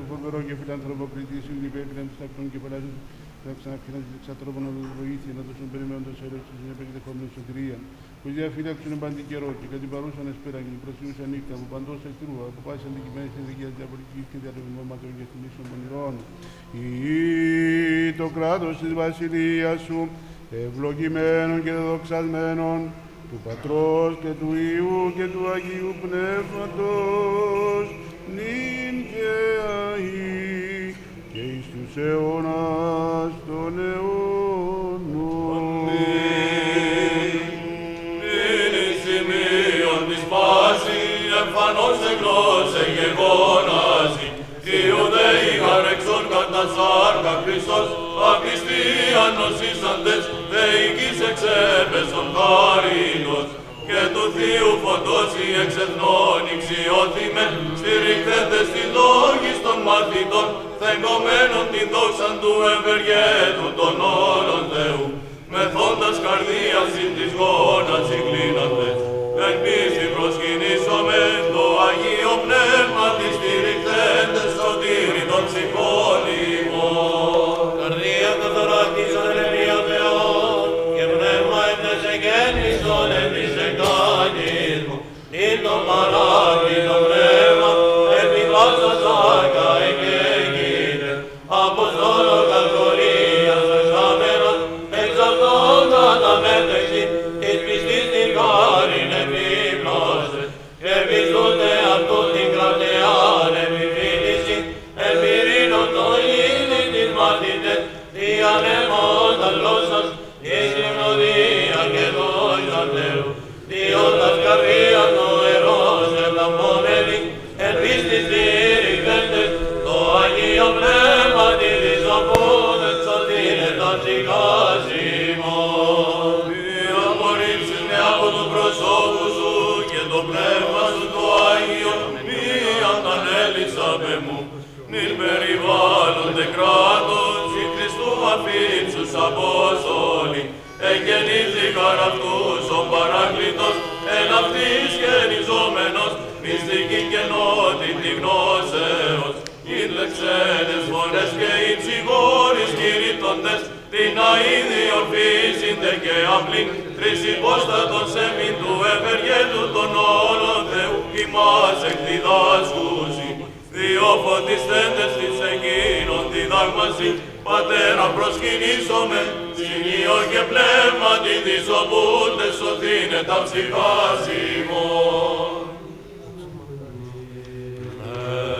Το φοβερό και φιλάνθρωπο κριτή είναι υπεύθυνο του τακτών και παράζων θα ξαναφύγουν τη εξατρόπων βοήθεια να δώσουν περιμένοντα αιρέσει στην επεκδεχόμενη σωτηρία. Που διαφύλαξαν παντή καιρό και κατηπαρούσαν εσπέρα και την προσφύγουσα νύχτα από παντό εχθρού, από πάση αντικειμένη τη δικιά διαπολιτική και διαλογημάτων και θυμίσεων των ηρών. Ή το κράτο τη βασιλεία σου, ευλογημένων και δοξασμένων, του Πατρός και του Υιού και του Αγίου Πνεύματος, νυν και αΐ και εις τους αιώνας των αιώνων. Αμήν. Την εις σημείων της πάση, εμφανώς εγγνώς εγγεγόναση, Θείου δε είχαν εξών κατά σάρκα Χριστός, απιστίαν νοσήσαντες, δε οικής εξέπεσον χάρινος, και του Θείου φωτός η εξεθνών ηξιώθημε, στηριχθέτε στη λόγη των μαθητών, θεγγωμένων την δόξαν του ευεργέτου των όρων Θεού, μεθόντας καρδίας συν της γόνας συγκλίνατε, εν πίστη προσκυνήσομαι το Αγίο Πνεύμα της στηριχθέτε σωτήρι των ψυχών ημών. Καρδία καθαρά της ανεμία Θεών, και πνεύμα εντεσεγέννησον εν της εγκάνισμου, νυν το παράδει το πνεύμα, επιβάζω σάκα εγκαίγητε, από ζώρο καθορίας εσάμενα, εξαρτών καταμέτρεξη, της πιστής την χάριν επίπλωσε, κρεβιζούνται αυτού την κρατεάν επιφύληση, επιρρύνων το είδη της μαθητές, διανέμον τα γλώσσας, της γνωρία και δόξα Θεού, διόντας καρδίας το ερώς ευλαμβώνεται, εν πίστης στηριχθέντες, το Αγίο Πνεύμα της δυσαπόδες, σωτήρε τα ψυχάς ημών. Απορρίψε με από του προσώπου σου και το πνεύμα σου το Άγιο, μη αντανέλησα με μου, μην περιβάλλονται κράτος, η Χριστού αφήψους Απόστολοι, εγγενίζει χαρ αυτούς ο Παράκλητος, εν αυτής γενιζόμενος, μυστική καινότητη γνώσεως. Ήλεξέντες φωνές και οι ψηγόρεις κηρύττοντες, την αίδη ορφίσινται και απλή, τρισυπόστατον σε μην του ευεργέτου των όλων Θεού, ημάς εκ διδάσκουσι. Δύο φωτιστέντες της εκείνων διδάγμασι, Πατέρα προσκυνήσομαι, Υιό και Πνεύμα τη δισοπούντες, σωθήνε τα ψυχάς ημών. Amen.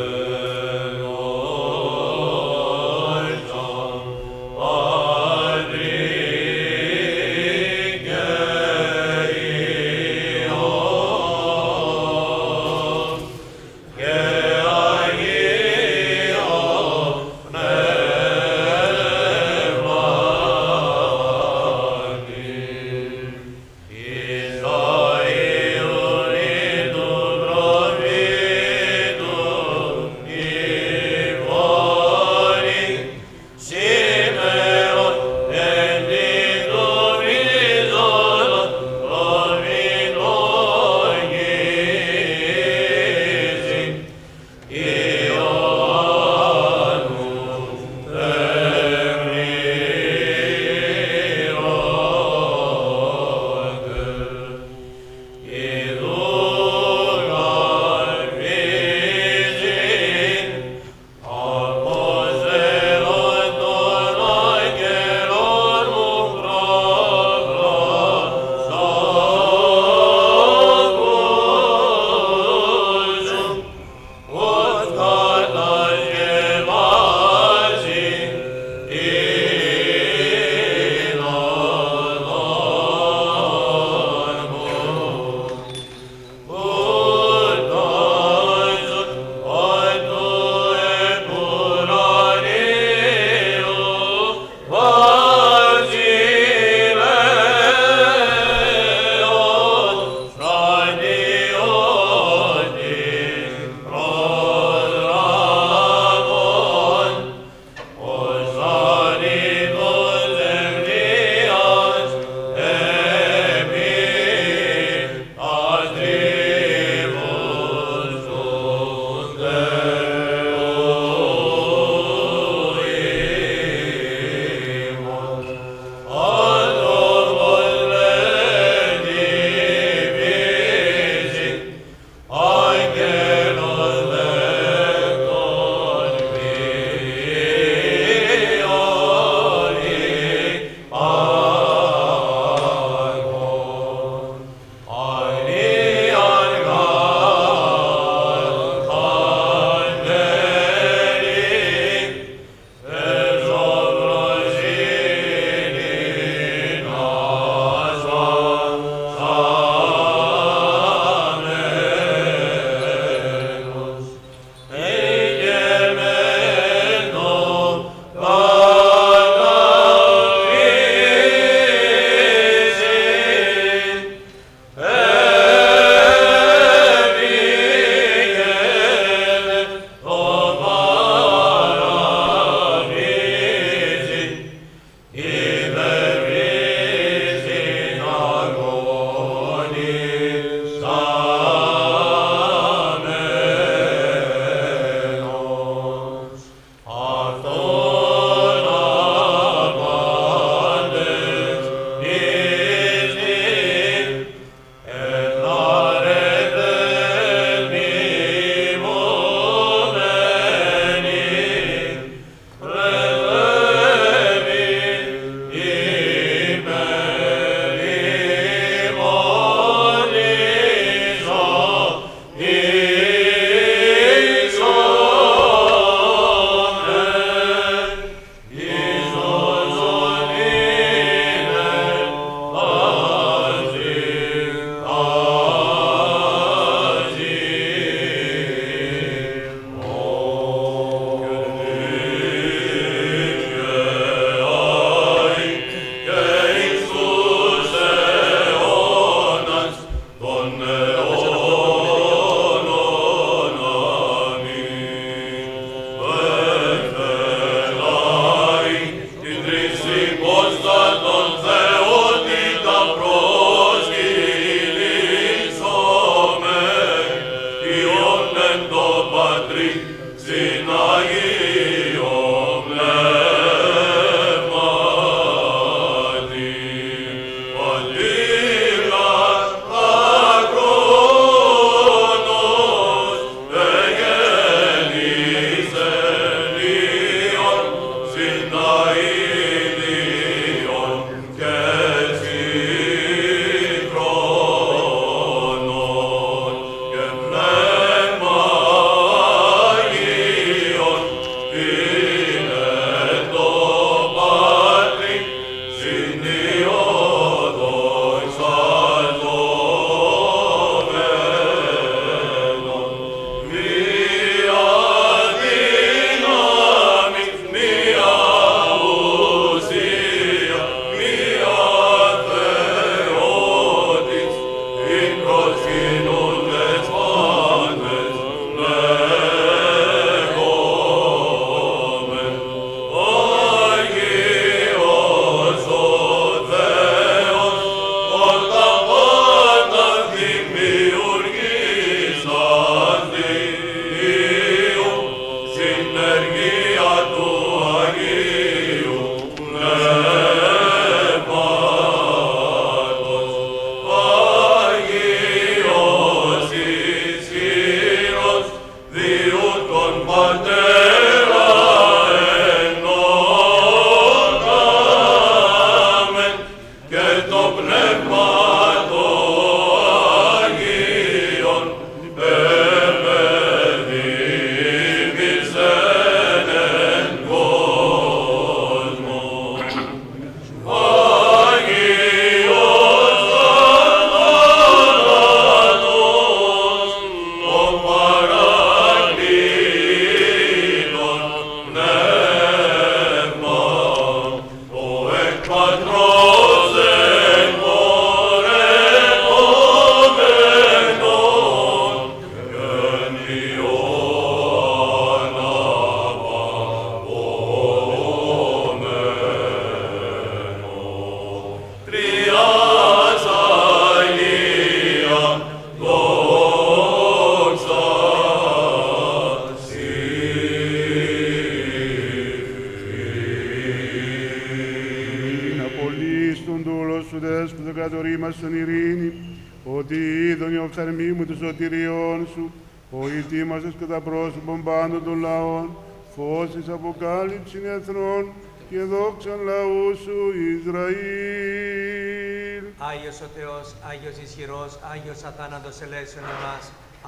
Άγιος αθάνατος ελέησον εμάς,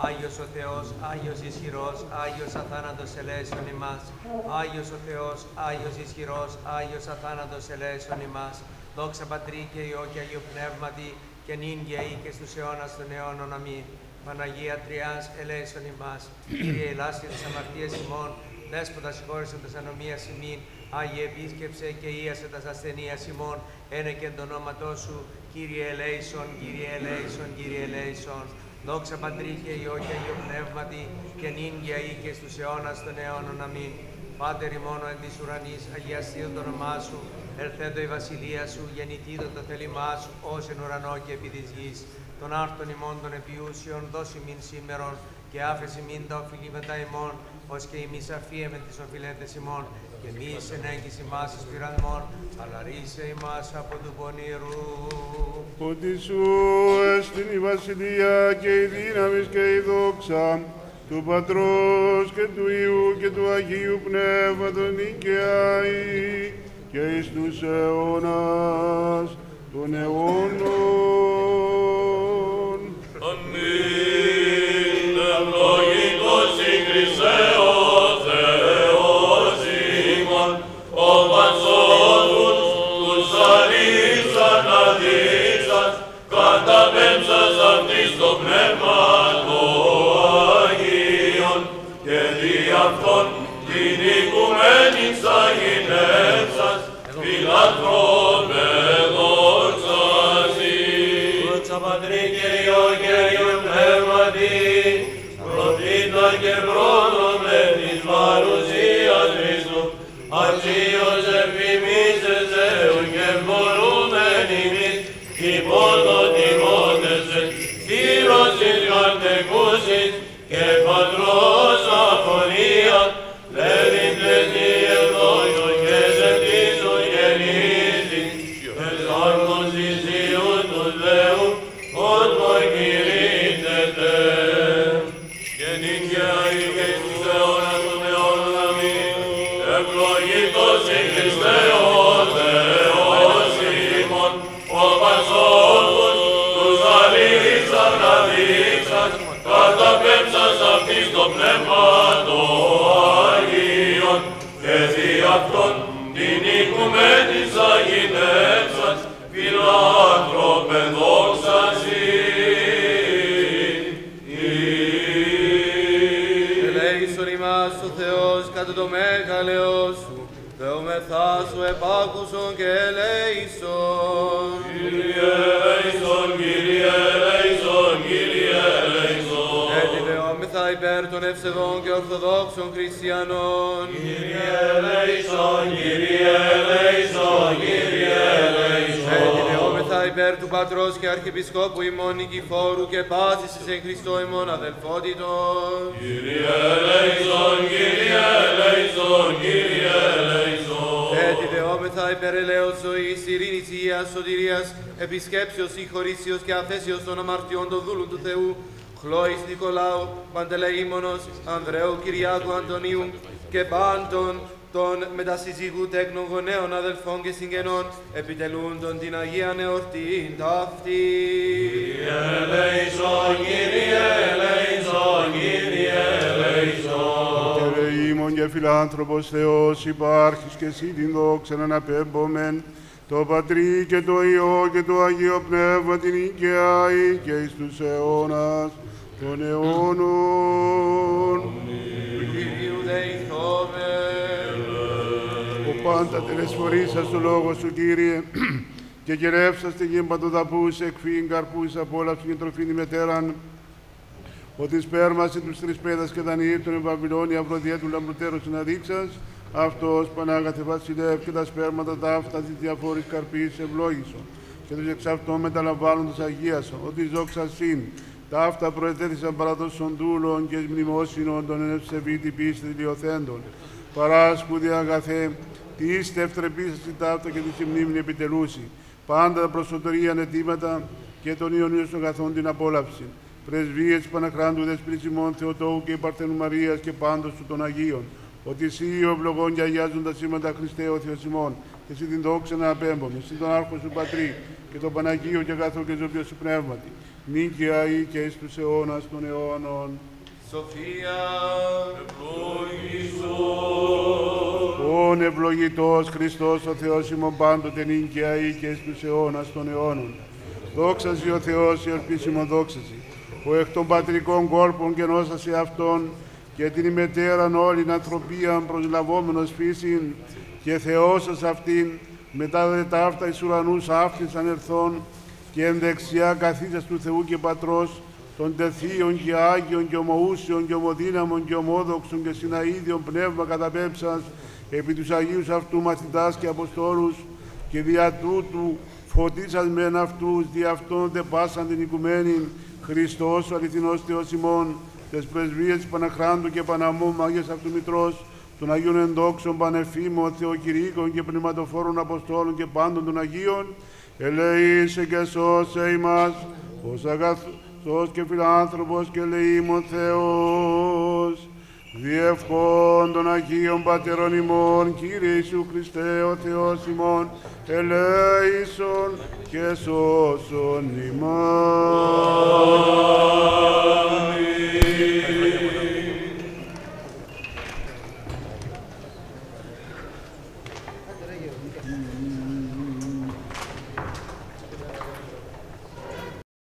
Άγιος ο Θεός, Άγιος ισχυρός, Άγιος αθάνατος ελέησον εμάς, Άγιος ο Θεός, Άγιος ισχυρός, Άγιος αθάνατος ελέησον εμάς, δόξα Πατρί και Υιό και Αγίου Πνεύματι, και νυν και αεί και στους αιώνας των αιώνων αμήν. Παναγία Τριάς ελέησον εμάς, Κύριε ελάσκε τις αμαρτίες ημών, Δέσποτα συγχώρεσον τας ανομίας ημίν, Άγιε επίσκεψε και ίασε τας ασθενείας ημών, ένε και εν το ονόματό σου, Κύριε ελέησον, Κύριε ελέησον, Κύριε ελέησον. Δόξα Πατρί και Υιό και Αγίου Πνεύματι, και νυν και αεί και στους αιώνας των αιώνων αμήν. Πάτερ ημών εν της ουρανής, αγιαστείον το όνομά σου, ελθέντο η βασιλεία σου, γεννητείδον το θέλημά σου, ως εν ουρανώ και επί της γης. Των άρτων ημών των επιούσιων, δώσ' ημίν σήμερον, και άφεση μην τα οφειλήματα ημών, ως και ημείς αφίεμεν τις οφειλέντες ημών, και εμείς ενέγκης ημάς εις πειρασμόν, αλλά ρήσε ημάς από του πονηρού. Ότι σου έστειν η βασιλεία και η δύναμις και η δόξα, του Πατρός και του Υιού και του Αγίου Πνεύματος νικαιαί, και εις τους αιώνας των αιώνων. Αμήν, ευλογητός ηγρισσέ. Και Πατρός αφορεί σου Θεός κατά το μέγαλαιό σου, Θεόμεθά σου επάκουσον και ελέησον. Κύριε ελέησον, Κύριε ελέησον, Κύριε ελέησον. Επιβεώμεθα υπέρ των ευσεβών και ορθοδόξων χριστιανών. Κύριε ελέησον, Κύριε ελέησον, Κύριε ελέησον. Υπέρ του Πατρός και Αρχιεπισκόπου ημών Νικηφόρου και πάσης σε Χριστό ημών αδελφότητων. Κύριε ελέησον, Κύριε ελέησον, Κύριε ελέησον. Έτι δεόμεθα υπέρ ελέος ζωής, ειρήνης, υγείας, σωτηρίας, επισκέψεως, συγχωρήσεως και αφέσεως των αμαρτιών των δούλων του Θεού, Χλώης Νικολάου, Παντελεήμονος, Ανδρέου Κυριάκου Αντωνίου και πάντων των μετασυζύγου τέκνων γονέων αδελφών και συγγενών επιτελούν τον την Αγία Νεορτήν ταύτη. Κύριε ελέησον, Κύριε ελέησον, Κύριε ελέησον. Κύριε ημών και φιλάνθρωπος Θεός υπάρχεις και εσύ την δόξα να αναπέμπομεν το Πατρί και το Υιό και το Αγίο Πνεύμα την οικιαή και εις τους αιώνας των αιώνων. Πάντα τελεσφορήσας το λόγο σου, Κύριε, και γερεύσας την γη παντοδαπούς, εκφύην καρπούς, απόλαυση και τροφήν ημετέραν, ότι σπέρμασε τους τρεις πέδας και δανείρ των Ευαβυλών, η Αυροδιά του λαμπροτέρου συναδείξας, αυτός πανάγαθε βασιλεύ και τα σπέρματα ταύτα της διαφόρης καρπής ευλόγησον, και τους εξ αυτών μεταλαμβάνοντος αγίασον, ότι ζόξασιν, ταύτα προετέθησαν παρά των σοντούλων και μνημόσυνων των ενευσεβήτη πίστης λιωθέντων, παρά σπουδαία αγαθέ, τη είστε ευτρεπίσας την ταύτα και τη συμνήμνη επιτελούση, πάντα τα προσωτορία ανετήματα και των Ιωνίων των αγαθών την απόλαυση. Πρεσβείες Παναχράντου Δεσπρισιμών Θεοτόου και Υπαρθενού Μαρίας και πάντως του των Αγίων, ότι εσύ ο ευλογών και αγιάζουν τα σήματα Χριστέ ο Θεός ημών, και εσύ την δόξα να απέμπομε, εσύ τον άρχο σου Πατρί και τον Παναγίο και αγαθό και ζώπιο σου πνεύματι, νίκαια ή και εις τους αιώνας των αιώνων. Σοφία, ευλογήσου. Ον ευλογητός Χριστός ο Θεός ημών πάντοτε νίκαια ή και εις τους αιώνας των αιώνων. Δόξασαι ο Θεός, η ελπίσιμον δόξασαι, ο εκ των πατρικών κόλπων γενώσασαι αυτόν και την ημετέραν όλην ανθρωπίαν προσλαβόμενος φύσιν και θεώσας αυτήν μετά δε ταύτα εις ουρανούς αύτης ανερθών και εν δεξιά καθίσας του Θεού και Πατρός των τεθείων και άγιων και ομοούσιων και ομοδύναμων και ομόδοξων και συναείδιων πνεύμα καταπέμψας επί τους Αγίους αυτού μαθητάς και Αποστόλους και δια τούτου φωτίσας μεν αυτούς δι' αυτόν δε πάσαν την οικουμένη Χριστός ο αληθινός Θεός ημών τες πρεσβείες της Παναχράντου και Παναμόμ Άγιος Αυτομητρός των Αγίων Ενδόξων Πανεφήμων Θεοκηρύκων και Πνευματοφόρων Αποστόλων και πάντων των Αγίων ελέησε και σώσε ημάς ως αγαθός και φιλάνθρωπος και ελεήμων Θεός διευχών των Αγίων Πατέρων ημών Κύριε Ιησού Χριστέ ο Θεός ημών ελέησον και σώσον ημάς. Αμήν.